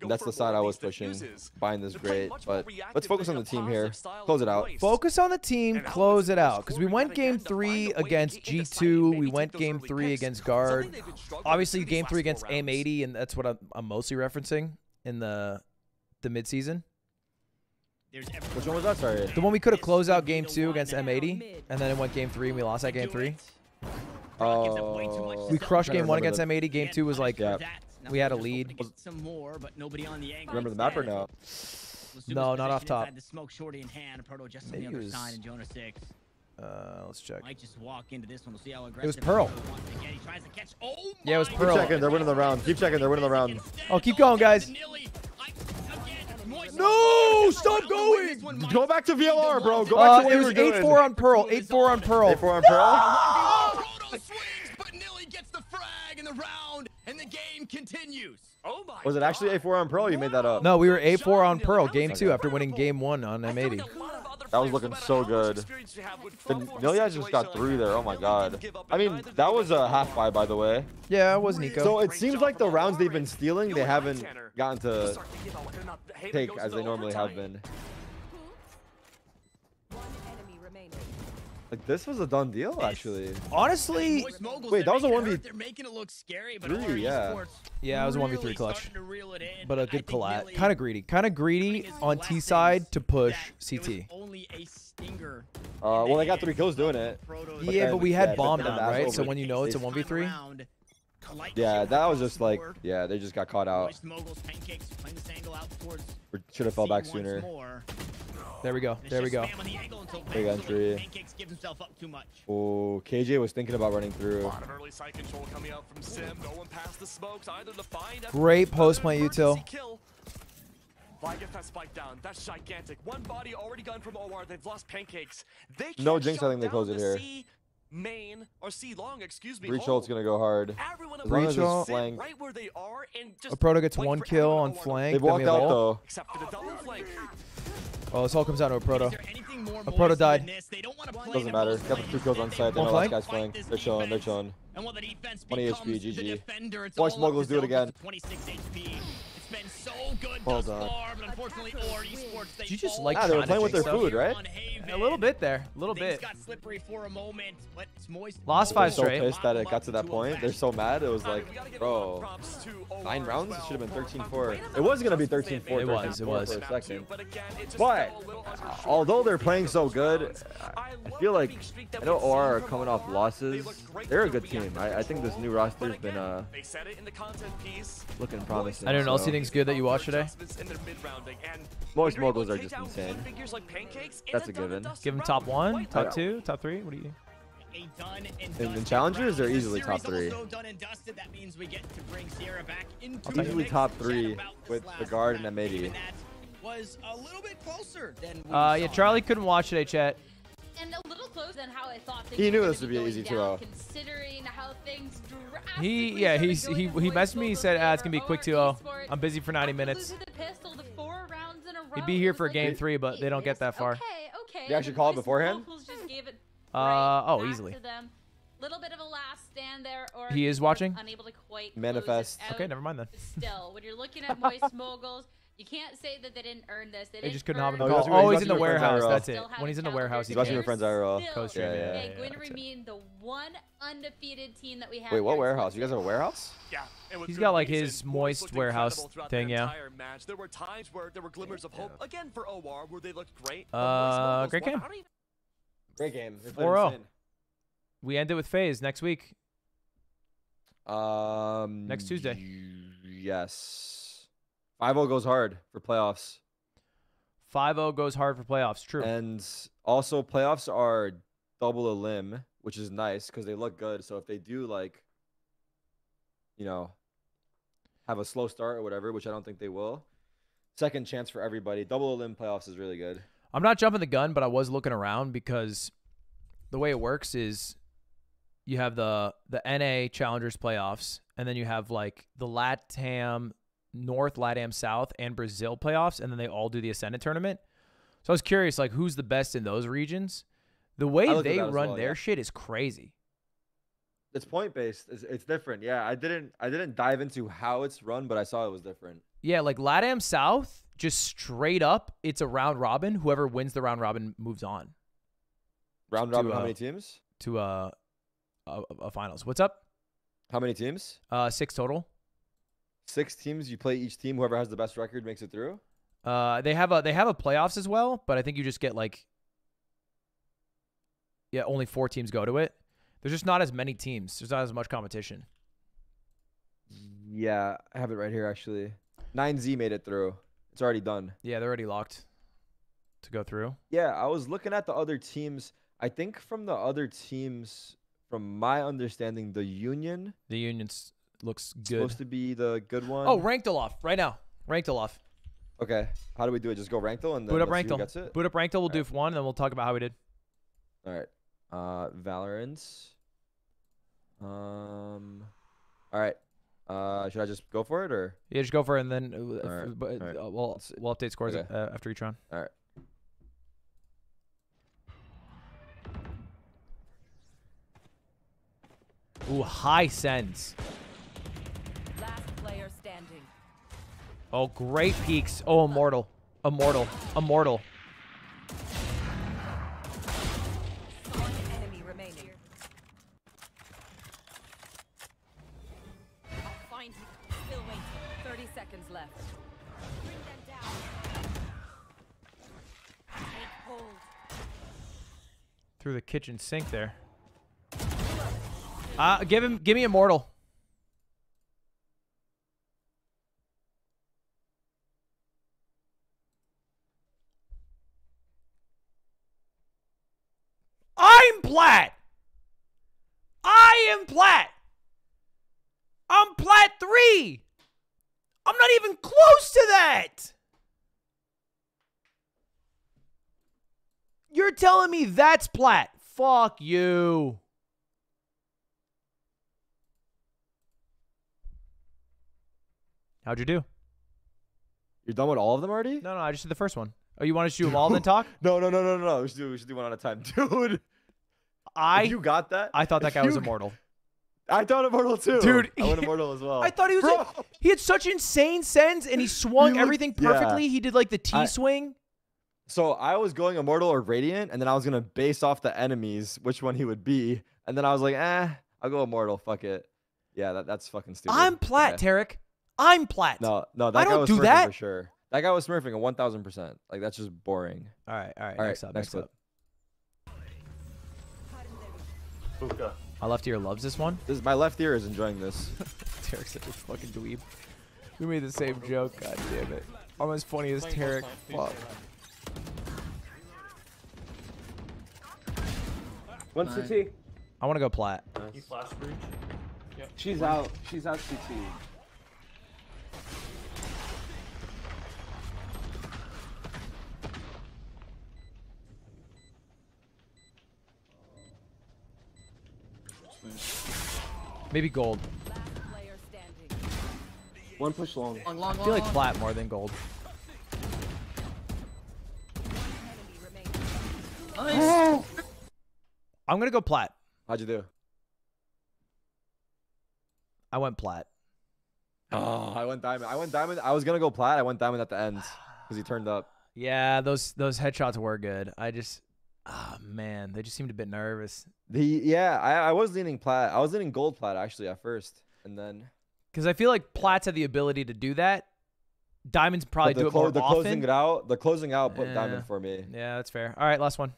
that's the side I was pushing. Bind is great, but let's focus on the team here. Close it out. Focus on the team. Close it out. Because we went game three against G two. We went game three against Guard. Obviously, game three against M eighty, and that's what I'm, I'm mostly referencing in the the midseason. Which one was that? Sorry. The one we could have closed out game two against M eighty, and then it went game three, and we lost that game three. Oh. We crushed game one against M eighty. Game two was like, yeah. we had a lead. Remember the map or no? No, not off top. Maybe it was... Uh, let's check. Might just walk into this one. We'll see how aggressive it was. Pearl. He tries to catch. Oh yeah, it was Pearl. Keep checking. They're winning the round. Keep checking. They're winning the round. Oh, keep going, guys. No! Stop going! Go back to V L R, bro. Go back uh, to what it was we were eight four doing. on Pearl. eight four on Pearl. eight four on Pearl. No! Was it actually eight four on Pearl? You made that up. No, we were eight four on Pearl game two after winning game one on M eighty. That was looking so good. Nilia just got through there. Oh my god. I mean, that was a half buy, by the way. Yeah, it was Nico. So it seems like the rounds they've been stealing, they haven't gotten to take as they normally have been. Like, this was a done deal, actually. Honestly, wait, that was a one v three. They're making it look scary, but really, yeah. Yeah, it was a one v three clutch. But a good collat. Kind of greedy. Kind of greedy on T side to push C T. Uh, well, they got three kills doing it. Yeah, but we had bomb down, right? So when you know it's a one v three. Yeah, that was just like, yeah, they just got caught out. Should have fell back sooner. There we go. There we go. Big entry. Oh, K J was thinking about running through. Great post play util. Fly gets that spike down. That's gigantic. One body already gone from O R. They've lost Pancakes. They no jinx. I think they close it here. Main or C long, excuse me. Breach ult's gonna go hard. Breach ult right where they are, and just aProto gets one kill on flank. They walked out though. Except for the double flank. Oh, this all comes down to aProto. aProto died. Doesn't matter. Got the two kills on site. They know that guy's flank. They're chilling. They're chilling. twenty H P. G G. Watch Moguls do it again. Been so good well done. Far, but unfortunately, O R E Sport, they you just like nah, they were playing with their food, right? A little bit there, a little Things bit. Got slippery for a moment, but moist. Lost five straight. So pissed that it got to that point. They're so mad. It was like, bro, nine rounds. It should have been thirteen four. It was gonna be thirteen four. It was. It was. For a second. But although they're playing so good, I feel like I know O R are coming off losses. They're a good team. I, I think this new roster's been uh looking promising. I don't know. So. Good that you watch today. Moist Moguls are just insane. That's a given. Give them top one, top two, top three. What do you? And the challengers are easily top three. Usually top three with the guard and M eighty. Uh, yeah, Charlie couldn't watch today, chat. And a little closer than how I thought he knew this would be easy two oh. Considering how things he yeah he's he he messaged me. He said ah, it's gonna be a quick two oh. I'm busy for ninety minutes. He'd be here for game three, but they don't get that far. You actually called beforehand. Uh oh, easily. Little bit of a last stand there, or he is watching. Unable to quite manifest. Okay, never mind then. Still, when you're looking at Moist Moguls. You can't say that they didn't earn this. They, they just couldn't hop in the call. Oh, he's in the warehouse. That's it. When he's in the warehouse, he's watching your friends I R L. Coast yeah, yeah, yeah, yeah, Gwynn mean the one undefeated team that we have. Wait, what warehouse? You guys have a warehouse? Yeah. He's got like his moist warehouse thing, yeah. There were times where there were glimmers of hope again for O R where they looked great. Uh, great game. Great game. four oh. We end it with FaZe next week. Um. Next Tuesday. Yes. five oh goes hard for playoffs. five oh goes hard for playoffs, true. And also playoffs are double a limb, which is nice because they look good. So if they do, like, you know, have a slow start or whatever, which I don't think they will, second chance for everybody. Double a limb playoffs is really good. I'm not jumping the gun, but I was looking around because the way it works is you have the, the N A Challengers playoffs, and then you have, like, the LATAM North, LATAM, South, and Brazil playoffs, and then they all do the Ascendant tournament. So I was curious, like, who's the best in those regions? The way they run well, their yeah. shit is crazy. It's point based. It's, it's different. Yeah, I didn't, I didn't dive into how it's run, but I saw it was different. Yeah, like LATAM South, just straight up, it's a round robin. Whoever wins the round robin moves on. Round robin, to, how uh, many teams? To uh, a, a finals. What's up? How many teams? Uh, six total. Six teams. You play each team. Whoever has the best record makes it through. Uh, they have a they have a playoffs as well, but I think you just get like, yeah, only four teams go to it. There's just not as many teams. There's not as much competition. Yeah, I have it right here actually. nine Z made it through. It's already done. Yeah, they're already locked to go through. Yeah, I was looking at the other teams. I think from the other teams, from my understanding, the Union. The Union's. Looks good. Supposed to be the good one. Oh, ranked Aloft right now. Ranked Aloft. Okay. How do we do it? Just go ranked and then boot up ranked. Boot up ranked. We'll do one, and then we'll talk about how we did. All right. Uh, Valorant. Um. All right. Uh, should I just go for it or? Yeah, just go for it, and then uh, right. but, right. uh, we'll we'll update scores okay. uh, after each round. All right. Ooh, high sends. Oh, great peaks. Oh, immortal. Immortal. Immortal. left. Bring them down. Take hold. Through the kitchen sink there. Uh, give him, give me Immortal. I'm plat. I am plat. I'm plat three. I'm not even close to that. You're telling me that's plat. Fuck you. How'd you do? You're done with all of them already? No, no, I just did the first one. Oh, you want to do them all and then talk? No, no, no, no, no, no. We should do, we should do one at a time. Dude. I... If you got that? I thought that guy you, was Immortal. I thought Immortal, too. Dude. I went Immortal as well. I thought he was... Like, he had such insane sends, and he swung looked, everything perfectly. Yeah. He did, like, the T-swing. So, I was going Immortal or Radiant, and then I was going to base off the enemies, which one he would be. And then I was like, eh, I'll go Immortal. Fuck it. Yeah, that, that's fucking stupid. I'm plat, okay. Tarik. I'm plat. No, no, that I guy was do smurfing for sure. That guy was smurfing a one thousand percent. Like, that's just boring. All right, all right. All next right, up, next clip. Up. My left ear loves this one. This, my left ear is enjoying this. Tarik's such a fucking dweeb. We made the same joke. God damn it. I'm as funny as Tarik. Fuck. What's the T? I want to go plat. Nice. You flash Breach? Yep. She's one. Out. She's out C T. Maybe gold. One push long. long, long I feel like flat more than gold. Nice. I'm gonna go plat. How'd you do? I went plat. Oh, I went diamond. I went diamond. I was gonna go plat. I went diamond at the end because he turned up. Yeah, those those headshots were good. I just. Oh, man, they just seemed a bit nervous. The yeah, I, I was leaning plat. I was leaning gold plat, actually, at first. And then... Because I feel like plats have the ability to do that. Diamonds probably do it more the often. Closing it out, the closing out put yeah. diamond for me. Yeah, that's fair. All right, last one.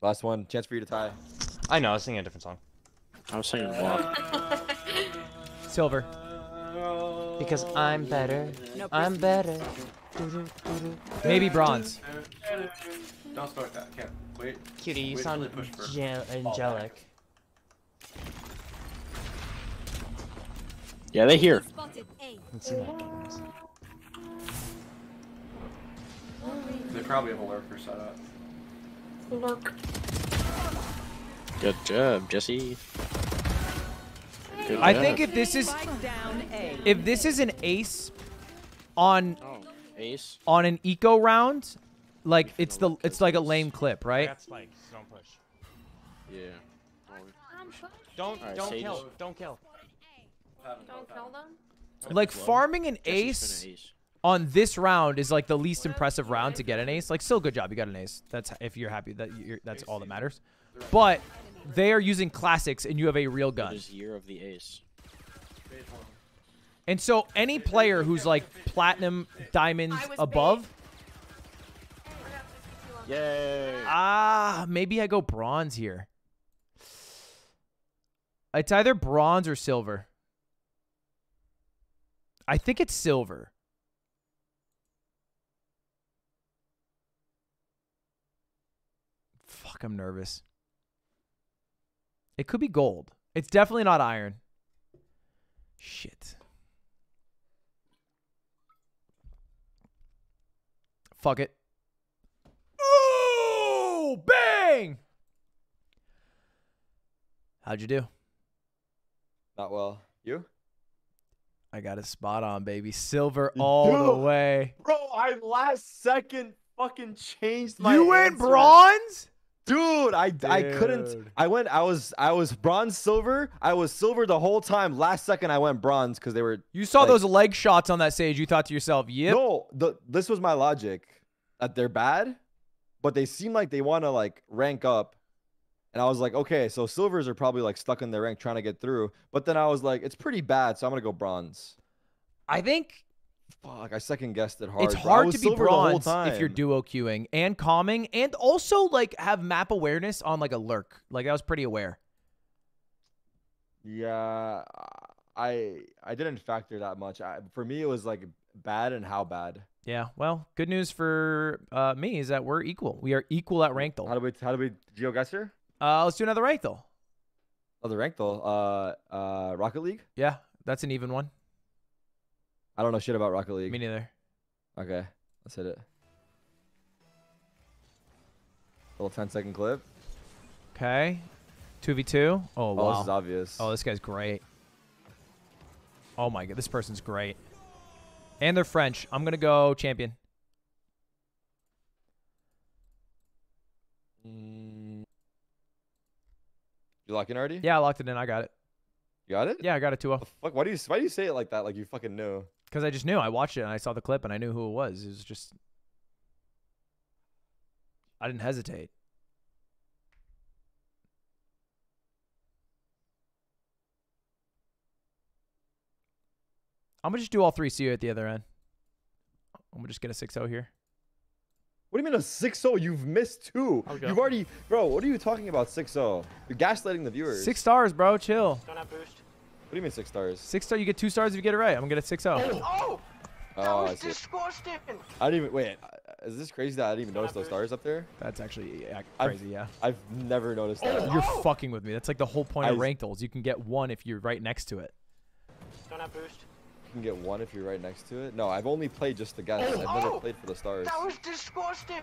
Last one. Chance for you to tie. I know. I was singing a different song. I was singing Block. Silver. Because I'm better. No, I'm better. Maybe bronze. Don't start that. I can't. Wait. Cutie, you Wait sound angelic. Yeah, they hear. Let's see that games. They probably have a lurker set up. Lurk. Good job, Jesse. Good I job. think if this is if this is an ace on oh, ace on an eco round. Like it's the it's like a lame clip, right? That's like don't push. Yeah. Don't don't kill. Don't kill. Don't kill them. Like farming an ace on this round is like the least impressive round to get an ace. Like still good job, you got an ace. That's if you're happy that you're, that's all that matters. But they are using classics and you have a real gun. Year of the ace. And so any player who's like platinum, diamonds above. Yay. Ah, maybe I go bronze here. It's either bronze or silver. I think it's silver. Fuck, I'm nervous. It could be gold. It's definitely not iron. Shit. Fuck it. Bang! How'd you do? Not well. You? I got it spot on, baby. Silver all Dude, the way. Bro, I last second fucking changed my You answer. went bronze? Dude, I Dude. I couldn't. I went I was I was bronze silver. I was silver the whole time. Last second I went bronze cuz they were You saw like, those leg shots on that stage. You thought to yourself, "Yep." No, the, this was my logic. That they're bad. But they seem like they want to like rank up. And I was like, okay, so silvers are probably like stuck in their rank trying to get through. But then I was like, it's pretty bad. So I'm going to go bronze. I think Fuck, I second guessed it hard. It's hard to be bronze if you're duo queuing and calming, and also like have map awareness on like a lurk. Like I was pretty aware. Yeah, I I didn't factor that much. I, for me, it was like bad and how bad. Yeah, well, good news for uh, me is that we're equal. We are equal at ranked. How do we how do we geo guess here? Uh, let's do another ranked. Another ranked. Uh, uh, Rocket League. Yeah, that's an even one. I don't know shit about Rocket League. Me neither. Okay, let's hit it. Little ten second clip. Okay. two v two. Oh, oh wow. This is obvious. Oh, this guy's great. Oh my god, this person's great. And they're French. I'm going to go champion. Mm. You locked in already? Yeah, I locked it in. I got it. You got it? Yeah, I got it two oh. Fuck, why do you why do you say it like that? Like you fucking knew. Because I just knew. I watched it and I saw the clip and I knew who it was. It was just I didn't hesitate. I'm gonna just do all three. See you at the other end. I'm just gonna six oh here. What do you mean a six oh? You've missed two. You've already, bro. What are you talking about six oh? You're gaslighting the viewers. Six stars, bro. Chill. Don't have boost. What do you mean six stars? Six star. You get two stars if you get it right. I'm gonna get six oh. Oh, that oh, was disgusting. I didn't even wait. Is this crazy that I didn't even Don't notice those stars up there? That's actually yeah, crazy. I've, yeah. I've never noticed that. You're oh. fucking with me. That's like the whole point I, of ranked-alls. You can get one if you're right next to it. Don't have boost. Can get one if you're right next to it. No, I've only played just the guys. I've oh, never played for the stars. That was disgusting.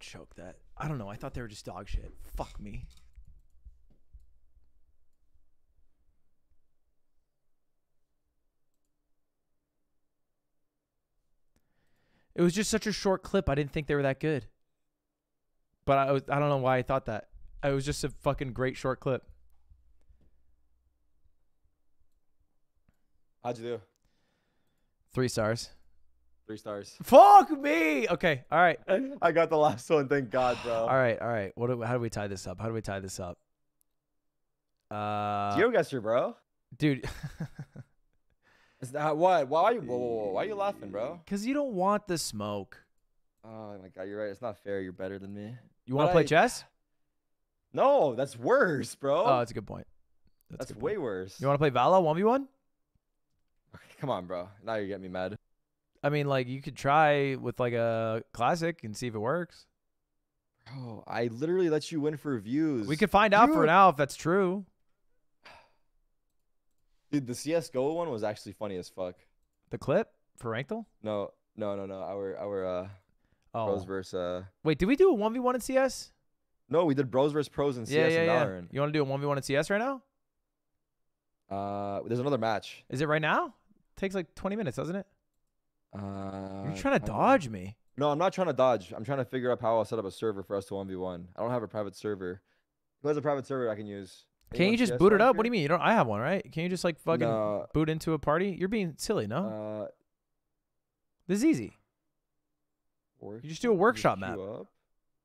Choke that. I don't know. I thought they were just dog shit. Fuck me. It was just such a short clip. I didn't think they were that good. But I was, I don't know why I thought that. It was just a fucking great short clip. How'd you do? Three stars. Three stars. Fuck me. Okay. All right. I got the last one. Thank God, bro. All right. All right. What? Do, how do we tie this up? How do we tie this up? Uh, GeoGuessr, bro. Dude. Is that what? Why are you? Whoa, whoa, whoa. Why are you laughing, bro? Because you don't want the smoke. Oh my God, you're right. It's not fair. You're better than me. You want to play I... chess? No, that's worse, bro. Oh, that's a good point. That's, that's good way point. worse. You want to play Valor one v one? Okay, come on, bro. Now you're getting me mad. I mean, like, you could try with, like, a classic and see if it works. Bro, I literally let you win for views. We could find out Dude. for now if that's true. Dude, the C S G O one was actually funny as fuck. The clip for Rankle? No, no, no, no. Our, our uh, oh. Pros versus... Uh... Wait, did we do a one v one in C S? No, we did Bros versus Pros in yeah, C S yeah, and Valorant. Yeah. You want to do a one v one in C S right now? Uh, There's another match. Is it right now? It takes, like, twenty minutes, doesn't it? Uh, You're trying to dodge me. No, I'm not trying to dodge. I'm trying to figure out how I'll set up a server for us to one v one. I don't have a private server. Who has a private server I can use? Can you just boot it up? What do you mean? You don't? I have one, right? Can you just like fucking no. boot into a party? You're being silly, no? Uh, this is easy. You just do a workshop map. Up.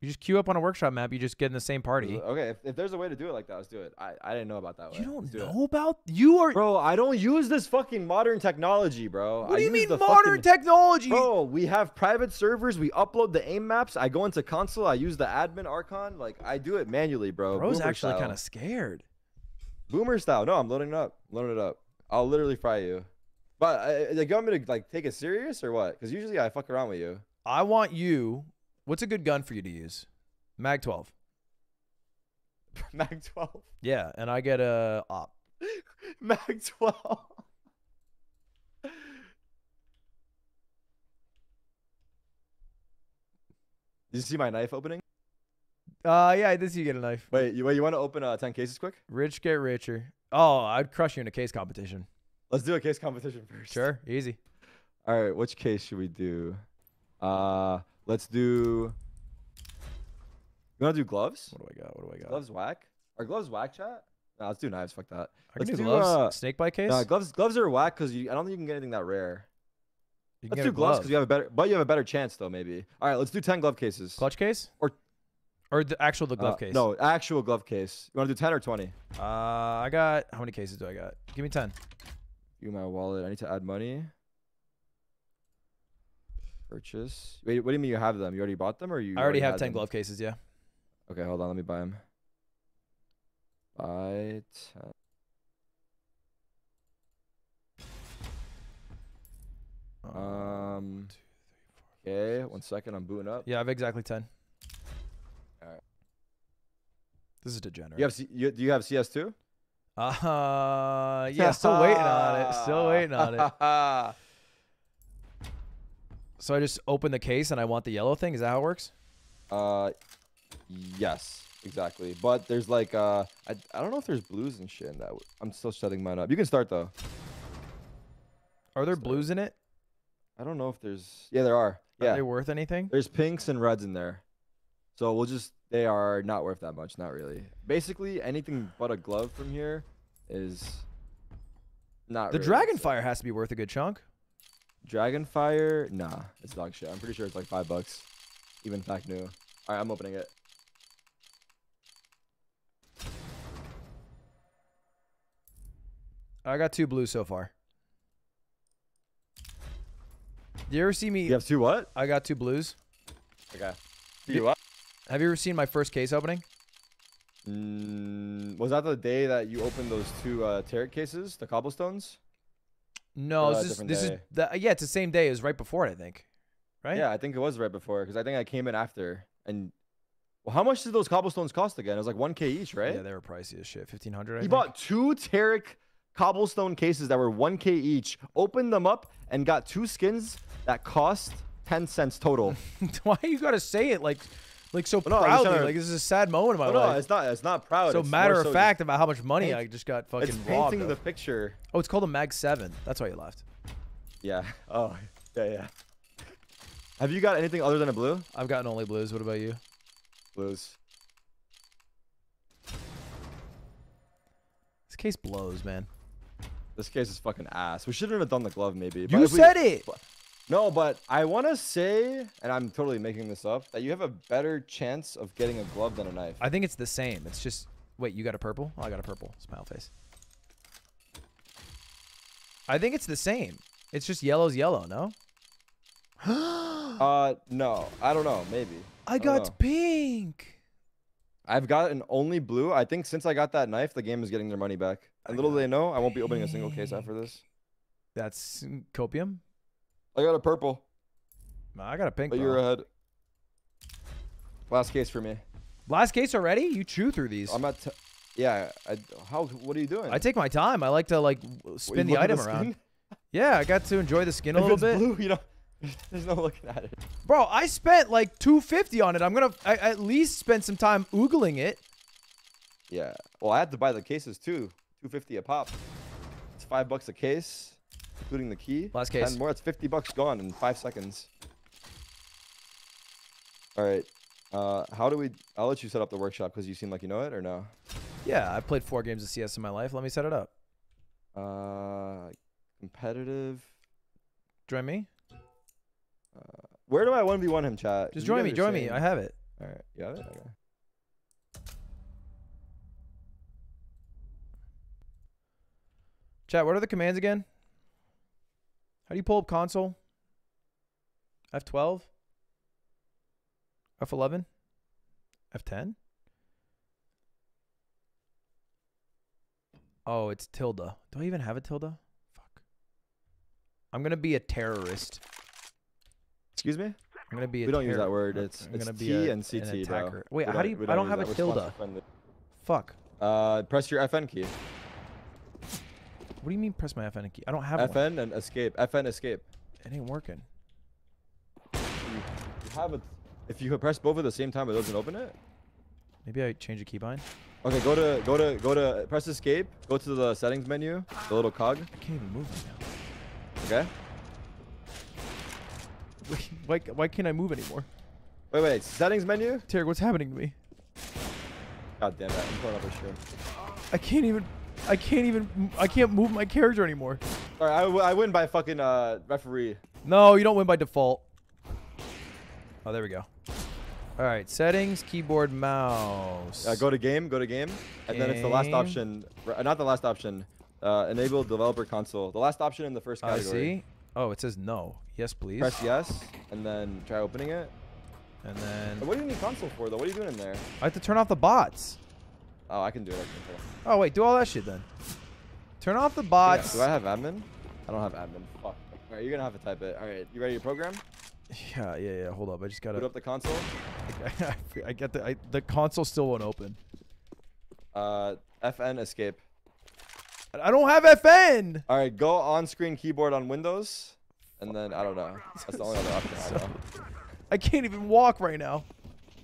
You just queue up on a workshop map. You just get in the same party. Okay, if, if there's a way to do it like that, let's do it. I, I didn't know about that way. You don't do know it. about? You are... Bro, I don't use this fucking modern technology, bro. What I do you mean modern fucking... technology? Bro, we have private servers. We upload the aim maps. I go into console. I use the admin archon. Like, I do it manually, bro. Bro's Boomer actually kind of scared. Boomer style. No, I'm loading it up. Loading it up. I'll literally fry you. But uh, like, you want me to like take it serious or what? Because usually I fuck around with you. I want you... What's a good gun for you to use? mag twelve. mag twelve? Yeah, and I get a op. mag twelve. Did you see my knife opening? Uh, yeah, I did see you get a knife. Wait, you, wait, you want to open uh, ten cases quick? Rich get richer. Oh, I'd crush you in a case competition. Let's do a case competition first. Sure, easy. All right, which case should we do? Uh, let's do. You want to do gloves? What do I got? What do I got? Gloves whack? Are gloves whack, chat? No, let's do knives. Fuck that. I let's can do, do gloves. Uh, snake bite case? No, gloves. Gloves are whack because I don't think you can get anything that rare. You let's do gloves because glove. you have a better, but you have a better chance though maybe. All right, let's do ten glove cases. Clutch case or, or the actual the glove uh, case. No, actual glove case. You want to do ten or twenty? Uh, I got how many cases do I got? Give me ten. Give me my wallet. I need to add money. Purchase. Wait, what do you mean you have them? You already bought them or you? I already, already have ten them? glove cases. Yeah. Okay, hold on. Let me buy them. Buy ten. Um. Okay, one second. I'm booting up. Yeah, I have exactly ten. All right. This is degenerate. You have? You, do you have C S two? Uh, yeah. Still waiting on it. Still waiting on it. So I just open the case and I want the yellow thing. Is that how it works? Uh, yes, exactly. But there's like uh, I I don't know if there's blues and shit in that. I'm still setting mine up. You can start though. Are there blues in it? I don't know if there's... Yeah, there are. Yeah. Are they worth anything? There's pinks and reds in there. So we'll just... They are not worth that much. Not really. Basically, anything but a glove from here is not The really Dragonfire has to be worth a good chunk. Dragonfire? Nah. It's dog shit. I'm pretty sure it's like five bucks. Even fact new. All right, I'm opening it. I got two blues so far. Do you ever see me? You have two what? I got two blues. Okay. Do you what? Have you ever seen my first case opening? Mm, was that the day that you opened those two uh, Tarik cases, the cobblestones? No, this is this is the, yeah, it's the same day. It was right before it, I think. Right? Yeah, I think it was right before because I think I came in after. And well, how much did those cobblestones cost again? It was like one K each, right? Yeah, they were pricey as shit. Fifteen hundred. You think. Bought two Tarik cobblestone cases that were one K each, opened them up and got two skins that cost ten cents total. Why you gotta say it like like so well, proudly? No, like this is a sad moment in my well, life. No, it's not it's not proud. So it's matter of so fact about how much money paint, I just got fucking it's robbed painting of. The picture. Oh, it's called a mag seven. That's why you left. Yeah. Oh, yeah, yeah. Have you got anything other than a blue? I've gotten only blues. What about you? Blues. This case blows, man. This case is fucking ass. We shouldn't have done the glove, maybe. You said we, it. But, no, but I want to say, and I'm totally making this up, that you have a better chance of getting a glove than a knife. I think it's the same. It's just... Wait, you got a purple? Oh, I got a purple. Smile face. I think it's the same. It's just yellow's yellow, no? uh, no. I don't know. Maybe. I, I got pink. I've gotten only blue. I think since I got that knife, the game is getting their money back. And little do they know, I won't be opening a single case after this. That's copium? I got a purple. Nah, I got a pink. But you're ahead. Last case for me. Last case already? You chew through these. I'm at... T yeah. I, how? What are you doing? I take my time. I like to like spin the item around. Yeah, I got to enjoy the skin a little bit. Blue, you know, there's no looking at it. Bro, I spent like two fifty on it. I'm going to at least spend some time oogling it. Yeah. Well, I had to buy the cases too. two fifty a pop. It's five bucks a case, including the key. Last case. And more, it's fifty bucks gone in five seconds. All right. Uh, how do we? I'll let you set up the workshop because you seem like you know it, or no? Yeah, I played four games of C S in my life. Let me set it up. Uh, competitive. Join me. Uh, where do I one v one him, chat? Just join me. Join me. I have it. All right. You have it. Okay. Chat, what are the commands again? How do you pull up console? F twelve? F eleven? F ten? Oh, it's tilde. Do I even have a tilde? Fuck. I'm going to be a terrorist. Excuse me? I'm going to be a We don't use that word. It's, it's gonna T be a, and C T, bro. Wait, we how do you... I don't have a tilde. Fuck. Uh, press your F N key. What do you mean press my F N key? I don't have F N one. And escape. F N escape. It ain't working. You have a, if you press both at the same time, it doesn't open it? Maybe I change the keybind. Okay, go to go to go to press escape. Go to the settings menu, the little cog. I can't even move right now. Okay. why, why can't I move anymore? Wait, wait, settings menu? Tarik, what's happening to me? God damn it, I'm going up a shit. I can't even, I can't even, I can't move my character anymore. Alright, I, I win by fucking uh, referee. No, you don't win by default. Oh, there we go. Alright, settings, keyboard, mouse. Uh, go to game, go to game. And game. Then it's the last option, not the last option. Uh, enable developer console. The last option in the first category. I see. Oh, it says no. Yes, please. Press yes, and then try opening it. And then... What do you need console for, though? What are you doing in there? I have to turn off the bots. Oh, I can do it. I can do it. Oh, wait. Do all that shit, then. Turn off the bots. Yeah, do I have admin? I don't have admin. Fuck. All right, you're going to have to type it. All right. You ready to program? Yeah, yeah, yeah. Hold up. I just got to... Boot up the console. I get the... I, the console still won't open. Uh, F N escape. I don't have F N! All right. Go on-screen keyboard on Windows. And then, I don't know. That's the only other option I know. I can't even walk right now.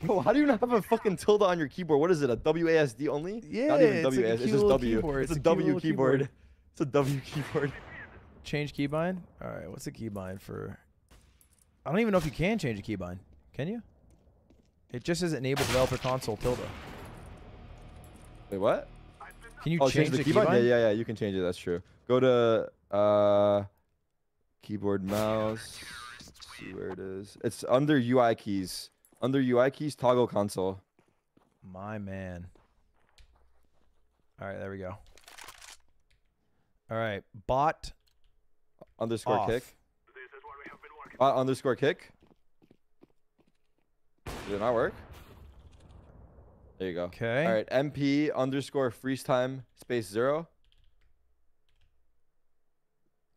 Bro, how do you not have a fucking tilde on your keyboard? What is it? A W A S D only? Yeah, not even W A S D. It's just W. Keyboard. It's, it's a, a W keyboard. keyboard. It's a W keyboard. Change keybind? All right, what's a keybind for? I don't even know if you can change a keybind. Can you? It just says enable developer console tilde. Wait, what? Can you oh, change, change the, the keybind? keybind? Yeah, yeah, yeah. You can change it. That's true. Go to uh, keyboard mouse. See where it is. It's under U I keys. Under U I keys, toggle console. My man. All right, there we go. All right, bot underscore off. kick. Bot underscore kick. Did it not work? There you go. Okay. All right, M P underscore freeze time space zero.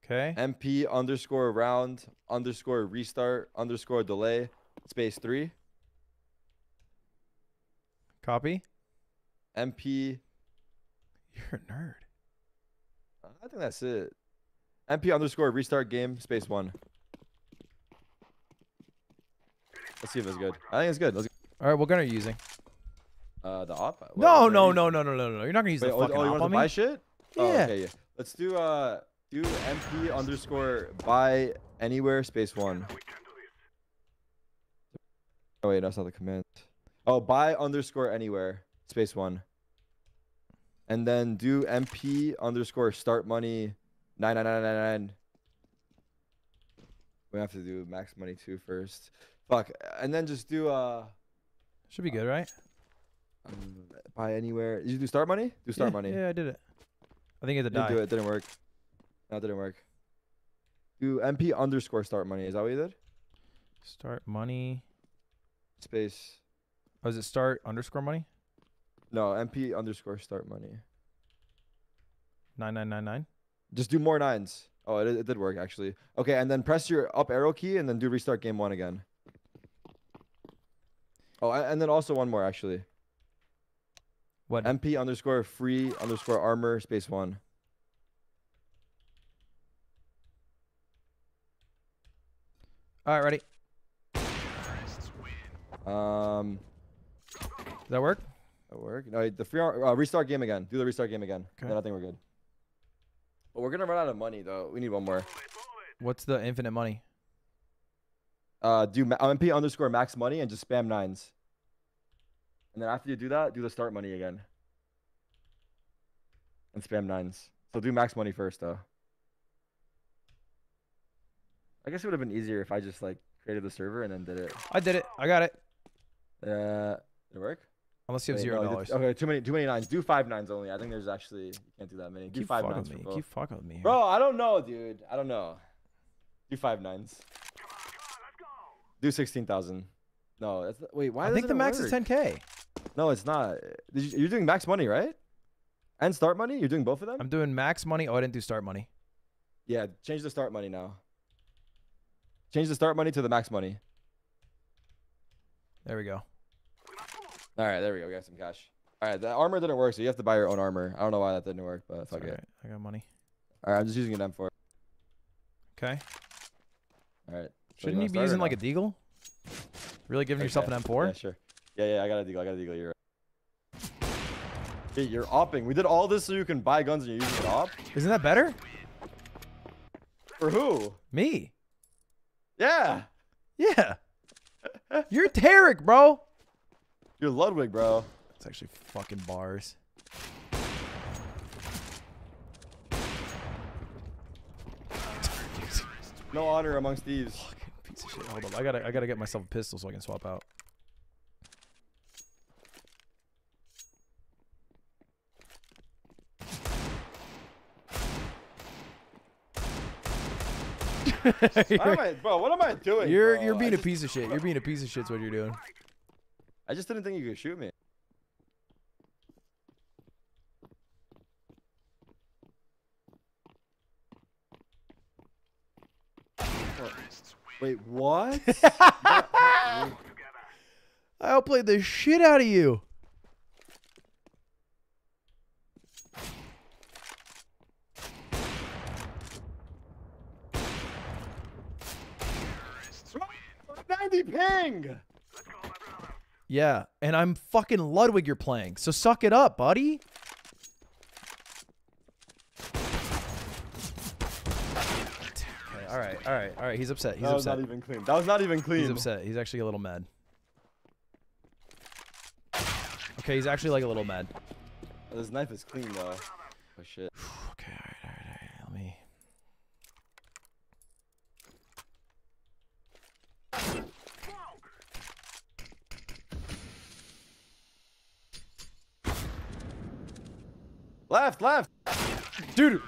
Okay. M P underscore round underscore restart underscore delay space three. Copy. M P. You're a nerd. I think that's it. M P underscore restart game space one. Let's see if it's good. I think it's good. Let's go. All right, what gun are you using? Uh, the op. No, no, no, no, no, no, no. You're not gonna use Wait, the oh, fucking oh, you op on me. Buy shit? Yeah. Oh, okay, yeah. Let's do uh. Do M P underscore buy anywhere space one. Oh wait, that's not the command. Oh, buy underscore anywhere space one. And then do M P underscore start money nine nine nine nine nine. We have to do max money two first. Fuck, and then just do uh. Should be good, right? Um, buy anywhere. Did you do start money? Do start yeah, money. Yeah, I did it. I think it's a die. You do it. Didn't work. That didn't work. Do M P underscore start money. Is that what you did? Start money. Space. Oh, is it start underscore money? No, M P underscore start money. nine nine nine nine? Just do more nines. Oh, it, it did work, actually. Okay, and then press your up arrow key and then do restart game one again. Oh, and then also one more, actually. What? M P underscore free underscore armor space one. All right, ready. Um, does that work? That work. No, the free uh, restart game again. Do the restart game again. Okay. Then I think we're good. But we're gonna run out of money though. We need one more. What's the infinite money? Uh, do M P underscore max money and just spam nines. And then after you do that, do the start money again. And spam nines. So do max money first though. I guess it would have been easier if I just like created the server and then did it. I did it. I got it. Uh, did it work? Unless you have Wait, zero dollars. No, okay, too many, too many nines. Do five nines only. I think there's actually you can't do that many. Do five nines. Me. Keep fucking with me, here. Bro. I don't know, dude. I don't know. Do five nines. Do sixteen thousand. No, that's wait. Why? I think the max work? Is ten k. No, it's not. Did you, you're doing max money, right? And start money. You're doing both of them. I'm doing max money. Oh, I didn't do start money. Yeah, change the start money now. Change the start money to the max money. There we go. All right, there we go. We got some cash. All right, the armor didn't work, so you have to buy your own armor. I don't know why that didn't work, but fuck it. All right, I got money. All right, I'm just using an M four. Okay. All right. Shouldn't you be using like a deagle? Really giving yourself an M four? Yeah, sure. Yeah, yeah, I got a deagle. I got a deagle. You're right. Hey, you're opping. We did all this so you can buy guns and you're using an op? Isn't that better? For who? Me. Yeah. Yeah. You're Tarik, bro. You're Ludwig, bro. It's actually fucking bars. No honor amongst thieves. Fucking piece of shit. Hold up. I gotta I gotta get myself a pistol so I can swap out. Am I, bro, what am I doing? You're bro? you're being I a just, piece of shit. You're being a piece of shit's what you're doing. I just didn't think you could shoot me. Wait, what? I outplayed the shit out of you. ninety ping. Yeah, and I'm fucking Ludwig you're playing, so suck it up, buddy. Okay, all right, all right, all right. He's upset. He's that was upset. Not even clean. That was not even clean. He's upset. He's actually a little mad. Okay, he's actually like a little mad. Well, this knife is clean though. Oh shit. Okay, all right, all right, all right. Let me. Left, left. Dude,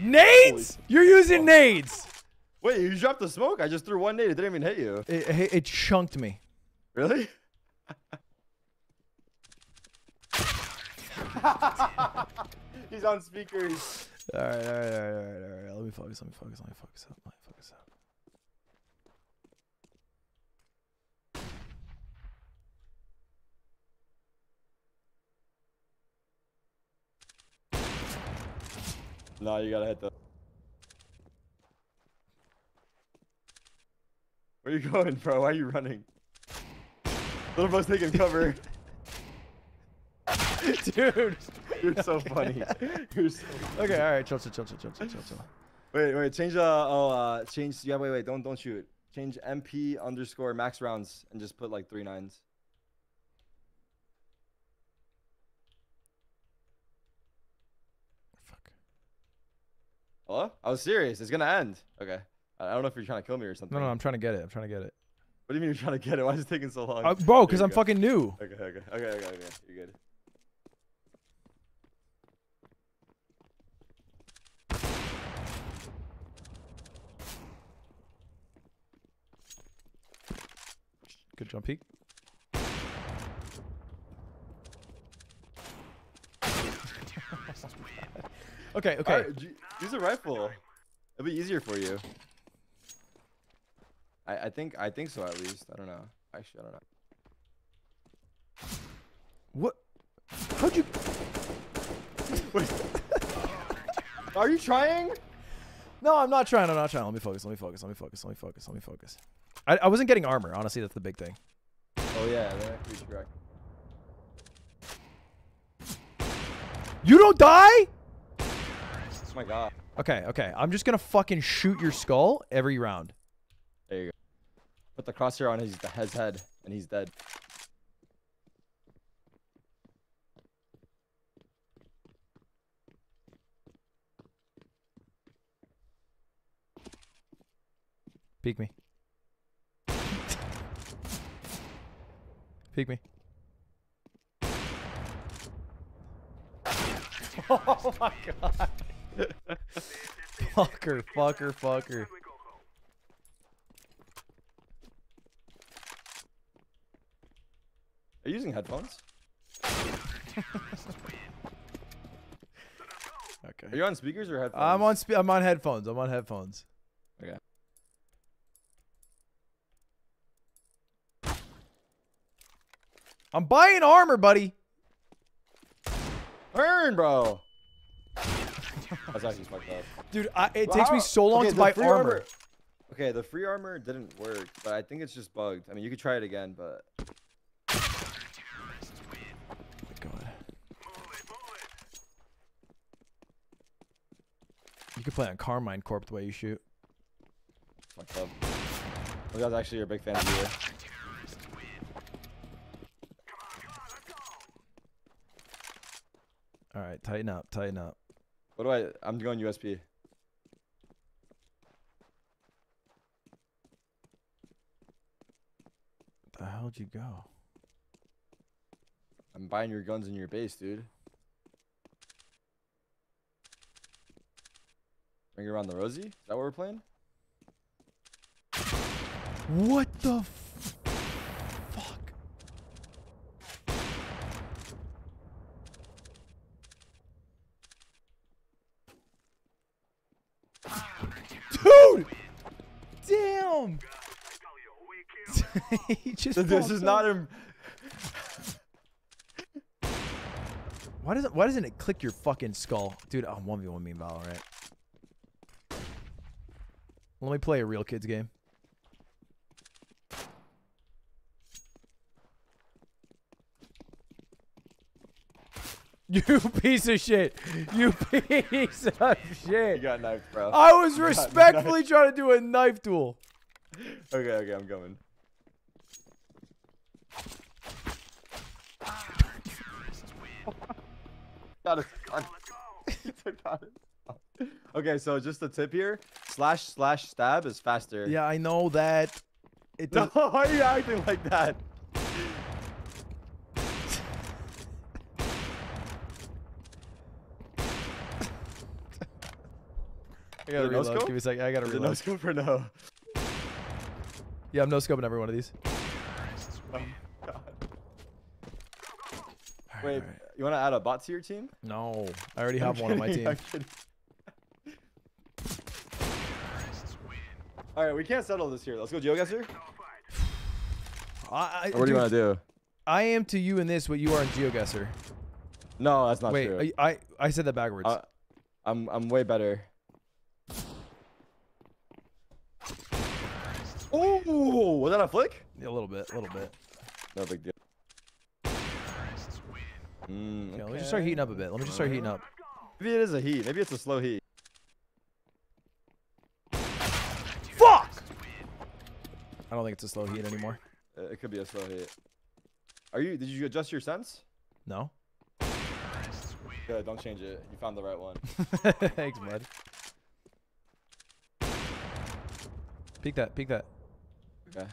nades? You're using nades. Wait, you dropped the smoke? I just threw one nade. It didn't even hit you. It, it, it chunked me. Really? He's on speakers. All right, all right, all right, all right, all right. Let me focus, let me focus, let me focus up, let me focus up. No, you gotta hit the. Where are you going, bro? Why are you running? Little bro's taking cover. Dude, you're so funny. You're so funny. Okay, all right, chill, chill, chill, chill, chill, chill, chill. Wait, wait, change the. Uh, oh, uh, change. Yeah, wait, wait, don't, don't shoot. Change M P underscore max rounds and just put like three nines. Hello? I was serious. It's gonna end. Okay. I don't know if you're trying to kill me or something. No, no, I'm trying to get it. I'm trying to get it. What do you mean you're trying to get it? Why is it taking so long? Uh, bro, because I'm go. fucking new. Okay, okay, okay, okay, okay. You're good. Good jump peek. Okay, okay. Right, use a rifle. It'll be easier for you. I, I think I think so at least. I don't know. Actually, I don't know. What? How'd you? Wait. Are you trying? No, I'm not trying. I'm not trying. Let me focus. Let me focus. Let me focus. Let me focus. Let me focus. I, I wasn't getting armor. Honestly, that's the big thing. Oh yeah, that's correct. You don't die? Oh my god. Okay, okay. I'm just gonna fucking shoot your skull every round. There you go. Put the crosshair on his, his head, and he's dead. Peek me. Peek me. Oh my god. Fucker, fucker, fucker. Are you using headphones? Okay. Are you on speakers or headphones? I'm on spe I'm on headphones. I'm on headphones. Okay. I'm buying armor, buddy. Burn, bro. That's actually fucked up. Dude, I, it wow. takes me so long okay, to buy armor. armor. Okay, the free armor didn't work, but I think it's just bugged. I mean, you could try it again, but... Oh my god. You could play on Carmine Corp the way you shoot. Fucked up. I was actually a big fan of you. All right, tighten up, tighten up. What do I? I'm going U S P. The hell'd you go? I'm buying your guns in your base, dude. Bring it around the Rosie? Is that what we're playing? What the f fuck? Dude! Damn! He just so this is up. Not a... Why doesn't why doesn't it click your fucking skull? Dude, I'm one v one me in Valorant. Let me play a real kids game. You piece of shit. You piece of shit. You got knifed, bro. I was respectfully trying to do a knife duel. Okay, okay, I'm coming. Okay, so just a tip here: slash slash stab is faster. Yeah, I know that. It no, why are you acting like that? I gotta reload. No, give me a second. I gotta reload. No scope or no? Yeah, I'm no scoping every one of these. Oh, God. Right, wait. Right. You want to add a bot to your team? No, I already have I'm one kidding, on my team. All right, we can't settle this here. Let's go, GeoGuessr. I, I, what do you want to do? I am to you in this what you are in GeoGuessr. No, that's not Wait, true. Wait, I, I said that backwards. Uh, I'm I'm way better. Oh, was that a flick? Yeah, a little bit, a little bit. No big deal. Mm, okay. Let me just start heating up a bit. Let me just start heating up. Maybe it is a heat. Maybe it's a slow heat. Fuck! I don't think it's a slow heat anymore. It could be a slow heat. Are you? Did you adjust your sense? No. Good. Don't change it. You found the right one. Thanks, bud. Peek that. Peek that. Okay.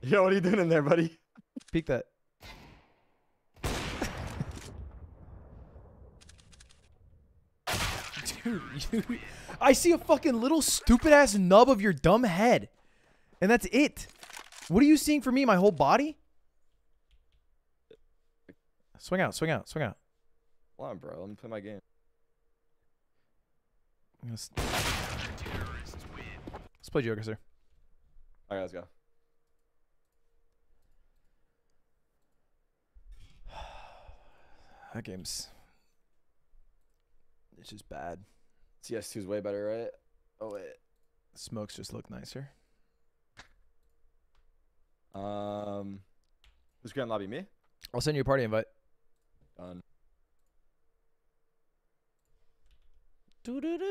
Yo, what are you doing in there, buddy? Peek that. Dude, you, I see a fucking little stupid ass nub of your dumb head. And that's it. What are you seeing for me? My whole body? Swing out, swing out, swing out. Hold on, bro. Let me play my game. Let's play Joker, sir. Alright, let's go. That game's, it's just bad. C S two's way better, right? Oh wait, smokes just look nicer. Um, who's grand lobby? Me? I'll send you a party invite. Done. Do do do do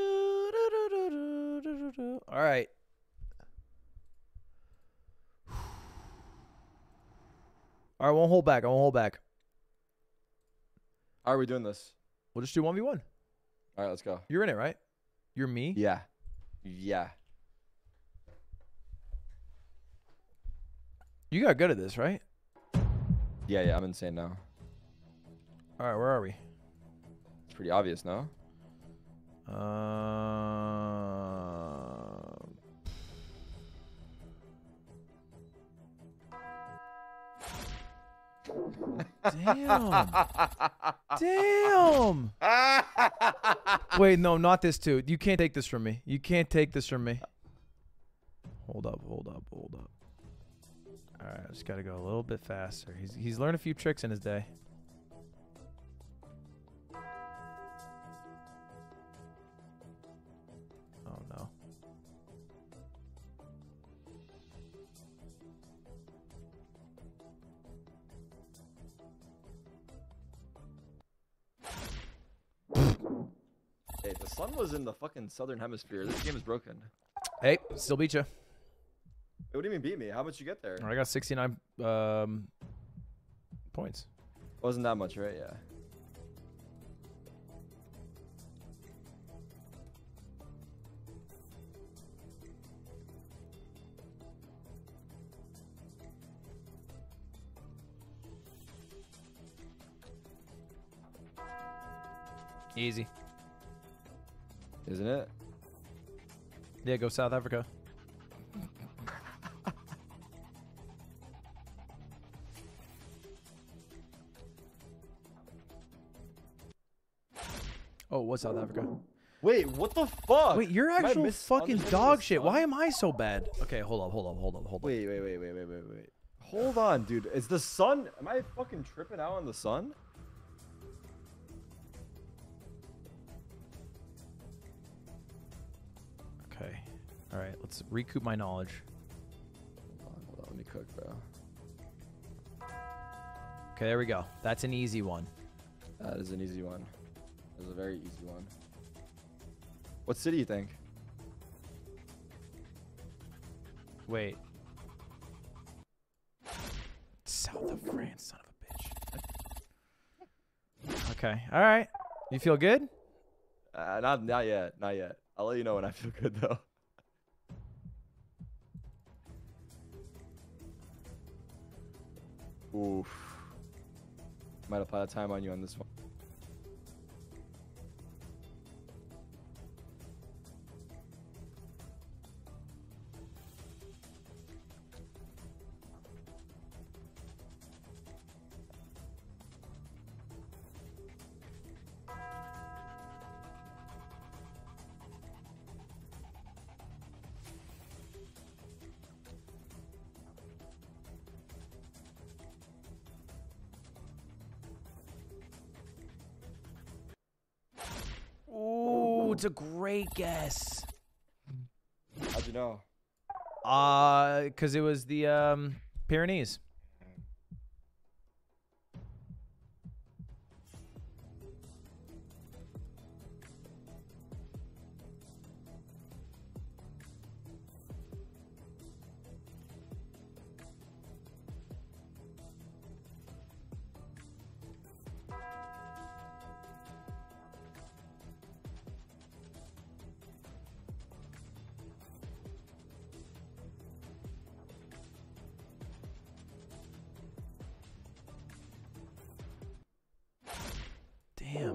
do do do do. All right. All right, won't hold back. I won't hold back. How are we doing this? We'll just do one v one. All right, let's go. You're in it, right? You're me? Yeah. Yeah. You got good at this, right? Yeah, yeah, I'm insane now. All right, where are we? It's pretty obvious, no? Uh... Damn. Damn. Wait, no, not this too. You can't take this from me. You can't take this from me. Hold up, hold up, hold up. All right, I just got to go a little bit faster. He's he's learned a few tricks in his day. Oh no. sun was in the fucking southern hemisphere. This game is broken. Hey, still beat you. What do you mean beat me? How much you get there? I got sixty-nine um, points. Wasn't that much, right? Yeah. Easy. Isn't it? Yeah, go South Africa. Oh, it was South Africa. Wait, what the fuck? Wait, you're actual fucking dog shit. Why am I so bad? Okay, hold up, hold up, hold up, hold up. Wait, wait, wait, wait, wait, wait, wait. Hold on, dude. Is the sun... Am I fucking tripping out on the sun? All right, let's recoup my knowledge. Hold on, hold on, let me cook, bro. Okay, there we go. That's an easy one. That is an easy one. That is a very easy one. What city you think? Wait. South of France, son of a bitch. Okay, all right. You feel good? Uh, not, not yet, not yet. I'll let you know when I feel good, though. Oof. Might apply the time on you on this one. It's a great guess. How'd you know? Uh, because it was the um, Pyrenees.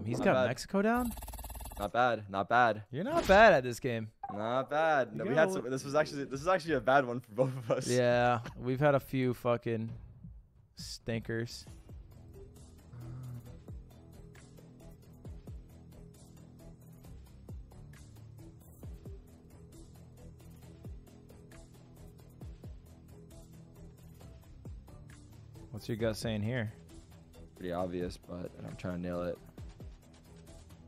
He's got Mexico down? Not bad. Not bad. You're not bad at this game. Not bad. No, we had some, this was actually this is actually a bad one for both of us. Yeah, we've had a few fucking stinkers. What's your gut saying here? Pretty obvious, but I'm trying to nail it.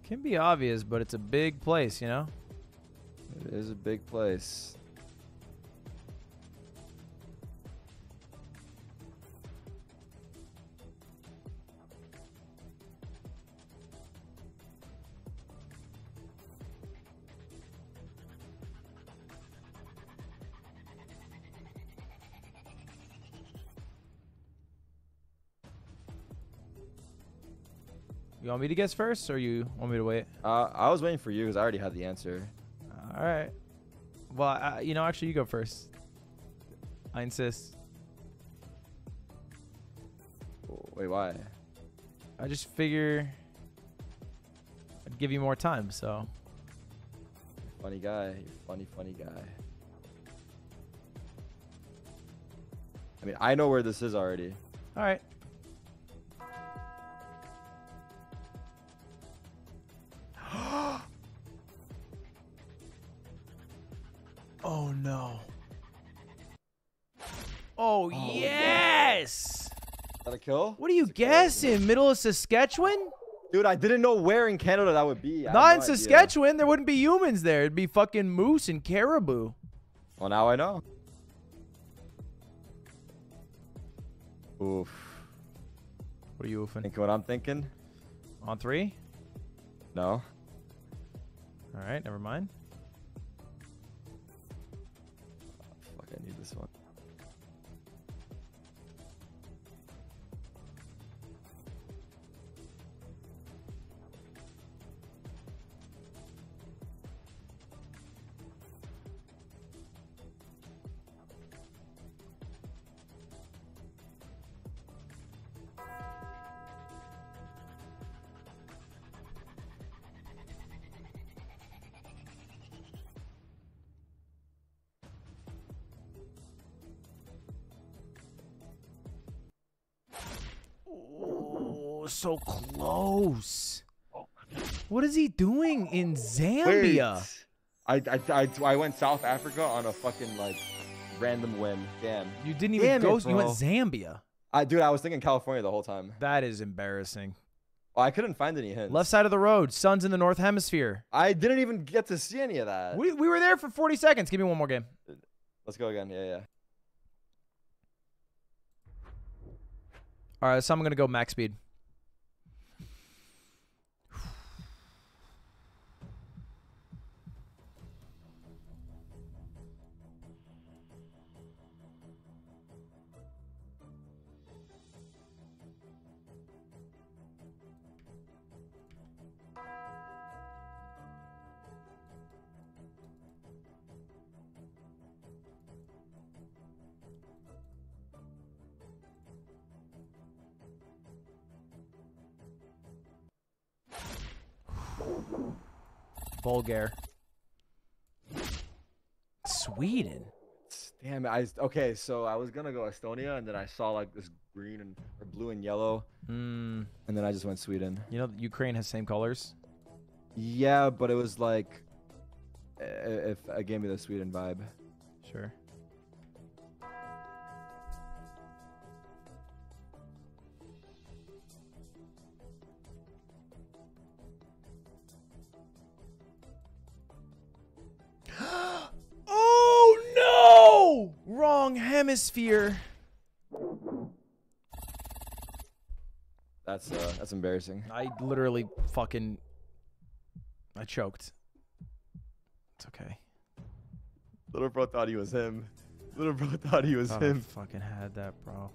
Can be obvious, but it's a big place, you know? It is a big place. You want me to guess first, or you want me to wait? Uh, I was waiting for you because I already had the answer. All right. Well, I, you know, actually, you go first. I insist. Wait, why? I just figure I'd give you more time, so. Funny guy. You're funny, funny guy. I mean, I know where this is already. All right. Oh no. Oh, oh yes! Is that a kill? What are you guessing? Kill. Middle of Saskatchewan? Dude, I didn't know where in Canada that would be. I Not in no Saskatchewan. Idea. There wouldn't be humans there. It'd be fucking moose and caribou. Well, now I know. Oof. What are you oofing? Think what I'm thinking? On three? No. All right, never mind. Fuck, I need this one. So close. What is he doing in Zambia? I, I, I, I went South Africa on a fucking like random whim. Damn. You didn't even Damn go. It, you went Zambia. I dude, I was thinking California the whole time. That is embarrassing. Oh, I couldn't find any hints. Left side of the road. Sun's in the north hemisphere. I didn't even get to see any of that. We we were there for forty seconds. Give me one more game. Let's go again. Yeah, yeah. All right, so I'm gonna go max speed. Bulgaria. Sweden. Damn it. I, okay, so I was going to go Estonia, and then I saw like this green and or blue and yellow. Mm. And then I just went Sweden. You know, Ukraine has same colors. Yeah, but it was like, if it gave me the Sweden vibe. Sure. Wrong hemisphere. That's uh, that's embarrassing. I literally fucking I choked. It's okay. Little bro thought he was him. Little bro thought he was oh, him. I fucking had that, bro.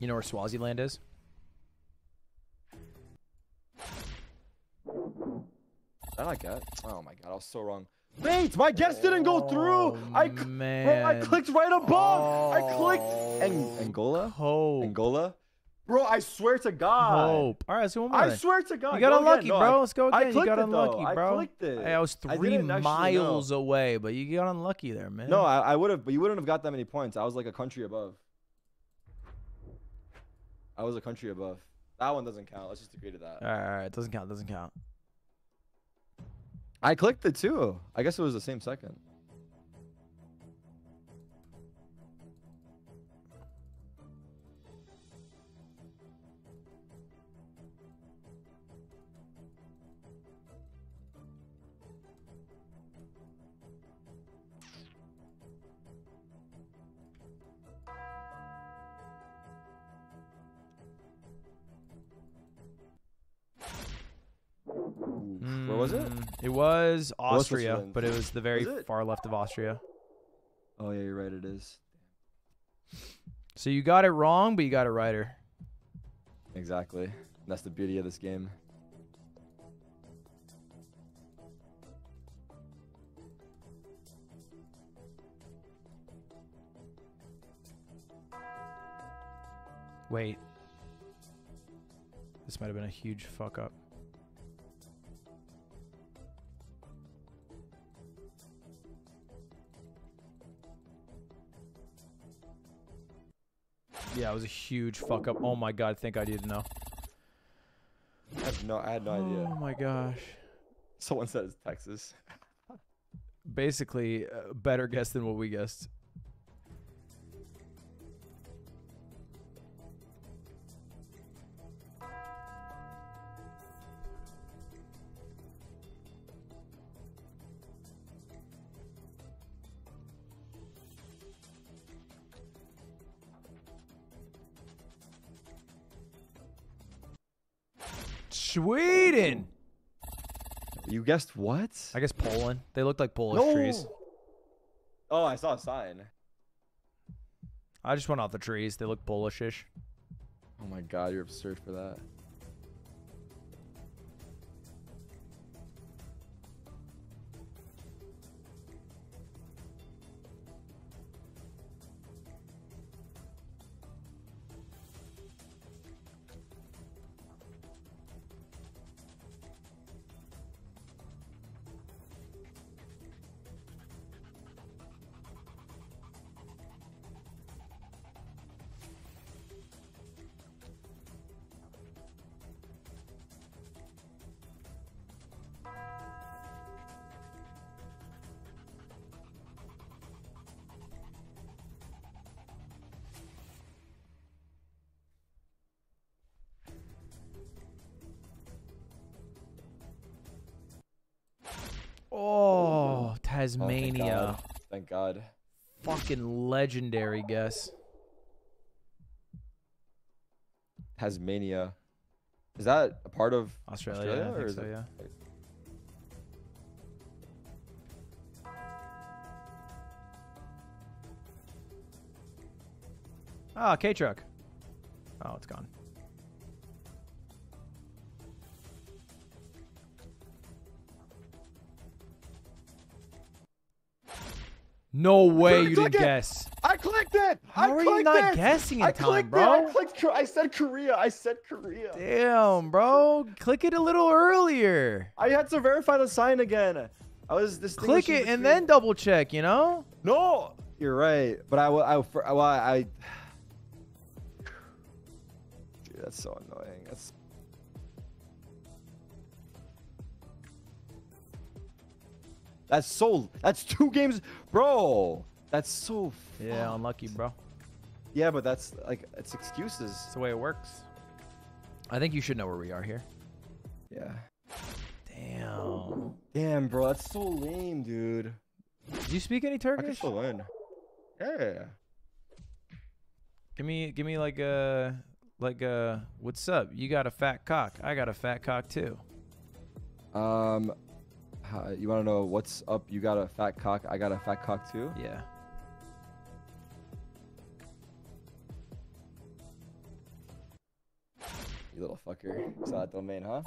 You know where Swaziland is? I like that. Oh my god, I was so wrong. Wait, my guess didn't go through. Oh, I man. Bro, I clicked right above. Oh. I clicked Ang Angola. Hope. Angola. Bro, I swear to God. Hope. All right, so one more. I swear to God. You got go unlucky, no, bro. Let's go again. I clicked you got it, unlucky, though. Bro. I clicked it. Hey, I was three I miles know. away, but you got unlucky there, man. No, I, I would have, but you wouldn't have got that many points. I was like a country above. I was a country above. That one doesn't count. Let's just agree to that. All right, all right. Doesn't count. Doesn't count. I clicked it too. I guess it was the same second. Where was it? It was Austria, was but it was the very was far left of Austria. Oh, yeah, you're right. It is. So you got it wrong, but you got it righter. Exactly. That's the beauty of this game. Wait. This might have been a huge fuck up. Yeah, it was a huge fuck up. Oh my god, I think I didn't know. I have no, I had no oh idea. Oh my gosh. Someone says Texas. Basically, a better guess than what we guessed. Sweden. You guessed what? I guess Poland. They looked like Polish no. trees. Oh, I saw a sign. I just went off the trees. They look Polish-ish. Oh my god, you're absurd for that. Oh, Tasmania. Oh, thank God. Thank God. Fucking legendary guess. Tasmania. Is that a part of Australia? Australia yeah, I or think is so, it... yeah. Ah, K-Truck. Oh, it's gone. No way you didn't guess. I clicked it. How are you not guessing in time, bro? I clicked it. I said Korea. I said Korea. Damn, bro. Click it a little earlier. I had to verify the sign again. I was this. Click it and then double check, you know? No. You're right. But I will. I will. I. Dude, that's so annoying. That's. That's so. That's two games, bro. That's so. Fucked. Yeah, unlucky, bro. Yeah, but that's like it's excuses. It's the way it works. I think you should know where we are here. Yeah. Damn. Damn, bro. That's so lame, dude. Do you speak any Turkish? I can still learn. Yeah. Give me, give me like a, like a. What's up? You got a fat cock. I got a fat cock too. Um. Uh, you want to know what's up? You got a fat cock. I got a fat cock too. Yeah. You little fucker. You saw that domain, huh?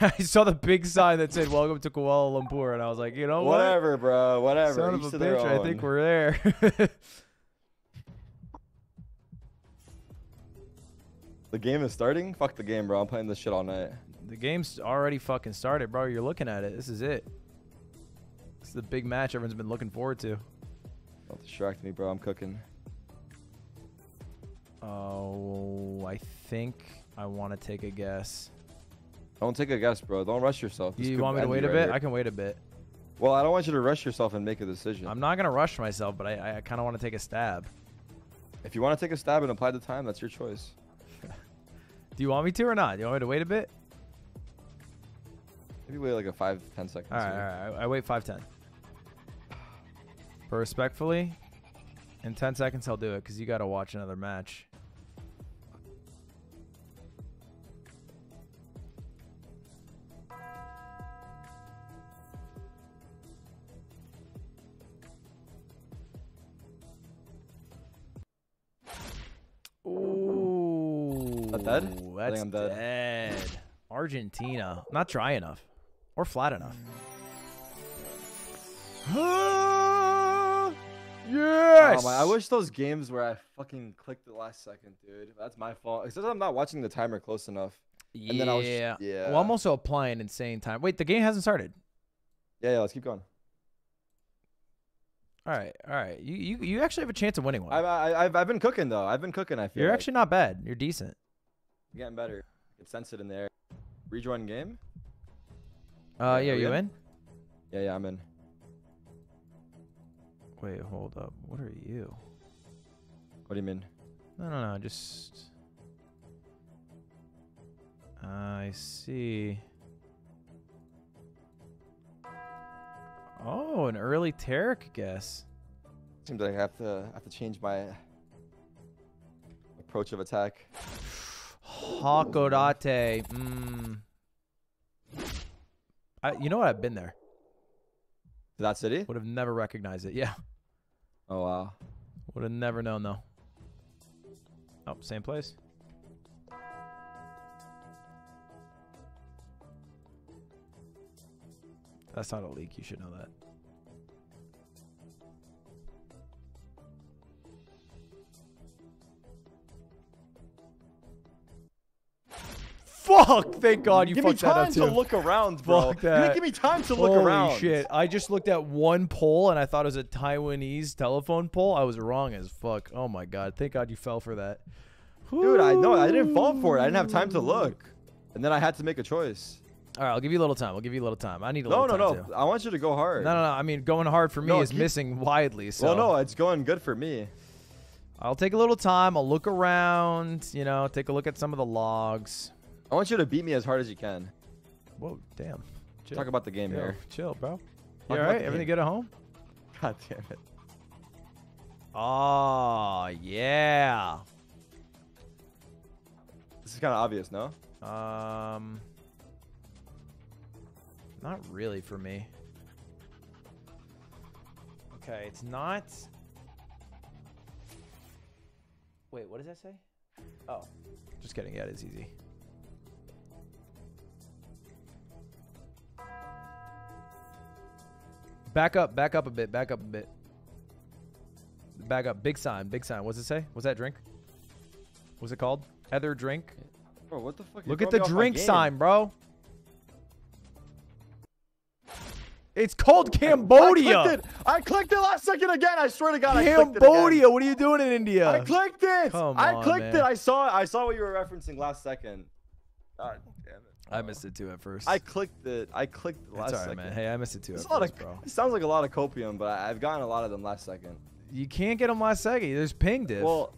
I saw the big sign that said "Welcome to Kuala Lumpur," and I was like, you know what? Whatever, bro. Whatever. Son of a bitch. I think we're there. The game is starting. Fuck the game, bro. I'm playing this shit all night. The game's already fucking started, bro. You're looking at it. This is it. This is the big match everyone's been looking forward to. Don't distract me, bro. I'm cooking. Oh, I think I want to take a guess. Don't take a guess, bro. Don't rush yourself. This you want me to wait a right bit? Here. I can wait a bit. Well, I don't want you to rush yourself and make a decision. I'm not going to rush myself, but I, I kind of want to take a stab. If you want to take a stab and apply the time, that's your choice. Do you want me to or not? Do you want me to wait a bit? Maybe wait like a five, ten seconds. All right, all right. I wait five, ten. But respectfully, in ten seconds, I'll do it because you got to watch another match. Ooh. Not dead? That's I think I'm dead. dead. Argentina. Not dry enough. Or flat enough. Ah, yes! Oh my, I wish those games where I fucking clicked the last second, dude. That's my fault. Except I'm not watching the timer close enough. Yeah. And then I was just, yeah. Well, I'm also applying insane time. Wait, the game hasn't started. Yeah, yeah, let's keep going. All right, all right. You you you actually have a chance of winning one. I've I've I've been cooking though. I've been cooking. I feel you're like. Actually not bad. You're decent. You're getting better. I can sense it in there. Rejoin game. Uh yeah, you in? in? Yeah yeah, I'm in. Wait, hold up. What are you? What do you mean? No no no. Just. Uh, I see. Oh, an early Tarik guess. Seems like I have to I have to change my approach of attack. Hakodate. Mm. I, you know what? I've been there. To that city? Would have never recognized it. Yeah. Oh wow. Would have never known though. Oh, same place. That's not a leak. You should know that. Fuck! Thank God you give fucked that up too. Give me time to look around, bro. You didn't give me time to look Holy around. Holy shit. I just looked at one pole and I thought it was a Taiwanese telephone pole. I was wrong as fuck. Oh my God. Thank God you fell for that. Dude, I know. I didn't fall for it. I didn't have time to look. And then I had to make a choice. All right, I'll give you a little time. I'll give you a little time. I need a no, little no, time, No, no, no. I want you to go hard. No, no, no. I mean, going hard for me no, is keep... missing widely, so... Well, no, it's going good for me. I'll take a little time. I'll look around, you know, take a look at some of the logs. I want you to beat me as hard as you can. Whoa, damn. Chill. Talk about the game Yo, here. Chill, bro. You all right? Everything good at home? God damn it. Oh, yeah. This is kind of obvious, no? Um... Not really for me. Okay, it's not. Wait, what does that say? Oh, just kidding. Yeah, it is easy. Back up, back up a bit, back up a bit. Back up. Big sign, big sign. What's it say? What's that drink? What's it called? Heather drink? Bro, what the fuck? Look at the drink sign, bro. It's called Cambodia. I clicked it. I clicked it last second again. I swear to God, Cambodia. I clicked it Cambodia. What are you doing in India? I clicked it. Come I on, clicked man. it. I saw it. I saw what you were referencing last second. God damn it. Bro. I missed it too at first. I clicked it. I clicked it last That's all right, second. Man. Hey, I missed it too. It's at a lot first, of, bro. It sounds like a lot of copium, but I, I've gotten a lot of them last second. You can't get them last second. There's ping diff. Well,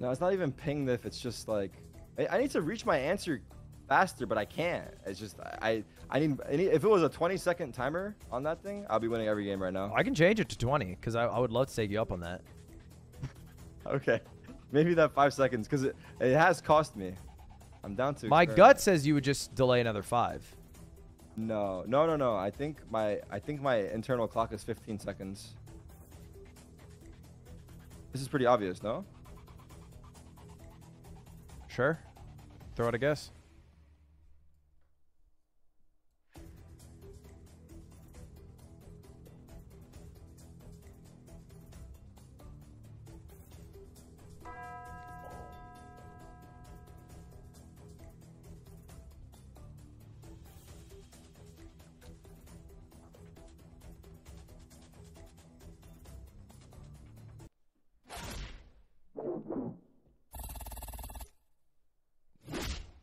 no, it's not even ping diff. It's just like I, I need to reach my answer faster, but I can't. It's just I I need, I need if it was a twenty second timer on that thing, I'll be winning every game right now. I can change it to twenty because I, I would love to take you up on that. Okay, maybe that five seconds because it it has cost me. I'm down to my experiment. Gut says you would just delay another five. No, no, no, no. I think my I think my internal clock is fifteen seconds. This is pretty obvious, no? Sure. Throw out a guess.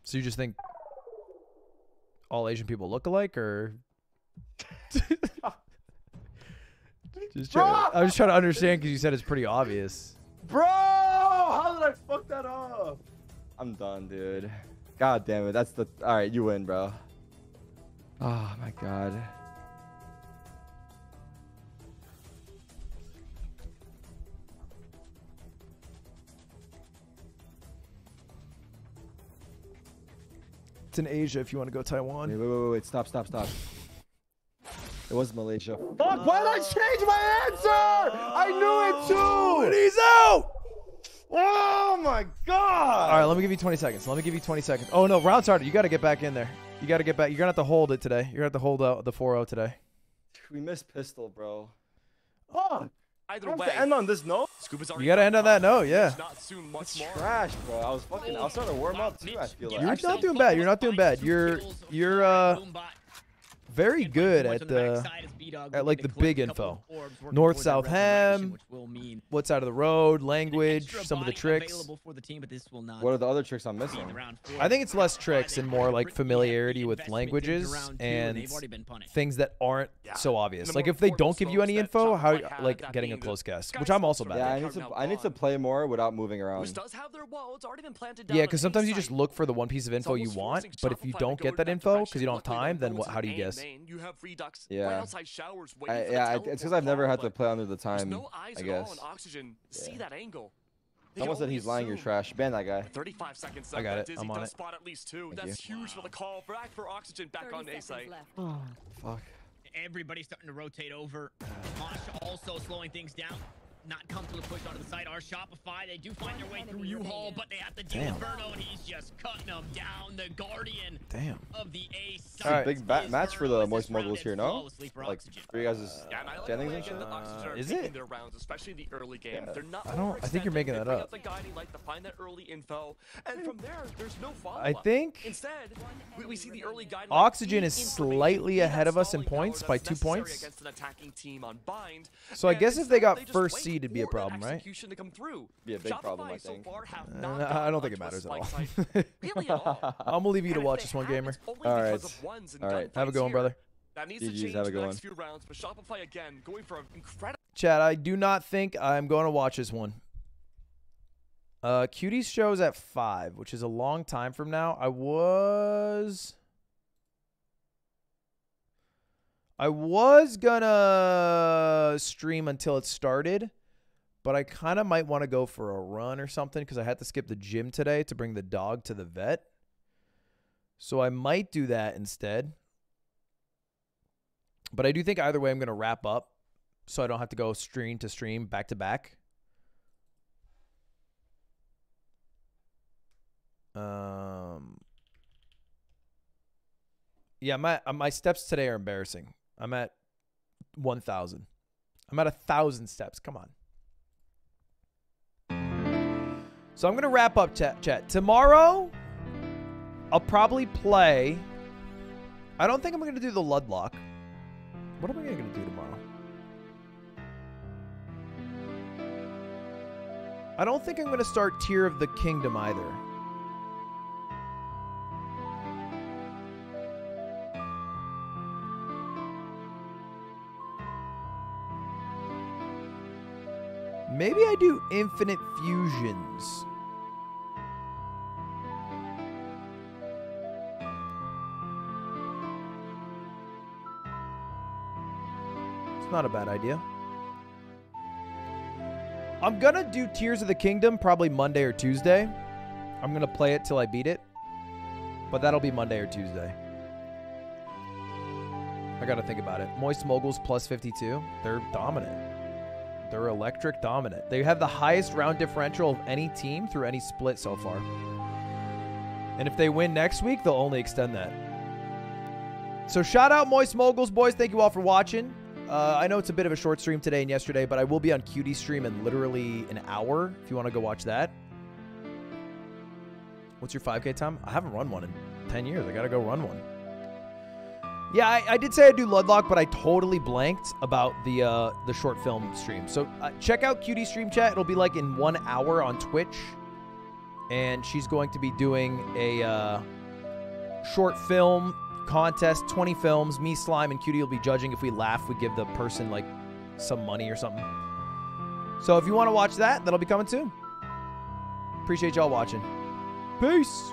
So you just think all Asian people look alike, or? Just trying to, I was trying to understand because you said it's pretty obvious. Bro, how did I fuck that up? I'm done, dude. God damn it, that's the all right. You win, bro. Oh my God. In Asia if you want to go Taiwan. Wait, wait, wait, wait. Stop, stop, stop. It was Malaysia. Fuck, uh, why did I change my answer? Uh, I knew it too! And he's out! Oh my God! Alright, let me give you twenty seconds. Let me give you twenty seconds. Oh no, round started. You gotta get back in there. You gotta get back. You're gonna have to hold it today. You're gonna have to hold out the four oh today. We missed pistol, bro. Oh! Either way, to end on this note. You gotta end on that note, yeah. Not soon, much more. Trash, bro. I was fucking. I was trying to warm up too. I feel like you're not doing bad. You're not doing bad. You're you're uh very good at the at like the big info. North, South Ham, what side of the road, language, some of the tricks. What are the other tricks I'm missing? I think it's less tricks and more like familiarity with languages and things that aren't so obvious. Like if they don't give you any info, how like getting a close guess, which I'm also bad at. Yeah, I need to, I need to play more without moving around. Yeah, because sometimes you just look for the one piece of info you want, but if you don't get that info because you don't have time, then what, how do you guess? Yeah, I, yeah, it's because I've never had to play under the time, I guess. Yeah. Someone said he's lying, you're trash. Ban that guy. I got it. I'm on it. Thank you. Oh, fuck. Everybody's starting to rotate over. Masha also slowing things down. Not comfortable to push onto the side. Our Shopify, they do find their way through U-Haul, but they have to deal with Berto, and he's just cutting them down. The Guardian Damn. of the A side. All right. Big bat match for the Moist Moguls here, no? Like, for you guys' uh, yeah, like standings and shit? Uh, is it? Their rounds, especially the early game. Yeah. They're not I don't, I think you're making that up. The guiding light to find that early info, and from there, there's no follow-up. I think Instead, we, we see the early guiding Oxygen is slightly ahead of us in points by two points. An attacking team on bind, so I guess if they got first seed, it'd be a problem, right? To come be a big Shopify problem, I think. So far have uh, not I don't think it matters at all. Really at all. I'm gonna leave you to watch this one, gamer. All right, all right. Have a good one, brother. G G's, have a good one. Chat, I do not think I'm going to watch this one. Uh, Cutie's show's at five, which is a long time from now. I was, I was gonna stream until it started. But I kind of might want to go for a run or something because I had to skip the gym today to bring the dog to the vet. So I might do that instead. But I do think either way I'm going to wrap up so I don't have to go stream to stream back to back. Um, yeah, my, my steps today are embarrassing. I'm at one thousand. I'm at one thousand steps. Come on. So I'm going to wrap up chat, chat. Tomorrow, I'll probably play. I don't think I'm going to do the Ludlock. What am I going to do tomorrow? I don't think I'm going to start Tear of the Kingdom either. Maybe I do Infinite Fusions. It's not a bad idea. I'm gonna do Tears of the Kingdom probably Monday or Tuesday. I'm gonna play it till I beat it. But that'll be Monday or Tuesday. I gotta think about it. Moist Moguls plus fifty-two. They're dominant. They're electric dominant. They have the highest round differential of any team through any split so far. And if they win next week, they'll only extend that. So shout out Moist Moguls, boys. Thank you all for watching. Uh, I know it's a bit of a short stream today and yesterday, but I will be on Cutie stream in literally an hour if you want to go watch that. What's your five K time? I haven't run one in ten years. I got to go run one. Yeah, I, I did say I'd do Ludlock, but I totally blanked about the uh, the short film stream. So uh, check out Cutie stream, chat. It'll be like in one hour on Twitch. And she's going to be doing a uh, short film contest, twenty films. Me, Slime, and Cutie will be judging. If we laugh, we give the person like some money or something. So if you want to watch that, that'll be coming soon. Appreciate y'all watching. Peace.